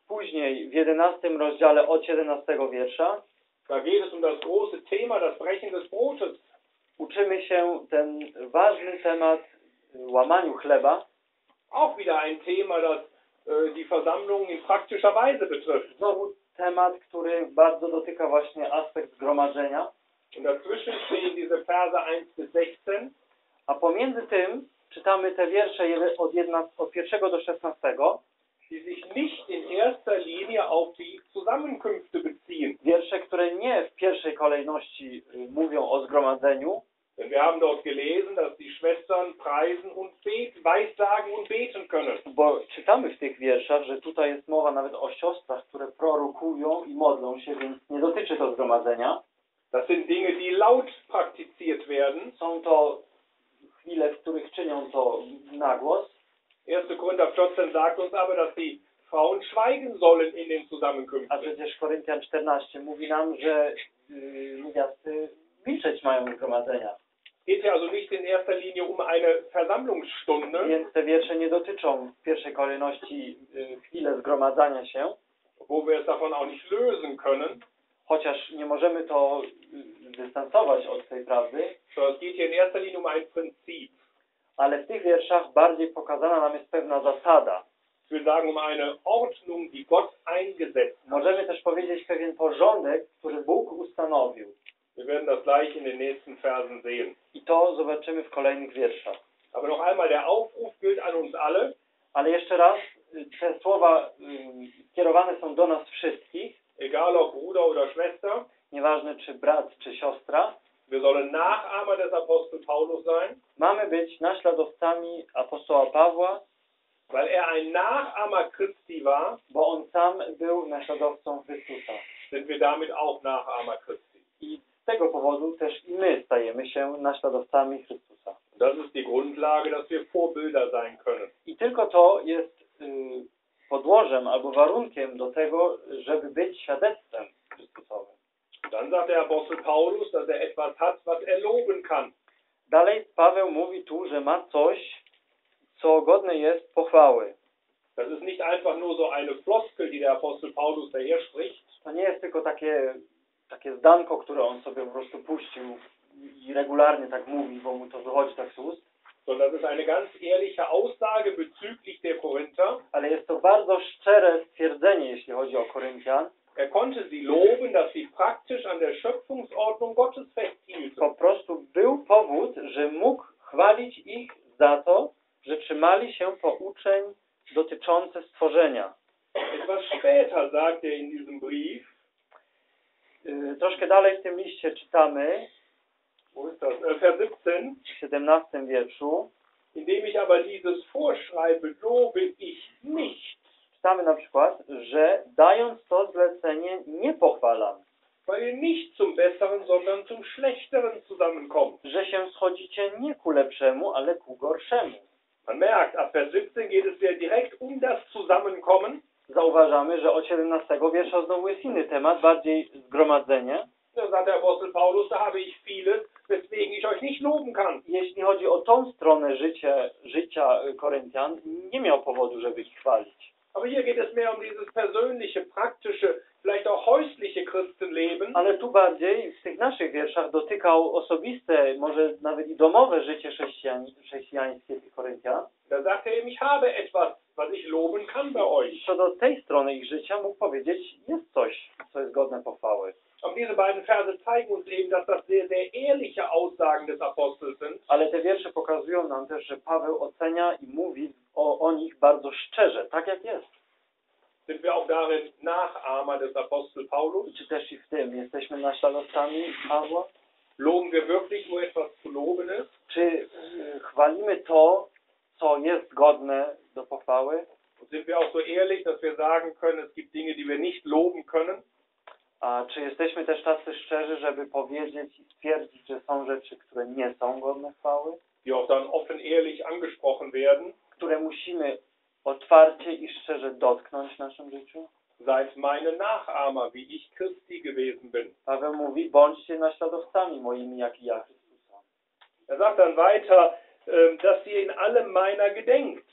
Później w jedenastym rozdziale od jedenastego wiersza. Da geht es um das große Thema, das Brechen des Brotes. Uczymy się ten ważny temat łamaniu chleba. Auch wieder ein Thema, das die Versammlung in praktischer Weise betrifft. Znowu temat, który bardzo dotyka właśnie aspekt zgromadzenia. Und dazwischen stehen diese Verse eins bis sechzehn. A pomiędzy tym czytamy te wiersze od, jedna, od pierwszego do szesnastego. Die sich nicht in erster Linie auf die Zusammenkünfte beziehen. Wiersze, które nie w pierwszej kolejności mówią o zgromadzeniu. Denn wir haben dort gelesen, dass die Schwestern preisen und beten, weissagen und beten können. Bo czytamy w tych wierszach, że tutaj jest mowa nawet o siostrach, które prorokują i modlą się, więc nie dotyczy to zgromadzenia. Das sind Dinge, die laut praktiziert werden. Są to chwile, w których czynią to na głos. erster Korinther vierzehn sagt uns aber, dass die Frauen schweigen sollen in den Zusammenkünften. A przecież Koryntian czternaście mówi nam, że yy, niewiasty milczeć mają zgromadzenia. Geht ja also nicht in erster Linie um eine Versammlungsstunde. Więc te wiersze nie dotyczą w pierwszej kolejności chwile zgromadzania się, wo wir es davon auch nicht lösen können, chociaż nie możemy to dystansować od tej prawdy. So, es geht hier in erster Linie um ein Prinzip. Ale w tych wierszach bardziej pokazana nam jest pewna zasada. Wir sagen um eine Ordnung, die Gott eingesetzt hat. Możemy też powiedzieć pewien porządek, który Bóg ustanowił. Wir werden das gleich in den nächsten Versen sehen. I to zobaczymy w kolejnych wierszach. Aber noch einmal der Aufruf gilt an uns alle. Ale jeszcze raz te słowa skierowane są do nas wszystkich. Egal ob Bruder oder Schwester. Nieważne czy brat czy siostra. Wir sollen Nachahmer des Apostels Paulus sein. Mamy być naśladowcami apostoła Pawła. Weil er ein Nachahmer Christi war. Bo on sam był naśladowcą Chrystusa. Sind wir damit auch Nachahmer Christi. I z tego powodu też i my stajemy się naśladowcami Chrystusa. Das ist die Grundlage, dass wir Vorbilder sein können. I tylko to jest y, podłożem albo warunkiem do tego, żeby być świadectwem Chrystusowym. Dann sagt der Apostel Paulus, dass er etwas hat, was er loben kann. Dalej Paweł mówi tu, że ma coś, co godne jest pochwały. Das ist nicht einfach nur so eine Floskel, die der Apostel Paulus daher spricht. To nie jest tylko takie takie zdanko, które on sobie po prostu puścił i regularnie tak mówi, bo mu to wychodzi tak z ust. Das ist eine ganz ehrliche Aussage bezüglich der Korinther. Ale jest to bardzo szczere stwierdzenie, jeśli chodzi o Koryntian. Er konnte sie loben, dass sie praktisch an der Schöpfungsordnung Gottes festhielten. Po prostu był powód, że mógł chwalić ich za to, że trzymali się pouczeń dotyczące stworzenia. Etwas später sagt er in diesem Brief. Troszkę dalej w tym liście czytamy w siedemnastym wierszu. Indem ich aber dieses vorschreibe, lobe ich nicht. Czytamy na przykład, że dając to zlecenie nie pochwalam. Weil nicht zum besseren, sondern zum schlechteren zusammenkommt. Że się schodzicie nie ku lepszemu, ale ku gorszemu. Man merkt, ab Vers siebzehn geht es wieder direkt um das Zusammenkommen. Zauważamy, że od siedemnastego wiersza znowu jest inny temat, bardziej zgromadzenie. Jeśli chodzi o tą stronę życia, życia Koryntian, nie miał powodu, żeby ich chwalić. Ale tu bardziej w tych naszych wierszach dotykał osobiste, może nawet i domowe życie chrześcijańskie tych Koryntian. Da sagte er, ich habe etwas, was ich loben kann bei euch. Co do tej strony ich życia mógł powiedzieć, jest coś, co jest godne pochwały. Ale te wiersze pokazują nam też, że Paweł ocenia i mówi o, o nich bardzo szczerze, tak jak jest. Sind wir auch darin Nachahmer des Apostel Paulus? Czy też i w tym jesteśmy naśladowcami Pawła? Loben wir wirklich nur etwas zu loben ist? Czy y, chwalimy to, co jest godne do pochwały? Sind wir auch so ehrlich, dass wir sagen können, es gibt Dinge, die wir nicht loben können? Czy jesteśmy też tacy szczerzy, żeby powiedzieć i stwierdzić, że są rzeczy, które nie są godne chwały? Die auch dann offen ehrlich angesprochen werden. Które musimy otwarcie i szczerze dotknąć w naszym życiu. Seid meine Nachahmer, wie ich Christi gewesen bin. Paweł mówi, bądźcie naśladowcami moimi, jak i ja Chrystusa. Er sagt dann weiter, dass ihr in allem meiner gedenkt.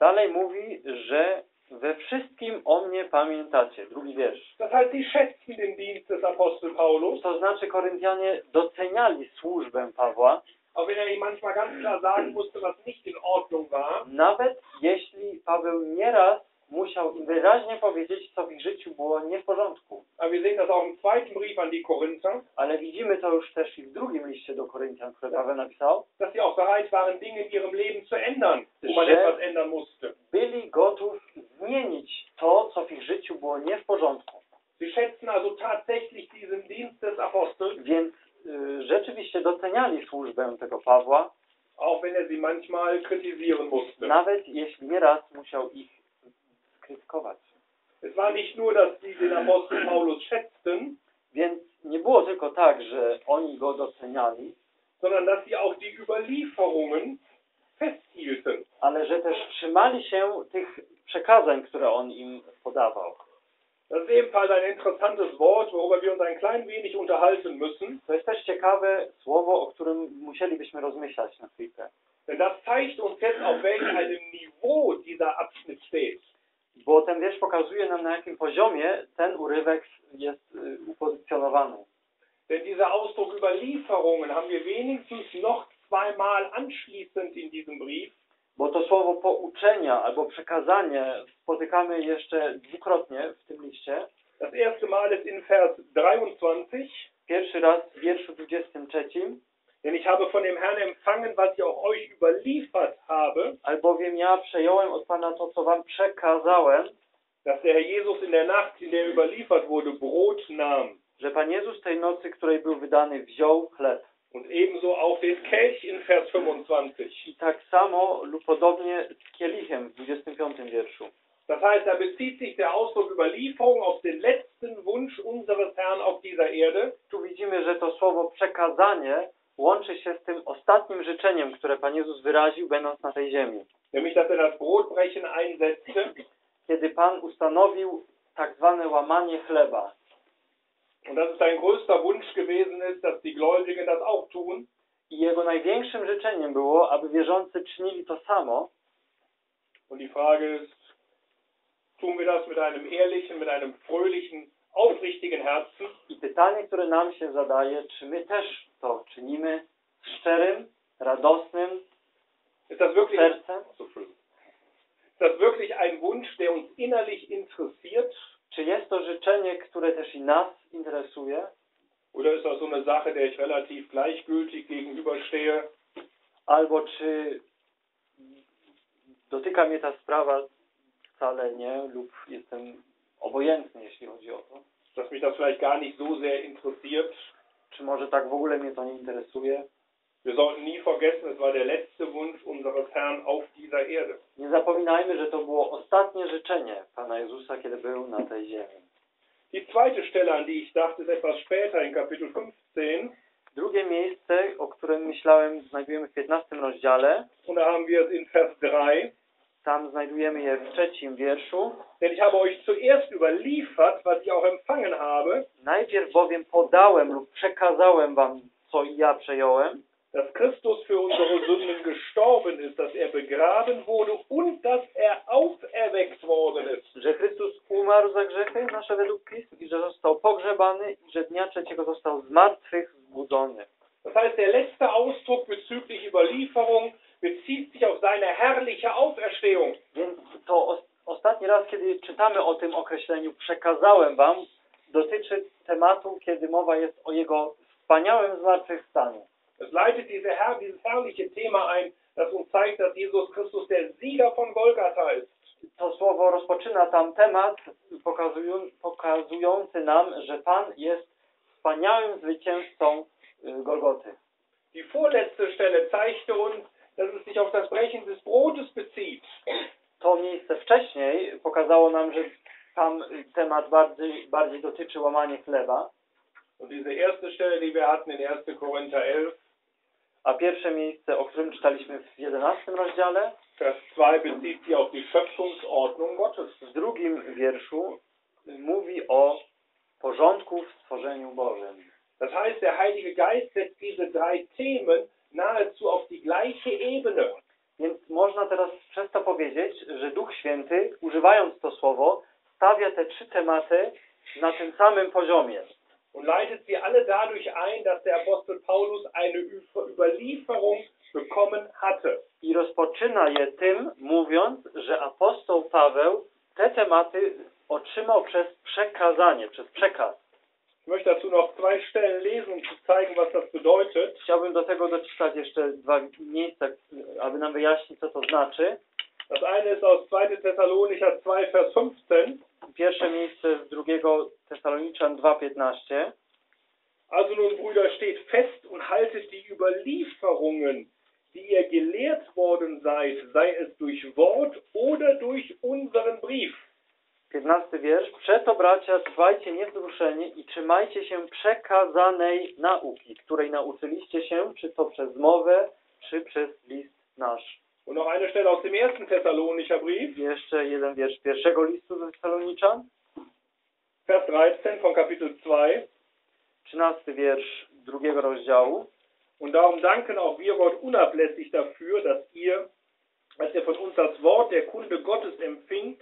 Dalej mówi, że we wszystkim o mnie pamiętacie. Drugi wiersz. Das heißt, sie schätzten den Dienst des Apostel Paulus. To znaczy, Koryntianie doceniali służbę Pawła. Aber wenn er ihm manchmal ganz klar sagen musste, was nicht in Ordnung war. Nawet jeśli Paweł nieraz musiał im wyraźnie powiedzieć, co w ich życiu było nie w porządku. Aber wir sehen das auch im zweiten Brief an die Korinther. Ale widzimy to już też i w drugim liście do Koryntian, który Paweł napisał. Dass sie auch bereit waren, Dinge in ihrem Leben zu ändern, wo man etwas ändern musste. Byli gotów zmienić to, co w ich życiu było nie w porządku. Sie schätzen also tatsächlich diesen Dienst des Apostels. Więc y, rzeczywiście doceniali służbę tego Pawła. Auch wenn er sie manchmal kritisieren musste. Nawet jeśli nieraz musiał ich krytykować. Es war nicht nur, dass sie den Apostel Paulus schätzten, więc nie było tylko tak, że oni go doceniali, sondern dass sie auch die Überlieferungen festhielten. Ale że też trzymali się tych przekazań, które on im podawał. Das ist ebenfalls ein interessantes Wort, worüber wir uns ein klein wenig unterhalten müssen. To jest też ciekawe słowo, o którym musielibyśmy rozmyślać na chwilkę. Denn das zeigt uns jetzt, auf welchem Niveau dieser Abschnitt steht. Bo ten wiersz pokazuje nam, na jakim poziomie ten urywek jest y, upozycjonowany. Denn dieser Ausdruck Überlieferungen haben wir wenigstens noch zweimal anschließend in diesem Brief. Bo to słowo pouczenia albo przekazanie spotykamy jeszcze dwukrotnie w tym liście. Das erste Mal ist in Vers dreiundzwanzig. Pierwszy raz w wierszu dwudziestym trzecim. Denn ich habe von dem Herrn empfangen, was ich auch euch überliefert habe. Albowiem ja przejąłem od Pana to, co wam przekazałem. Dass der Herr Jesus in der Nacht, in der überliefert wurde, Brot nahm. Że Pan Jezus tej nocy, której był wydany, wziął chleb. Und ebenso auch den Kelch in Vers fünfundzwanzig. I tak samo lub podobnie z kielichem w dwudziestym piątym wierszu. Das heißt, da bezieht sich der Ausdruck Überlieferung auf den letzten Wunsch unseres Herrn auf dieser Erde. Tu widzimy, że to słowo przekazanie łączy się z tym ostatnim życzeniem, które Pan Jezus wyraził, będąc na tej ziemi. Kiedy Pan ustanowił tak zwane łamanie chleba. I jego największym życzeniem było, aby wierzący czynili to samo. I pytanie, które nam się zadaje, czy my też to czynimy z szczerym, radosnym sercem? Czy jest to życzenie, które też i nas interesuje? Albo czy dotyka mnie ta sprawa wcale nie, lub jestem obojętny, jeśli chodzi o to? Dass mich das vielleicht gar nicht so sehr interessiert. Czy może tak w ogóle mnie to nie interesuje? Wir sollten nie vergessen, es war der letzte Wunsch unseres Herrn auf dieser Erde. Nie zapominajmy, że to było ostatnie życzenie Pana Jezusa, kiedy był na tej ziemi. Die zweite Stelle, an die ich dachte, ist etwas später in Kapitel fünfzehn. Drugie miejsce, o którym myślałem, znajdujemy w piętnastym rozdziale. Und da haben wir es in Vers drei. Tam znajdujemy je w trzecim wierszu. Denn ich habe euch zuerst überliefert, was ich auch empfangen habe. Najpierw bowiem podałem lub przekazałem wam, co i ja przejąłem. Dass Christus für unsere Sünden gestorben ist, dass er begraben wurde und dass er auferweckt worden ist. Że Chrystus umarł za grzechy nasze według Pism i że został pogrzebany i że dnia trzeciego został z martwych wzbudzony. Das heißt, der letzte Ausdruck bezüglich Überlieferung bezieht sich auf seine herrliche Auferstehung. Więc to os ostatni raz, kiedy czytamy o tym określeniu przekazałem wam, dotyczy tematu, kiedy mowa jest o jego wspaniałym zmartwychwstaniu. Es leitet diese her dieses herrliche Thema ein, das uns zeigt, dass Jesus Christus der Sieger von Golgatha ist. To słowo rozpoczyna tam temat pokazują, pokazujący nam, że Pan jest wspaniałym zwycięzcą y, Golgoty. Die vorletzte Stelle zeigte uns, dass es sich auf das Brechen des Brotes bezieht. To miejsce wcześniej pokazało nam, że Tam temat bardziej, bardziej dotyczy łamania chleba. Und diese erste Stelle, die wir hatten in ersten Korinther elf, a pierwsze miejsce, o którym czytaliśmy w jedenastym rozdziale, Vers zwei bezieht sich auf die Schöpfungsordnung Gottes. W drugim wierszu mówi o porządku w stworzeniu Bożym. Das heißt, der Heilige Geist setzt diese drei Themen nahezu auf die gleiche Ebene. Więc można teraz przez to powiedzieć, że Duch Święty, używając to słowo, stawia te trzy tematy na tym samym poziomie. Und leitet sie alle dadurch ein, dass der Apostel Paulus eine Überlieferung bekommen hatte. I rozpoczyna je tym, mówiąc, że apostoł Paweł te tematy otrzymał przez przekazanie, przez przekaz. Ich möchte dazu noch zwei Stellen lesen, um zu zeigen, was das bedeutet. Chciałbym do tego doczytać jeszcze dwa miejsca, aby nam wyjaśnić, co to znaczy. Das eine ist aus zweiten Thessalonicher zwei, Vers fünfzehn. Pierwsze miejsce z drugiego Tesaloniczan dwa, piętnaście. Also nun, Brüder, steht fest und haltet die Überlieferungen, die ihr gelehrt worden seid, sei es durch Wort oder durch unseren Brief. piętnasty wiersz. Przeto, bracia, trwajcie niewzruszeni i trzymajcie się przekazanej nauki, której nauczyliście się, czy to przez mowę, czy przez list nasz. Und noch eine Stelle aus dem ersten Thessalonicher Brief. Jeszcze jeden wiersz pierwszego listu do Thessaloniczan. Vers dreizehn von Kapitel zwei. trzynasty wiersz drugiego rozdziału. Und darum danken auch wir Gott unablässig dafür, dass ihr, als ihr von uns das Wort der Kunde Gottes empfingt,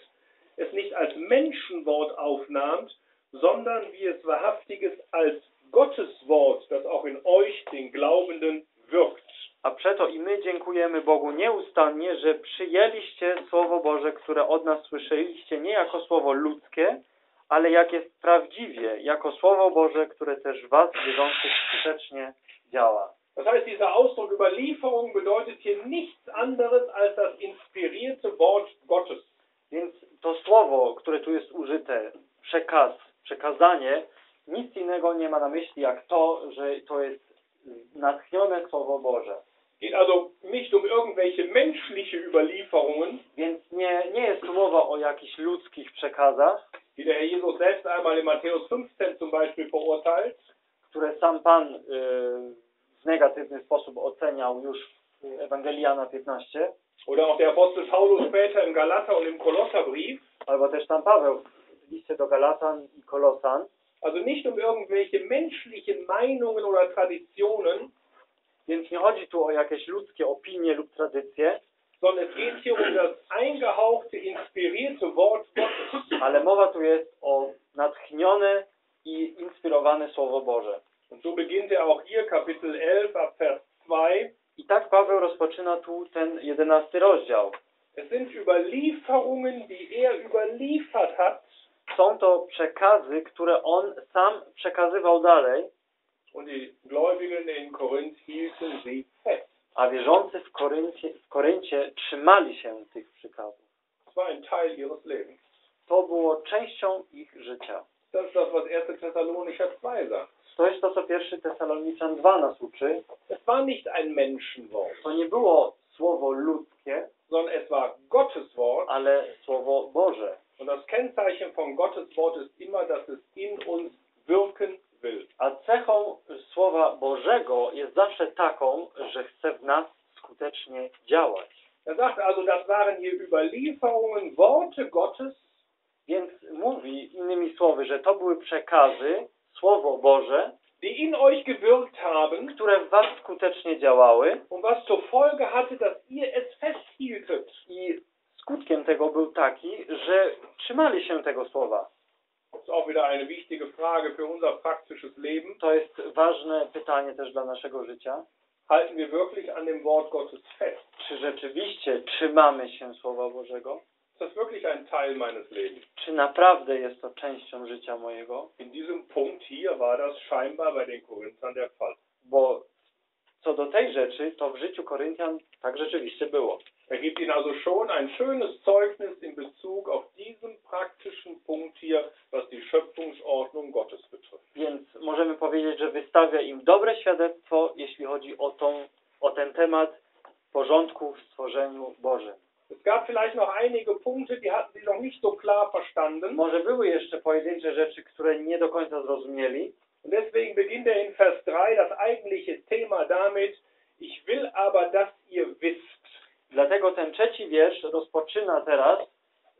es nicht als Menschenwort aufnahmt, sondern wie es wahrhaftiges als Gottes Wort, das auch in euch, den Glaubenden, wirkt. A przeto i my dziękujemy Bogu nieustannie, że przyjęliście Słowo Boże, które od nas słyszeliście, nie jako Słowo ludzkie, ale jak jest prawdziwie, jako Słowo Boże, które też was, wierzących, skutecznie działa. Das heißt, dieser Ausdruck Überlieferung bedeutet hier nichts anderes als das inspirierte Wort Gottes. Więc to Słowo, które tu jest użyte, przekaz, przekazanie, nic innego nie ma na myśli jak to, że to jest natchnione Słowo Boże. Geht also nicht um irgendwelche menschliche Überlieferungen. Więc nie, nie jest tu mowa o jakichś ludzkich przekazach, die der Herr Jesus selbst einmal in Matthäus fünfzehn zum Beispiel verurteilt, które sam Pan y, w negatywny sposób oceniał już w Ewangelii Jana piętnaście. Oder auch der Apostel Paulus später im Galater und im Kolosserbrief. Albo też tam Paweł w liście do Galatan i Kolosan. Also nicht um irgendwelche menschlichen Meinungen oder Traditionen. Więc nie chodzi tu o jakieś ludzkie opinie lub tradycje, sondern es geht hier um das eingehauchte, inspirierte Wort Gottes. Ale mowa tu jest o natchnione i inspirowane Słowo Boże. Und so beginnt er auch hier Kapitel elf ab Vers zwei. I tak Paweł rozpoczyna tu ten jedenasty rozdział. Es sind Überlieferungen, die er überliefert hat. Są to przekazy, które on sam przekazywał dalej. Und die Gläubigen in Korinth hielten sie fest. A wierzący w Koryncie, w Koryncie trzymali się tych przykazów. Das war ein Teil ihres Lebens. To było częścią ich życia. Das ist das, was erster Thessalonicher zwei sagt. To jest to, co pierwszy Tesaloniczan dwa nas uczy. Es war nicht ein Menschenwort. To nie było słowo ludzkie, sondern es war Gottes Wort, ale słowo Boże. Und das Kennzeichen von Gottes Wort ist immer, dass es in uns wirken will. A cechą Słowa Bożego jest zawsze taką, że chce w nas skutecznie działać. Er sagt also, das waren hier Überlieferungen, Worte Gottes. Więc mówi innymi słowy, że to były przekazy, Słowo Boże, die in euch gewirkt haben, które w was skutecznie działały, und was zur Folge hatte, dass ihr es festhieltet. I skutkiem tego był taki, że trzymali się tego słowa. To jest ważne pytanie też dla naszego życia. Czy rzeczywiście trzymamy się Słowa Bożego? Czy naprawdę jest to częścią życia mojego? Bo co do tej rzeczy, to w życiu Koryntian tak rzeczywiście było. Er gibt ihnen also schon ein schönes Zeugnis in Bezug auf diesen praktischen Punkt hier, was die Schöpfungsordnung Gottes betrifft. Więc możemy powiedzieć, że wystawia im dobre świadectwo, jeśli chodzi o, tą, o ten temat porządku w stworzeniu Bożym. Es gab vielleicht noch einige Punkte, die hatten sie noch nicht so klar verstanden. Może były jeszcze pojedyncze rzeczy, które nie do końca zrozumieli. Und deswegen beginnt er in Vers drei das eigentliche Thema damit: Ich will aber, dass ihr wisst. Dlatego ten trzeci wiersz rozpoczyna teraz,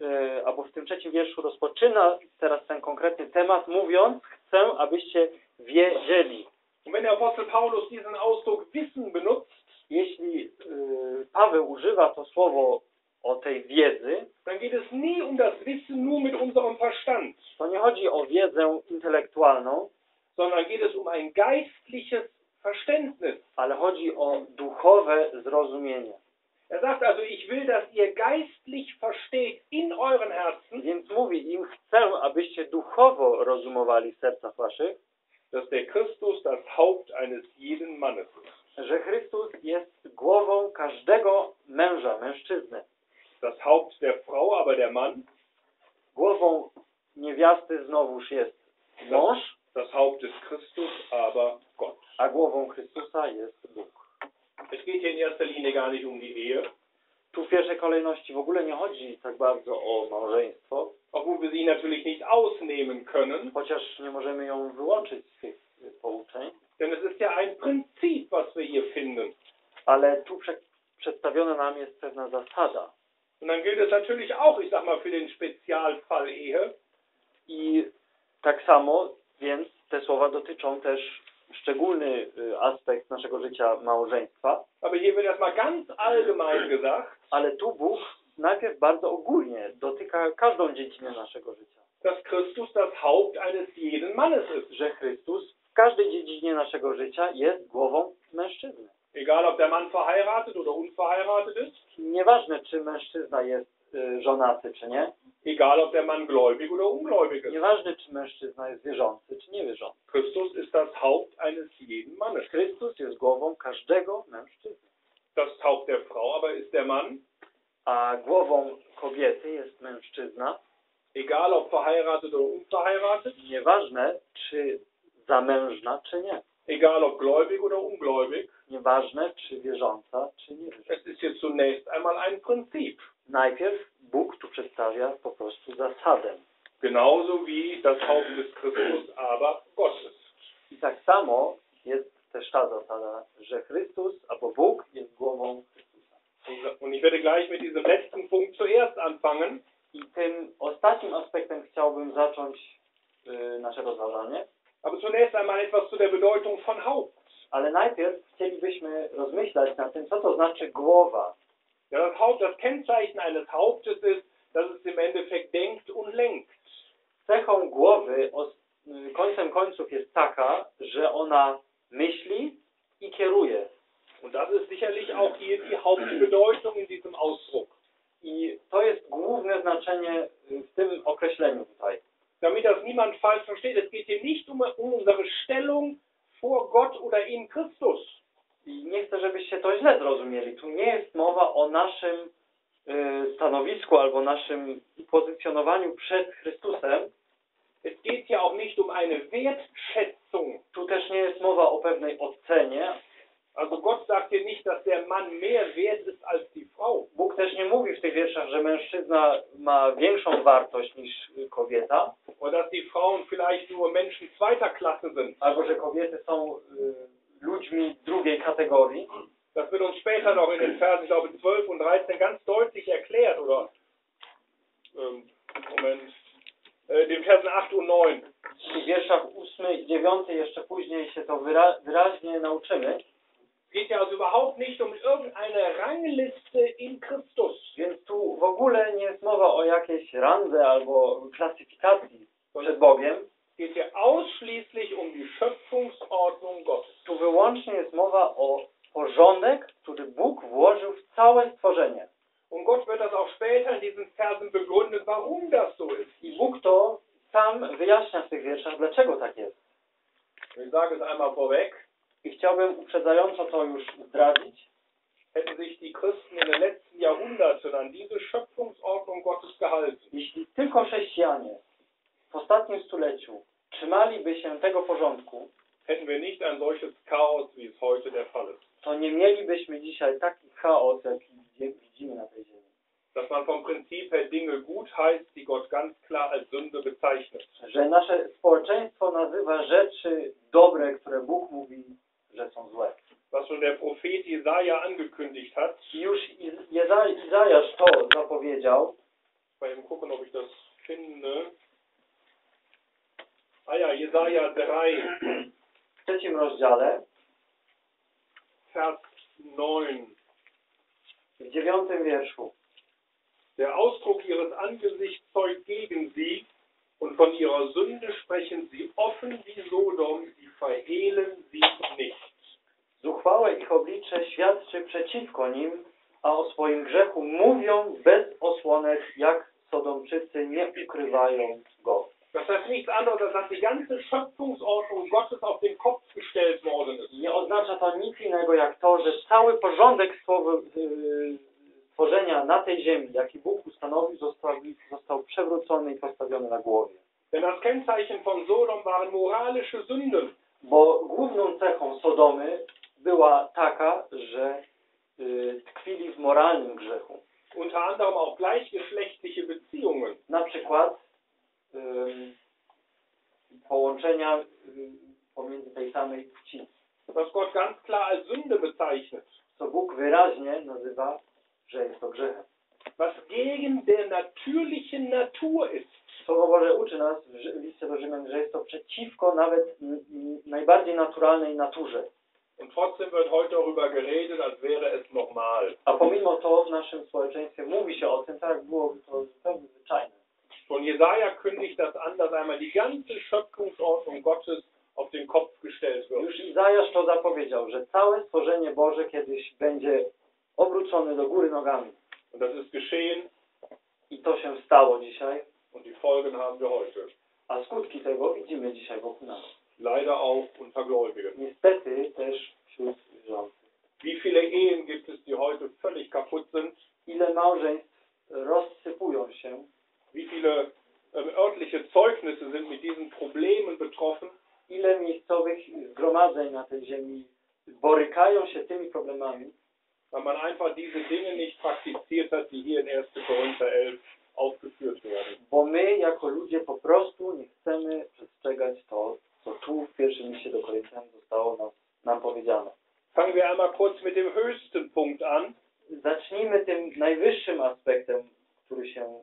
yy, albo w tym trzecim wierszu rozpoczyna teraz ten konkretny temat, mówiąc: chcę, abyście wiedzieli. Und wenn der Apostel Paulus diesen Ausdruck wissen benutzt, jeśli yy, Paweł używa to słowo o tej wiedzy, dann geht es nie um das Wissen nur mit unserem Verstand. To nie chodzi o wiedzę intelektualną, sondern geht es um ein geistliches Verständnis. Ale chodzi o duchowe zrozumienie. Er sagt also, ich will, dass ihr geistlich versteht in euren Herzen. Więc mówi im, chcę, abyście duchowo rozumowali w sercach waszych, dass der Christus das Haupt eines jeden Mannes ist. Że Chrystus jest głową każdego męża, mężczyzny. Das Haupt der Frau, aber der Mann. Głową niewiasty znowuż jest mąż. Das Haupt des Christus, aber Gott. A głową Chrystusa jest Bóg. Es geht hier in erster Linie gar nicht um die Ehe. Tu w pierwszej kolejności w ogóle nie chodzi tak bardzo o małżeństwo. Obwohl wir sie natürlich nicht ausnehmen können. Chociaż nie możemy ją wyłączyć z tych pouczeń. Denn es ist ja ein Prinzip, was wir hier finden. Ale tu prze przedstawiona nam jest pewna zasada. Und dann gilt es natürlich auch, ich sag mal, für den Spezialfall Ehe. I tak samo. Więc te słowa dotyczą też szczególny aspekt naszego życia małżeństwa. Ale tu Bóg najpierw bardzo ogólnie dotyka każdą dziedzinę naszego życia. Że Chrystus w każdej dziedzinie naszego życia jest głową mężczyzny. Nieważne, czy mężczyzna jest żonaty, czy nie. Egal, ob der Mann gläubig oder ungläubig ist. Nieważne, czy mężczyzna jest wierzący, czy niewierzący. Christus ist das Haupt eines jeden Mannes. Chrystus jest głową każdego mężczyzny. Das Haupt der Frau aber ist der Mann. A głową kobiety jest mężczyzna. Egal, ob verheiratet oder unverheiratet. Nieważne, czy zamężna, czy nie. Egal, ob gläubig oder ungläubig. Nieważne, czy wierząca, czy niewierząca. Es ist jetzt zunächst einmal ein Prinzip. Najpierw Bóg tu przedstawia po prostu zasadę. Genauso wie das Haupt des Christus, aber Gottes. I tak samo jest też ta zasada, że Chrystus, albo Bóg jest głową Chrystusa. Und ich werde gleich mit diesem letzten Punkt zuerst anfangen. I tym ostatnim aspektem chciałbym zacząć y, nasze rozważanie. Aber zunächst einmal etwas zu der Bedeutung von Haupt. Ale najpierw chcielibyśmy rozmyślać nad tym, co to znaczy głowa. Ja, das Haupt, das Kennzeichen eines Hauptes ist, dass es im Endeffekt denkt und lenkt. Cechą głowy, końcem końców, jest taka, że ona myśli i kieruje. Und das ist sicherlich auch hier die Hauptbedeutung in diesem Ausdruck. I to jest główne znaczenie w tym określeniu tutaj. Damit das niemand falsch versteht, es geht hier nicht um, um unsere Stellung vor Gott oder in Christus. I nie chcę, żebyście to źle zrozumieli. Tu nie jest mowa o naszym y, stanowisku albo naszym pozycjonowaniu przed Chrystusem. Es geht ja auch nicht um eine Wertschätzung. Tu też nie jest mowa o pewnej ocenie. Also Gott sagt hier nicht, dass der Mann mehr wert ist als die Frau. Bóg też nie mówi w tych wierszach, że mężczyzna ma większą wartość niż kobieta. Oder dass die Frauen vielleicht nur Menschen zweiter Klasse sind. Albo że kobiety są y, ludźmi drugiej kategorii. Das wird uns später noch in den Versen, glaube ich, zwölf und dreizehn ganz deutlich erklärt, oder? Ähm, Moment. Äh, den Versen acht und neun. W wierszach ósmym i dziewiątym jeszcze później się to wyra wyraźnie nauczymy. Geht ja also überhaupt nicht um irgendeine Rangliste in Christus. Więc tu w ogóle nie jest mowa o jakiejś randze albo klasyfikacji przed Bogiem. Geht ja ausschließlich um die Schöpfungsordnung Gottes. Tu wyłącznie jest mowa o porządek, który Bóg włożył w całe stworzenie. Und Gott wird das auch später in diesen Versen begründen, warum das so ist. I Bóg to sam wyjaśnia w tych wierszach, dlaczego tak jest. Ich sage es einmal vorweg. I chciałbym uprzedzająco to już zdradzić. Jeśli tylko chrześcijanie w ostatnim stuleciu trzymaliby się tego porządku, to nie mielibyśmy dzisiaj taki chaos, jaki widzimy na tej ziemi. man vom Prinzip her Dinge gut heißt, die Gott ganz klar als Sünde bezeichnet. Że nasze społeczeństwo nazywa rzeczy dobre, które Bóg mówi, że są złe. Was schon der Prophet Jesaja angekündigt hat. Już Jesajasz to zapowiedział. Mal eben gucken, ob ich das finde. A ja, Jesaja drei. W trzecim rozdziale. Vers neun. W dziewiątym wierszu. Der Ausdruck ihres Angesichts zeugt gegen sie und von ihrer Sünde sprechen sie offen wie Sodom, sie verhehlen sie nicht. Zuchwałe ich oblicze świadczy przeciwko nim, a o swoim grzechu mówią bez osłonek, jak Sodomczycy nie ukrywają go. Das heißt nichts anderes, als dass die ganze Schöpfungsordnung Gottes auf den Kopf gestellt worden ist. Nie oznacza to nic innego jak to, że cały porządek stworzenia na tej ziemi, jaki Bóg ustanowił, został, został przewrócony i postawiony na głowie. Denn das Kennzeichen von Sodom waren moralische Sünden. Bo główną cechą Sodomy była taka, że y, tkwili w moralnym grzechu. Unter anderem auch gleichgeschlechtliche Beziehungen. Na przykład połączenia pomiędzy tej samej płci. Was Gott ganz klar als Sünde bezeichnet. Co Bóg wyraźnie nazywa, że jest to grzechem. Was gegen der natürlichen Natur ist. Słowo Boże uczy nas w liście do Rzymian, że jest to przeciwko nawet najbardziej naturalnej naturze. Und trotzdem wird heute darüber geredet, als wäre es normal. A pomimo to w naszym społeczeństwie mówi się o tym, tak jak byłoby to zupełnie zwyczajne. Von Jesaja kündigt das an, dass einmal die ganze Schöpfungsordnung Gottes auf den Kopf gestellt wird. Już Jesajasz to zapowiedział, że całe stworzenie Boże kiedyś będzie obrócone do góry nogami. Und das ist geschehen. I to się stało dzisiaj. Und die Folgen haben wir heute. A skutki tego widzimy dzisiaj wokół nas. Leider auch unter Gläubigen. Niestety też wśród wierzących. Wie viele Ehen gibt es, die heute völlig kaputt sind? Ile małżeństw rozsypują się? Wie viele ähm, örtliche Zeugnisse sind mit diesen Problemen betroffen? Ile miejscowych zgromadzeń na tej ziemi borykają się tymi problemami? Weil man einfach diese Dinge nicht praktiziert hat, die hier in erster Korinther elf aufgeführt werden. Bo my jako ludzie po prostu nie chcemy przestrzegać to, co tu w pierwszym liście do Koryntian zostało nam, nam powiedziane. Fangen wir einmal kurz mit dem höchsten Punkt an. Zacznijmy tym najwyższym aspektem, który się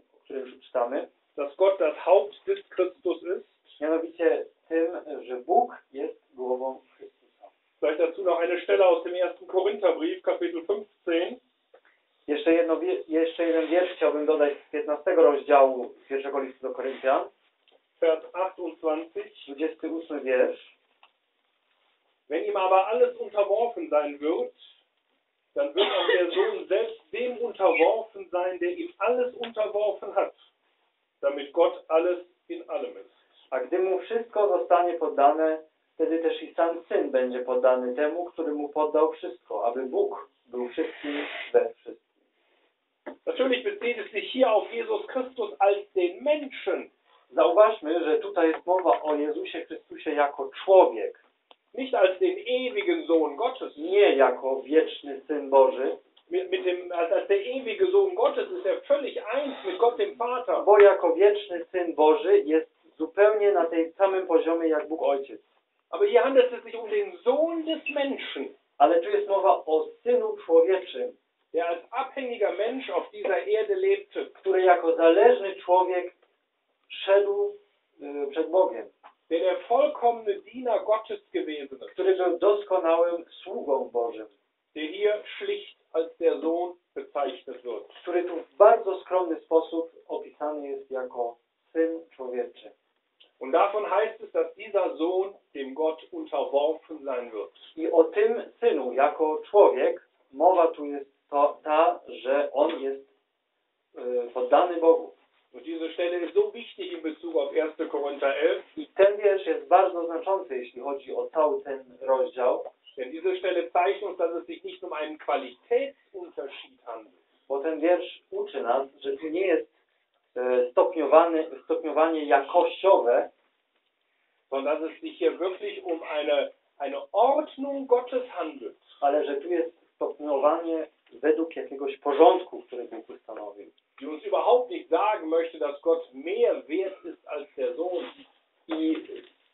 czytamy, dass Gott das Haupt des Christus ist. Mianowicie tym, że Bóg jest głową Chrystusa. Vielleicht dazu noch eine Stelle aus dem ersten Korintherbrief, Kapitel fünfzehn. Jeszcze, jedno, jeszcze jeden wiersz chciałbym dodać z piętnastego rozdziału pierwszego listu do Koryntian. Vers achtundzwanzig. dwudziesty ósmy wiersz. Wenn ihm aber alles unterworfen sein wird, dann wird auch der Sohn selbst dem unterworfen sein, der ihm alles unterworfen hat, damit Gott alles in allem ist. A gdy mu wszystko zostanie poddane, wtedy też i sam Syn będzie poddany temu, który mu poddał wszystko, aby Bóg był wszystkim we wszystkim. Natürlich bezieht es sich hier auf Jesus Christus als den Menschen. Zauważmy, że tutaj jest mowa o Jezusie Chrystusie jako człowiek. Nicht als den ewigen Sohn Gottes. Nie jako wieczny Syn Boży. Mit, mit dem, als der ewige Sohn Gottes ist er völlig eins mit Gott dem Vater. Bo jako wieczny Syn Boży jest zupełnie na tej samym poziomie jak Bóg Ojciec. Aber hier handelt es sich um den Sohn des Menschen. Ale tu jest mowa o Synu Człowieczym. Der als abhängiger Mensch auf dieser Erde lebte. Który jako zależny człowiek szedł yy, przed Bogiem. Der der vollkommene Diener Gottes gewesen ist, który był doskonałym sługą Bożym, der hier schlicht als der Sohn bezeichnet wird, który tu w bardzo skromny sposób opisany jest jako Syn Człowieczy. Und davon heißt es, dass dieser Sohn dem Gott unterworfen sein wird. I o tym Synu jako człowiek mowa tu jest to, ta, że on jest y, poddany Bogu. Und diese Stelle ist so wichtig in Bezug auf ersten Korinther elf. I ten wiersz jest bardzo znaczący, jeśli chodzi o cały ten rozdział. Denn diese Stelle zeigt uns, dass es sich nicht um einen Qualitätsunterschied handelt. Bo ten wiersz uczy nas, że tu nie jest e, stopniowanie, stopniowanie jakościowe, sondern dass es sich hier wirklich um eine, eine Ordnung Gottes handelt. Ale że tu jest stopniowanie według jakiegoś porządku, który Bóg ustanowił. die uns überhaupt nicht sagen möchte, dass Gott mehr wert ist als der Sohn. I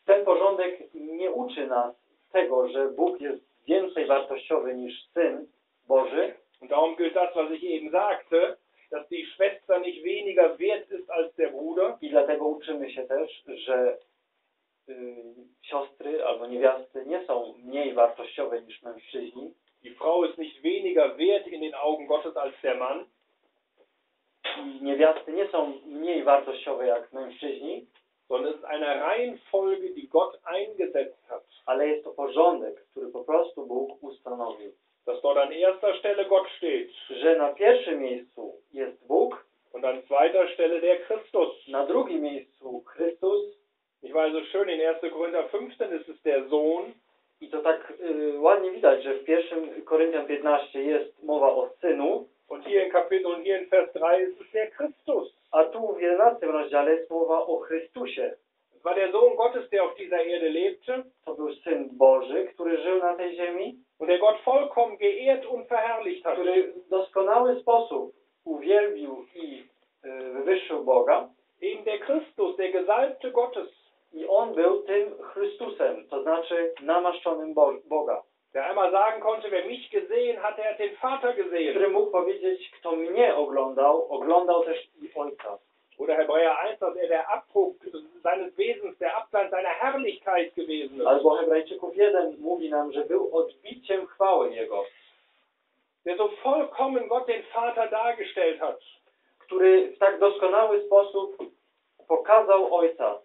ten porządek nie uczy nas tego, że Bóg jest więcej wartościowy niż Syn Boży. Und darum gilt das, was ich eben sagte, dass die Schwester nicht weniger wert ist als der Bruder. I dlatego uczymy się też, że y, siostry albo niewiasty nie są mniej wartościowe niż mężczyźni. Die Frau ist nicht weniger wert in den Augen Gottes als der Mann. I niewiasty nie są mniej wartościowe jak mężczyźni. Sondern es ist eine Reihenfolge, die Gott eingesetzt hat. Ale jest to porządek, który po prostu Bóg ustanowił. Dass dort an erster Stelle Gott steht. Że na pierwszym miejscu jest Bóg. Und an zweiter Stelle der Christus. Na drugim miejscu Chrystus. Ich weiß so schön, in erster Korinther fünfzehn ist es der Sohn. I to tak y, ładnie widać, że w pierwszym Koryntian piętnaście jest mowa o Synu. Und hier in Kapitel und hier in Vers drei ist es der Christus. A tu w jedenastym rozdziale jest mowa o Chrystusie. Es war der Sohn Gottes, der auf dieser Erde lebte. To był Syn Boży, który żył na tej ziemi. Und der Gott vollkommen geehrt und verherrlicht hat. Który w doskonały sposób uwielbił i y, wywyższył Boga. Eben der Christus, der gesalbte Gottes. I on był tym Chrystusem, to znaczy namaszczonym Bo Boga. Der einmal sagen konnte, wer mich gesehen hat, der hat den Vater gesehen. Który mógł powiedzieć, kto mnie oglądał, oglądał też i Ojca. Oder Hebräer eins, dass er der Abdruck seines Wesens, der Abglanz seiner Herrlichkeit gewesen ist. Albo Hebrajczyków jeden mówi nam, że był odbiciem chwały Jego. Der so vollkommen Gott den Vater dargestellt hat. Który w tak doskonały sposób pokazał Ojca.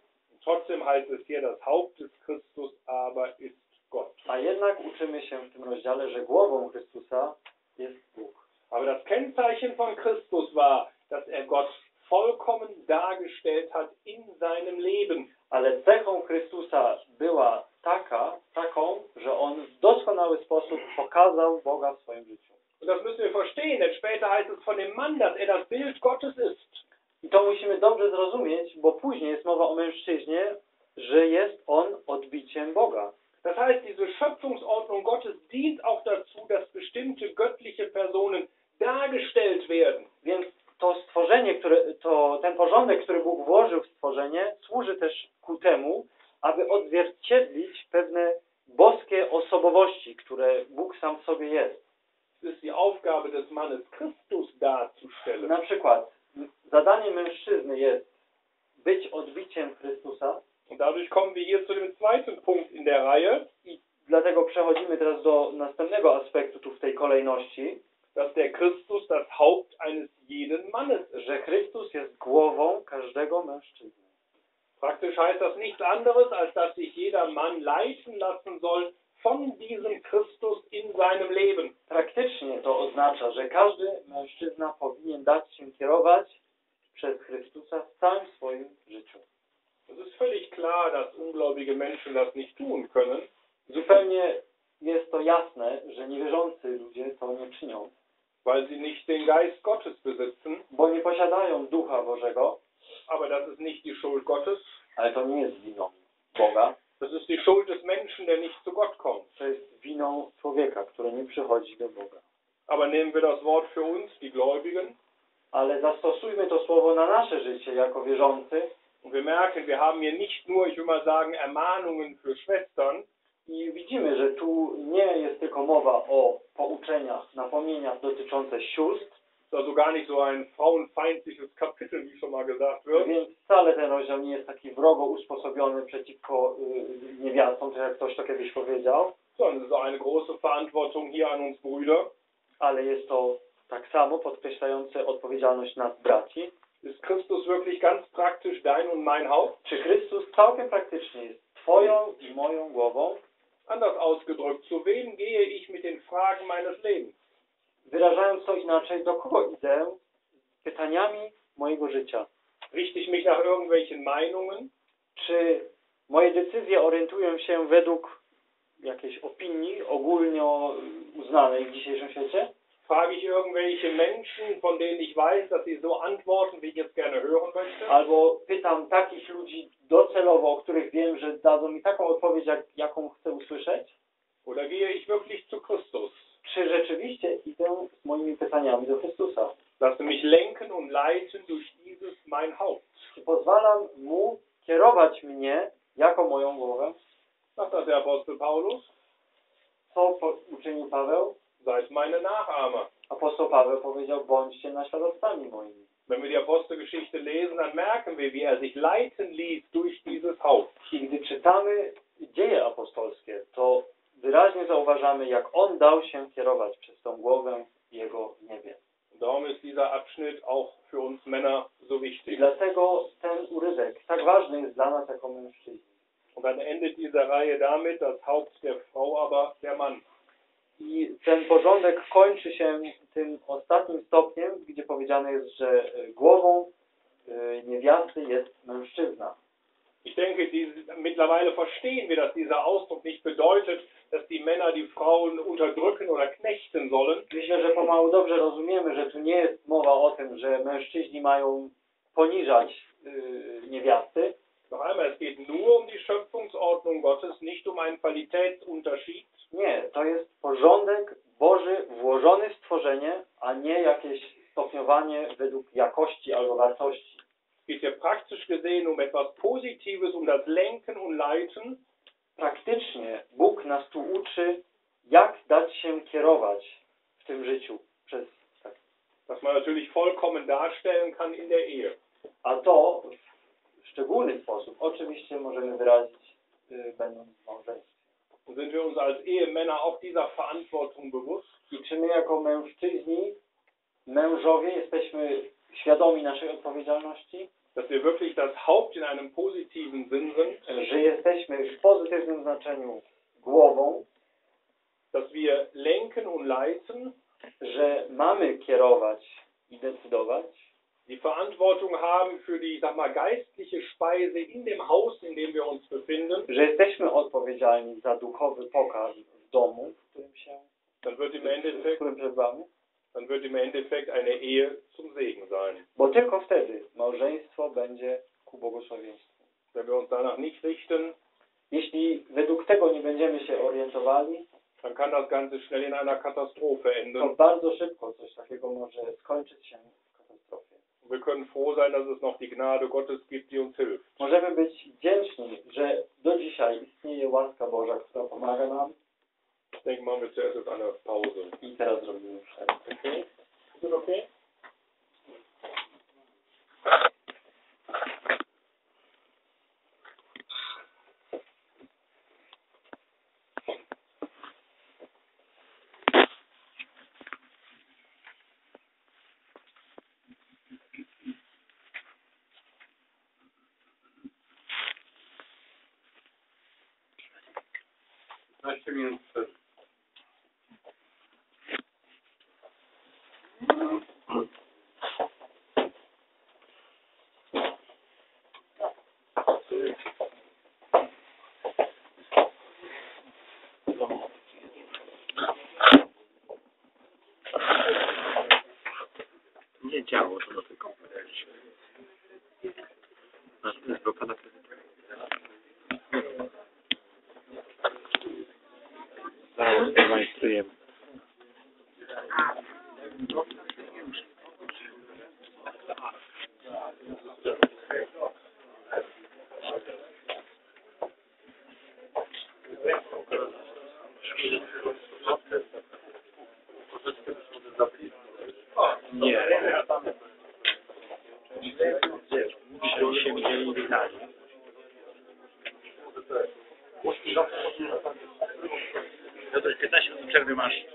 Trotzdem heißt es hier, das Haupt des Christus aber ist Gott. A jednak uczymy się w tym rozdziale, że głową Chrystusa jest Bóg. Aber das Kennzeichen von Christus war, dass er Gott vollkommen dargestellt hat in seinem Leben. Ale cechą Chrystusa była taka, taką, że on w doskonały sposób pokazał Boga w swoim życiu. Und das müssen wir verstehen, denn später heißt es von dem Mann, dass er das Bild Gottes ist. I to musimy dobrze zrozumieć, bo później jest mowa o mężczyźnie, że jest on odbiciem Boga. Das heißt, diese Schöpfungsordnung Gottes dient auch dazu, dass bestimmte göttliche Personen dargestellt werden. Więc to stworzenie, które, to ten porządek, który Bóg włożył w stworzenie, służy też ku temu, aby odzwierciedlić pewne boskie osobowości, które Bóg sam w sobie jest. Es ist die Aufgabe des Mannes, Christus darzustellen. Na przykład zadanie mężczyzny jest być odbiciem Chrystusa. Und dadurch kommen wir hier zu dem zweiten Punkt in der Reihe. I dlatego przechodzimy teraz do następnego aspektu tu w tej kolejności. Dass der Christus das Haupt eines jeden Mannes, że Chrystus jest głową każdego mężczyzny. Praktisch heißt das nichts anderes, als dass sich jeder Mann leiten lassen soll von diesem Christus in seinem Leben. Praktycznie to oznacza, że każdy mężczyzna powinien dać się kierować przez Chrystusa w całym swoim życiu. Es ist völlig klar, dass ungläubige Menschen das nicht tun können. Zupełnie jest to jasne, że niewierzący ludzie to nie czynią. Weil sie nicht den Geist Gottes besitzen. Bo nie posiadają Ducha Bożego. Aber das ist nicht die Schuld Gottes. Ale to nie jest winą Boga. Das ist die Schuld des Menschen, der nicht zu Gott kommt. To jest winą człowieka, który nie przychodzi do Boga. Aber nehmen wir das Wort für uns, die Gläubigen. Ale zastosujmy to słowo na nasze życie jako wierzący. Und wir merken, wir haben hier nicht nur, ich will mal sagen, Ermahnungen für Schwestern. I widzimy, że tu nie jest tylko mowa o pouczeniach, napomnieniach dotyczące sióstr. Also gar nicht so ein frauenfeindliches Kapitel, wie schon mal gesagt wird. Więc wcale ten rozdział nie jest taki wrogo usposobiony przeciwko y, niewiastom, jak ktoś to kiedyś powiedział. Sondern so eine große Verantwortung hier an uns Brüder. Ale jest to tak samo podkreślające odpowiedzialność nas braci. Ist Christus wirklich ganz praktisch dein und mein Haupt? Czy Chrystus całkiem praktycznie jest twoją i moją głową? Anders ausgedrückt, zu wem gehe ich mit den Fragen meines Lebens? Wyrażając to inaczej, do kogo idę z pytaniami mojego życia? Richte ich mich nach irgendwelchen Meinungen? Czy moje decyzje orientują się według jakiejś opinii ogólnie uznanej w dzisiejszym świecie? Frage ich irgendwelche Menschen, von denen ich weiß, dass sie so antworten, wie ich jetzt gerne hören möchte? Albo pytam takich ludzi docelowo, o których wiem, że dadzą mi taką odpowiedź, jak, jaką chcę usłyszeć? Oder gehe ich wirklich zu Christus? Czy rzeczywiście idę z moimi pytaniami do Chrystusa? Lass mich lenken und leiten durch dieses mein Haupt. I pozwalam mu kierować mnie jako moją głowę. Was hat der Apostel Paulus? Co uczynił Paweł? Seid meine Nachahmer. Apostoł Paweł powiedział: bądźcie naśladowcami moimi. Wenn wir die Apostelgeschichte lesen, dann merken wir, wie er sich leiten ließ durch dieses Haupt. I gdy czytamy Dzieje Apostolskie, to wyraźnie zauważamy, jak on dał się kierować przez tą głowę jego niebie. Darum ist dieser Abschnitt auch für uns Männer so wichtig. I dlatego ten urywek tak ważny jest dla nas jako mężczyzn. Und dann endet diese Reihe damit, das Haupt der Frau aber der Mann. I ten porządek kończy się tym ostatnim stopniem, gdzie powiedziane jest, że głową niewiasty jest mężczyzna. Ich denke, mittlerweile verstehen wir, dass dieser Ausdruck nicht bedeutet, dass die Männer die Frauen unterdrücken oder knechten sollen. Myślę, że pomału dobrze rozumiemy, że tu nie jest mowa o tym, że mężczyźni mają poniżać niewiasty. Noch einmal, es geht nur um die Schöpfungsordnung Gottes, nicht um einen Qualitätsunterschied. Nie, to jest porządek Boży włożony w stworzenie, a nie jakieś stopniowanie według jakości albo wartości. Es geht praktisch gesehen um etwas Positives, um das Lenken und Leiten. Praktycznie Bóg nas tu uczy, jak dać się kierować w tym życiu przez tak. Das man natürlich vollkommen darstellen kann in der Ehe. A to w szczególny sposób oczywiście możemy wyrazić, yy, będąc małżeństwem. Sind wir uns als Ehemänner auch dieser Verantwortung bewusst? I czy my jako mężczyźni, mężowie, jesteśmy świadomi naszej odpowiedzialności? Dass wir wirklich das Haupt in einem positiven Sinn sind. Że jesteśmy w pozytywnym znaczeniu głową. Dass wir lenken und leiten. Że mamy kierować i decydować. Die Verantwortung haben für die, sag mal, geistliche Speise in dem Haus, in dem wir uns befinden. Że jesteśmy odpowiedzialni za duchowy pokarm w domu, w którym się dann wird im Endeffekt, dann wird im Endeffekt eine Ehe zum Segen sein. Bo tylko wtedy małżeństwo będzie ku błogosławieństwu. Wenn wir uns danach nicht richten, jeśli według tego nie będziemy się orientowali, dann kann das Ganze schnell in einer Katastrophe enden. To bardzo szybko coś takiego może skończyć się w katastrofie. Wir können froh sein, dass es noch die Gnade Gottes gibt, die uns hilft. Możemy być wdzięczni, że do dzisiaj istnieje łaska Boża, która pomaga nam. Denken wir jetzt erst eine Pause. I teraz zrobimy przerwę. Okay. Ist das okay? piętnaście minut. Nie działo to do tej komputery. Następny jest blokada kredytowa. Majstrujemy. Nie. Musimy się widzieli witali. No to piętnaście minut przerwy masz.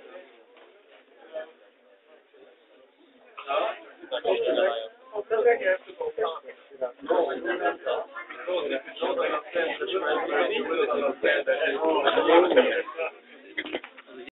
No,